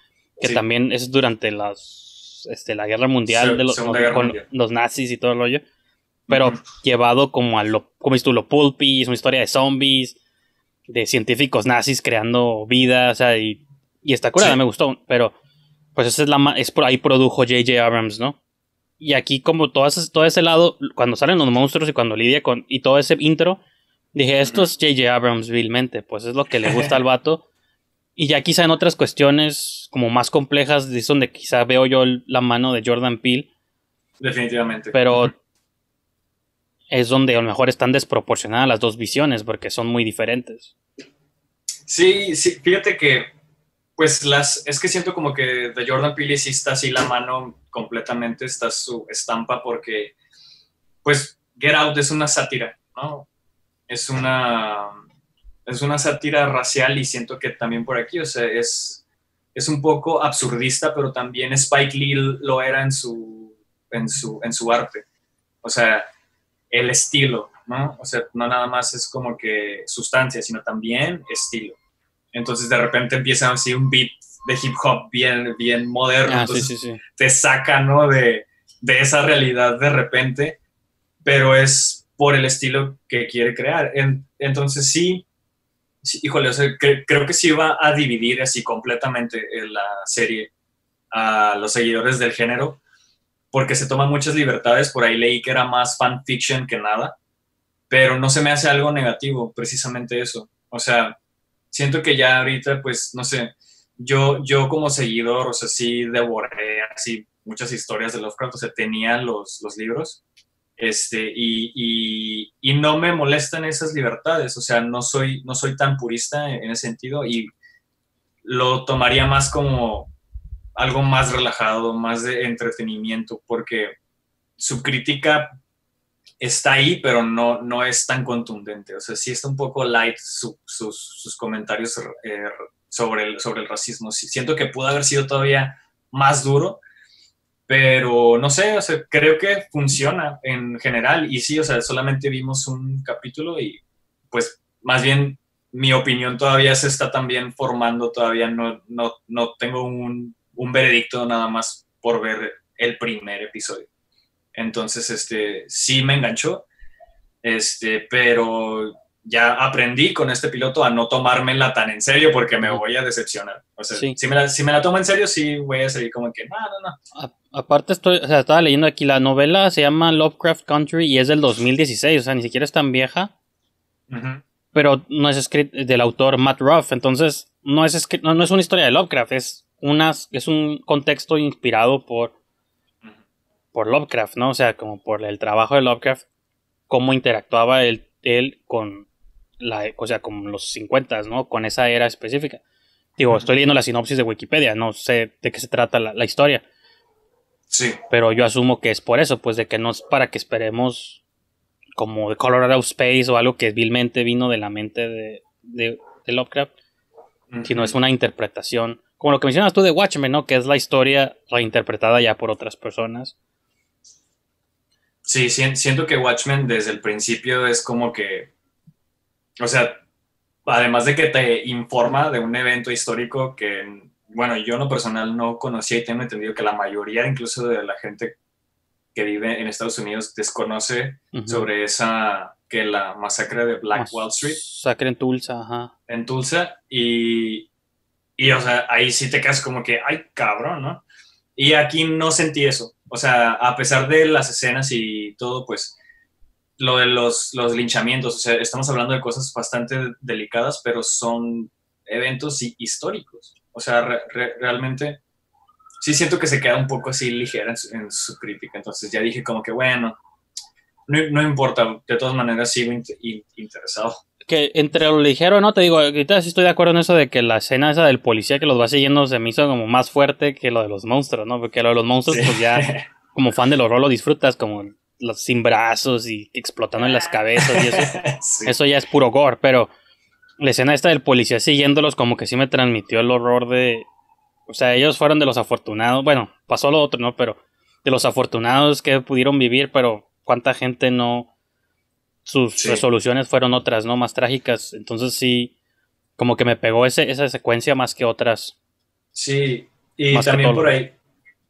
Que sí. también es durante las, este, la guerra mundial Se, de los, los, guerra con mundial. los nazis y todo el rollo. Pero uh-huh. llevado como a lo... Como dices tú, lo pulpy, es una historia de zombies, de científicos nazis creando vida, o sea, y... Y está curada, sí. me gustó, pero pues esa es la ma- es por ahí produjo J J. Abrams, ¿no? Y aquí como todo ese, todo ese lado, cuando salen los monstruos y cuando lidia con... Y todo ese intro, dije, esto es J J. Abrams vilmente, pues es lo que le gusta al vato. Y ya quizá en otras cuestiones como más complejas, es donde quizá veo yo la mano de Jordan Peele. Definitivamente. Pero uh-huh. es donde a lo mejor están desproporcionadas las dos visiones, porque son muy diferentes. Sí, sí, fíjate que... Pues las, es que siento como que de Jordan Peele sí está así la mano completamente, está su estampa porque, pues, Get Out es una sátira, ¿no? Es una, es una sátira racial y siento que también por aquí, o sea, es, es un poco absurdista, pero también Spike Lee lo era en su, en su, en su arte. O sea, el estilo, ¿no? O sea, no nada más es como que sustancia, sino también estilo. Entonces de repente empieza así un beat de hip hop bien, bien moderno. Ah, entonces sí, sí, sí. te saca, ¿no? de, de esa realidad de repente, pero es por el estilo que quiere crear. En, entonces sí, sí, híjole, o sea, cre- creo que sí va a dividir así completamente la serie a los seguidores del género, porque se toman muchas libertades. Por ahí leí que era más fan fiction que nada, pero no se me hace algo negativo, precisamente eso. O sea... Siento que ya ahorita, pues, no sé, yo, yo como seguidor, o sea, sí devoré así muchas historias de Lovecraft, o sea, tenía los, los libros, este, y, y, y no me molestan esas libertades, o sea, no soy, no soy tan purista en ese sentido y lo tomaría más como algo más relajado, más de entretenimiento, porque su crítica está ahí, pero no, no es tan contundente. O sea, sí está un poco light su, sus, sus comentarios eh, sobre, el, sobre el racismo. Sí, siento que pudo haber sido todavía más duro, pero no sé, o sea, creo que funciona en general. Y sí, o sea, solamente vimos un capítulo y pues más bien mi opinión todavía se está también formando. Todavía no, no, no tengo un, un veredicto nada más por ver el primer episodio. Entonces, este, sí me enganchó, este, pero ya aprendí con este piloto a no tomármela tan en serio porque me voy a decepcionar. O sea, sí. si, me la, si me la tomo en serio, sí voy a seguir como que, no, no, no. A, aparte, estoy, o sea, estaba leyendo aquí, la novela se llama Lovecraft Country y es del dos mil dieciséis, o sea, ni siquiera es tan vieja, uh-huh. pero no es escrita del autor Matt Ruff, entonces no es, escri- no, no es una historia de Lovecraft, es, unas, es un contexto inspirado por... por Lovecraft, ¿no? O sea, como por el trabajo de Lovecraft, cómo interactuaba él, él con la, o sea, con los cincuentas, ¿no? Con esa era específica. Digo, estoy leyendo la sinopsis de Wikipedia, no sé de qué se trata la, la historia. Sí. Pero yo asumo que es por eso, pues de que no es para que esperemos como The Color Out of Space o algo que vilmente vino de la mente de, de, de Lovecraft, uh-huh. sino es una interpretación, como lo que mencionas tú de Watchmen, ¿no? Que es la historia reinterpretada ya por otras personas. Sí, siento que Watchmen desde el principio es como que, o sea, además de que te informa de un evento histórico que, bueno, yo en lo personal no conocía y tengo entendido que la mayoría incluso de la gente que vive en Estados Unidos desconoce uh-huh. sobre esa, que la masacre de Black Mas- Wall Street. Masacre en Tulsa, ajá. En Tulsa y, y, o sea, ahí sí te quedas como que, ay, cabrón, ¿no? Y aquí no sentí eso. O sea, a pesar de las escenas y todo, pues, lo de los, los linchamientos, o sea, estamos hablando de cosas bastante delicadas, pero son eventos históricos. O sea, re, re, realmente sí siento que se queda un poco así ligera en su, en su crítica. Entonces ya dije como que, bueno, no, no importa, de todas maneras sigo in, in, interesado. Que entre lo ligero, ¿no? Te digo, ahorita sí estoy de acuerdo en eso de que la escena esa del policía que los va siguiendo se me hizo como más fuerte que lo de los monstruos, ¿no? Porque lo de los monstruos, sí. pues ya como fan del horror lo disfrutas, como los sin brazos y explotando en las cabezas y eso. Sí. Eso ya es puro gore, pero la escena esta del policía siguiéndolos como que sí me transmitió el horror de... O sea, ellos fueron de los afortunados, bueno, pasó lo otro, ¿no? Pero de los afortunados que pudieron vivir, pero cuánta gente no... Sus sí. resoluciones fueron otras, ¿no? Más trágicas. Entonces sí, como que me pegó ese, esa secuencia más que otras. Sí, y más también por ahí,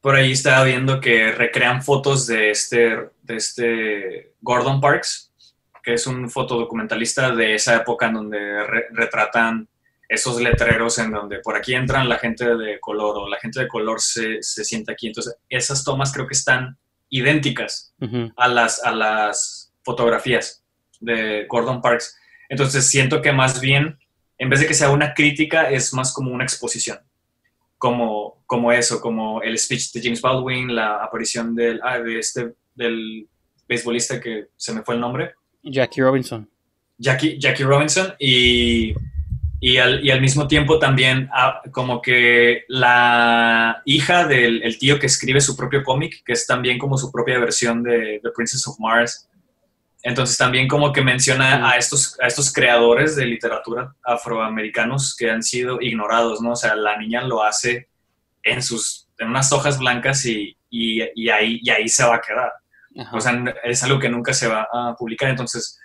por ahí estaba viendo que recrean fotos de este, de este Gordon Parks, que es un fotodocumentalista de esa época en donde re, retratan esos letreros en donde por aquí entran la gente de color o la gente de color se, se sienta aquí. Entonces esas tomas creo que están idénticas uh-huh. a las, a las fotografías de Gordon Parks. Entonces siento que más bien, en vez de que sea una crítica, es más como una exposición. Como, como eso, como el speech de James Baldwin, la aparición del, ah, de este, del beisbolista que se me fue el nombre. Jackie Robinson. Jackie, Jackie Robinson. Y, y, al, y al mismo tiempo también ah, como que la hija del el tío que escribe su propio cómic, que es también como su propia versión de The Princess of Mars. Entonces también como que menciona a estos, a estos creadores de literatura afroamericanos que han sido ignorados, ¿no? O sea, la niña lo hace en sus en unas hojas blancas y, y, y, ahí, y ahí se va a quedar. Ajá. O sea, es algo que nunca se va a publicar. Entonces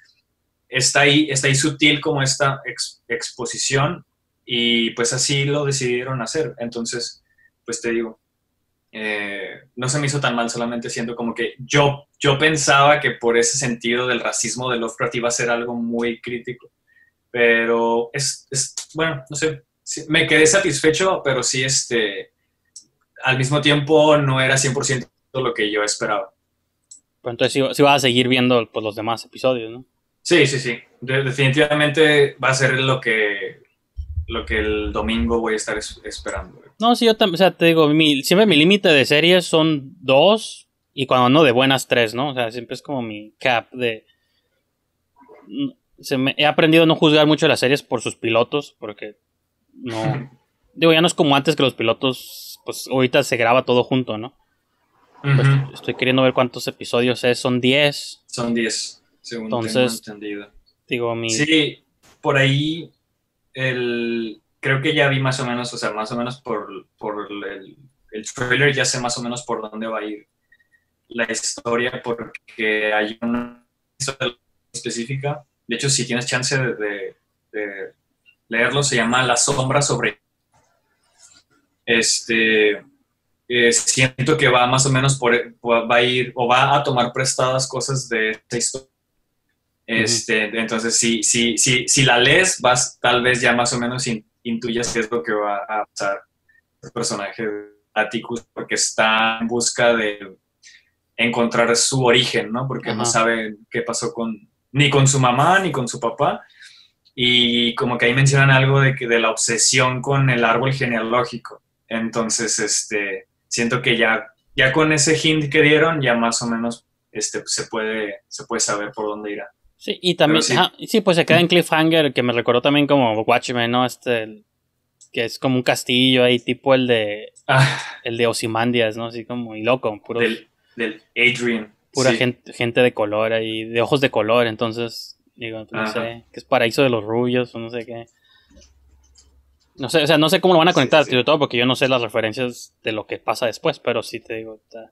está ahí, está ahí sutil como esta ex, exposición y pues así lo decidieron hacer. Entonces, pues te digo, eh, no se me hizo tan mal, solamente siento como que yo... Yo pensaba que por ese sentido del racismo de Lovecraft iba a ser algo muy crítico, pero es, es bueno, no sé, sí, me quedé satisfecho, pero sí, este, al mismo tiempo no era cien por ciento lo que yo esperaba. Pero entonces sí, sí vas a seguir viendo pues, los demás episodios, ¿no? Sí, sí, sí, de, definitivamente va a ser lo que, lo que el domingo voy a estar es, esperando. No, sí, yo también, o sea, te digo, mi, siempre mi límite de series son dos, y cuando no, de buenas tres, ¿no? O sea, siempre es como mi cap de... Se me... He aprendido a no juzgar mucho las series por sus pilotos, porque no... Digo, ya no es como antes que los pilotos, pues ahorita se graba todo junto, ¿no? Uh-huh. Pues estoy queriendo ver cuántos episodios es, son diez. Son diez, según Entonces, tengo entendido. Digo, mi... Sí, por ahí el... creo que ya vi más o menos, o sea, más o menos por, por el, el trailer ya sé más o menos por dónde va a ir la historia, porque hay una historia específica. De hecho, si tienes chance de, de, de leerlo, se llama La sombra sobre... Este... Eh, siento que va más o menos por, va a ir o va a tomar prestadas cosas de esta historia. Este, uh-huh. Entonces, si, si, si, si la lees, vas tal vez ya más o menos in, intuyas qué es lo que va a pasar el personaje de Atticus, porque está en busca de encontrar su origen, ¿no? Porque uh-huh. no sabe qué pasó con ni con su mamá ni con su papá. Y como que ahí mencionan algo de, de la obsesión con el árbol genealógico. Entonces, este... siento que ya, ya con ese hint que dieron, ya más o menos este, se, puede, se puede saber por dónde irá. Sí, y también, sí. Ah, sí, pues se queda en cliffhanger, que me recordó también como Watchmen, ¿no? Este, que es como un castillo ahí, tipo el de ah. el de Ozymandias, ¿no? Así como, y loco, puro... Del, del Adrián. Pura sí. gente, gente de color ahí, de ojos de color, entonces, digo, no Ajá. sé, que es paraíso de los rubios, o no sé qué... No sé, o sea, no sé cómo lo van a conectar, sobre sí, sí. todo porque yo no sé las referencias de lo que pasa después, pero sí te digo, está...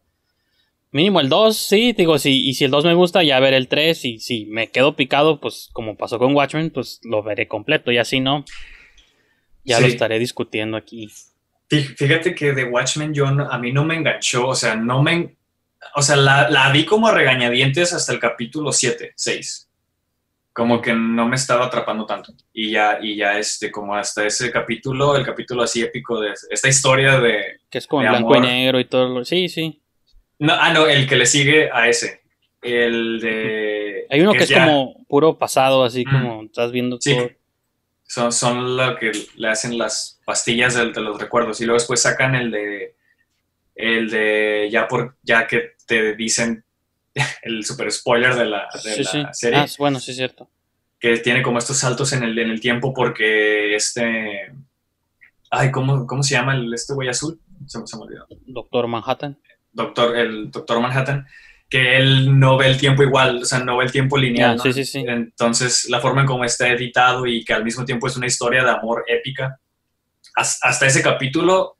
mínimo el dos, sí, te digo, sí, y si el dos me gusta, ya veré el tres, y si me quedo picado, pues como pasó con Watchmen, pues lo veré completo, y así no, ya sí. lo estaré discutiendo aquí. Fíjate que de Watchmen yo no, a mí no me enganchó, o sea, no me... O sea, la, la vi como a regañadientes hasta el capítulo siete, seis. Como que no me estaba atrapando tanto. Y ya, y ya este, como hasta ese capítulo, el capítulo así épico de esta historia de... Que es como de blanco amor. Y negro y todo. Lo... Sí, sí. No, ah, no, el que le sigue a ese. El de... Hay uno que, que es ya... como puro pasado, así mm. como estás viendo sí. todo. Son, son lo que le hacen las pastillas de, de los recuerdos. Y luego después sacan el de... El de... Ya, por, ya que te dicen... el super spoiler de la, de sí, la sí. serie. Ah, bueno, sí es cierto. Que tiene como estos saltos en el, en el tiempo porque este... Ay, ¿cómo, cómo se llama el, este güey azul? Se, se me olvidó. Doctor Manhattan. Doctor, el Doctor Manhattan. Que él no ve el tiempo igual, o sea, no ve el tiempo lineal. Ah, ¿no? Sí, sí, sí. Entonces, la forma en cómo está editado y que al mismo tiempo es una historia de amor épica. As, hasta ese capítulo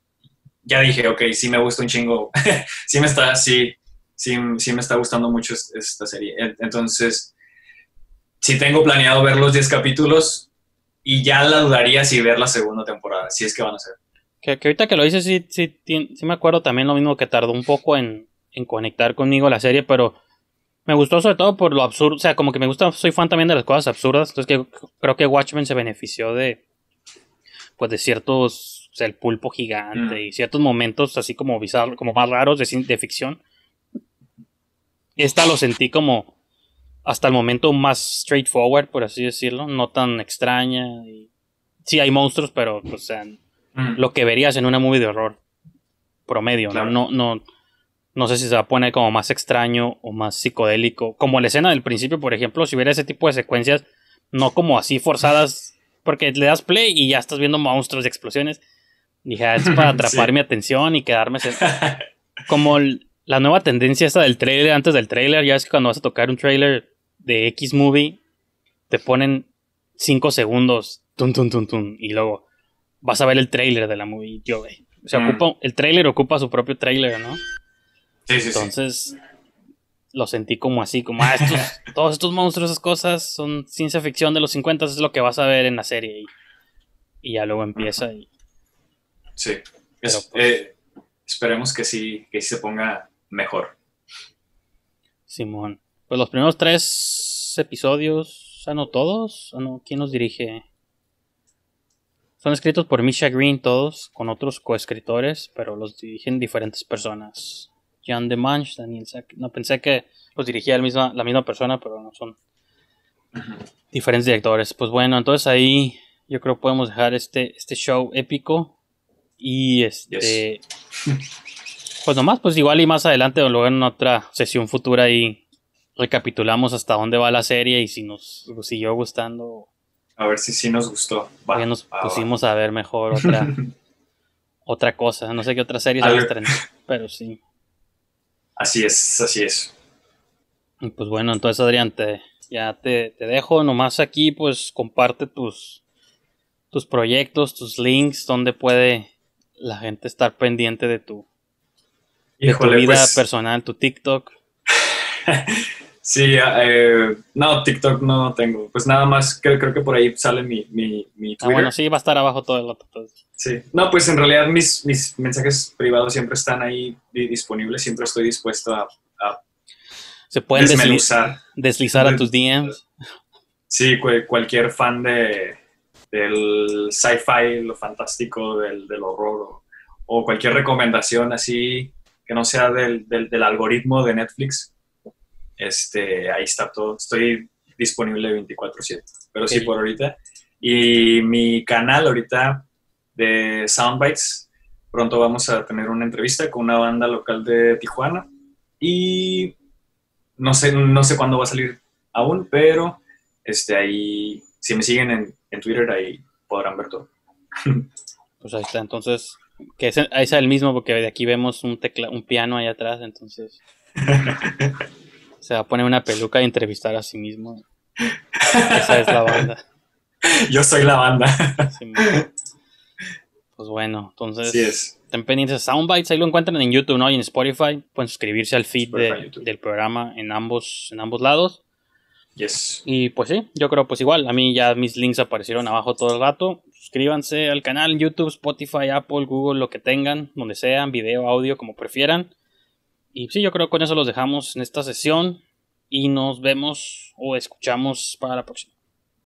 ya dije, ok, sí me gusta un chingo. sí me está, sí... Sí, sí me está gustando mucho esta serie. Entonces, sí tengo planeado ver los diez capítulos y ya la dudaría si ver la segunda temporada, si es que van a ser. Que, que ahorita que lo dices, sí, sí, sí me acuerdo también lo mismo que tardó un poco en, en conectar conmigo la serie, pero me gustó sobre todo por lo absurdo. O sea, como que me gusta, soy fan también de las cosas absurdas. Entonces, que, creo que Watchmen se benefició de, pues, de ciertos, o sea, el pulpo gigante mm. y ciertos momentos así como bizarros, como más raros de, de ficción. Esta lo sentí como hasta el momento más straightforward, por así decirlo. No tan extraña. Y... Sí, hay monstruos, pero o sea, mm. lo que verías en una movie de horror promedio. Claro. ¿no? No, no, no sé si se va a poner como más extraño o más psicodélico. Como la escena del principio, por ejemplo, si hubiera ese tipo de secuencias, no como así forzadas, porque le das play y ya estás viendo monstruos y explosiones. Dije, ah, es para atrapar sí. mi atención y quedarme... como el... La nueva tendencia esta del trailer, antes del trailer, ya es que cuando vas a tocar un trailer de X movie, te ponen cinco segundos, tum, tum, tum, tum, y luego vas a ver el trailer de la movie. Yo, güey. O sea, mm. ocupa, el trailer ocupa su propio trailer, ¿no? Sí, sí, Entonces, sí. lo sentí como así, como, ah, estos, todos estos monstruos, esas cosas, son ciencia ficción de los cincuenta, es lo que vas a ver en la serie. Y, y ya luego empieza. Y... Sí. Pero, pues, eh, esperemos que sí, que sí se ponga... mejor. Simón. Pues los primeros tres episodios, ¿ah, no todos? ¿Ah, no? ¿Quién los dirige? Son escritos por Misha Green todos, con otros coescritores, pero los dirigen diferentes personas. Jan Demange, Daniel Sack. No pensé que los dirigía la misma, la misma persona, pero no son uh-huh. diferentes directores. Pues bueno, entonces ahí yo creo que podemos dejar este, este show épico. Y este... Yes. Pues nomás, pues igual y más adelante o luego en otra sesión futura ahí recapitulamos hasta dónde va la serie y si nos siguió gustando. A ver si sí nos gustó. Va, ya nos va, pusimos va. a ver mejor otra otra cosa. No sé qué otra serie se va a estrenar, pero sí. Así es, así es. Y pues bueno, entonces Adrián, te, ya te, te dejo. Nomás aquí pues comparte tus, tus proyectos, tus links, donde puede la gente estar pendiente de tu, Híjole, de tu vida pues, personal, tu TikTok. Sí, eh, no, TikTok no tengo. Pues nada más, creo, creo que por ahí sale mi, mi, mi Twitter. Ah, bueno, sí, va a estar abajo todo el rato. Sí, no, pues en realidad mis, mis mensajes privados siempre están ahí disponibles. Siempre estoy dispuesto a, a ¿Se pueden desmenuzar. Deslizar, deslizar a tus D Ms. Sí, cualquier fan de, del sci-fi, lo fantástico, del, del horror, o, o cualquier recomendación así que no sea del, del, del algoritmo de Netflix. Este, ahí está todo, estoy disponible veinticuatro siete, pero okay. Sí, por ahorita. Y mi canal ahorita de Soundbites, pronto vamos a tener una entrevista con una banda local de Tijuana y no sé, no sé cuándo va a salir aún, pero este, ahí, si me siguen en, en Twitter, ahí podrán ver todo. Pues ahí está, entonces, que es, ahí está el mismo, porque de aquí vemos un, tecla, un piano ahí atrás, entonces... Se va a poner una peluca y entrevistar a sí mismo. Esa es la banda. Yo soy la banda. Sí, pues bueno, entonces... Sí es. Estén pendientes de Soundbites. Ahí lo encuentran en YouTube, ¿no? Y en Spotify. Pueden suscribirse al feed de, del programa en ambos, en ambos lados. Yes. Y pues sí, yo creo pues igual. A mí ya mis links aparecieron abajo todo el rato. Suscríbanse al canal en YouTube, Spotify, Apple, Google, lo que tengan. Donde sean, video, audio, como prefieran. Y sí, yo creo que con eso los dejamos en esta sesión y nos vemos o escuchamos para la próxima.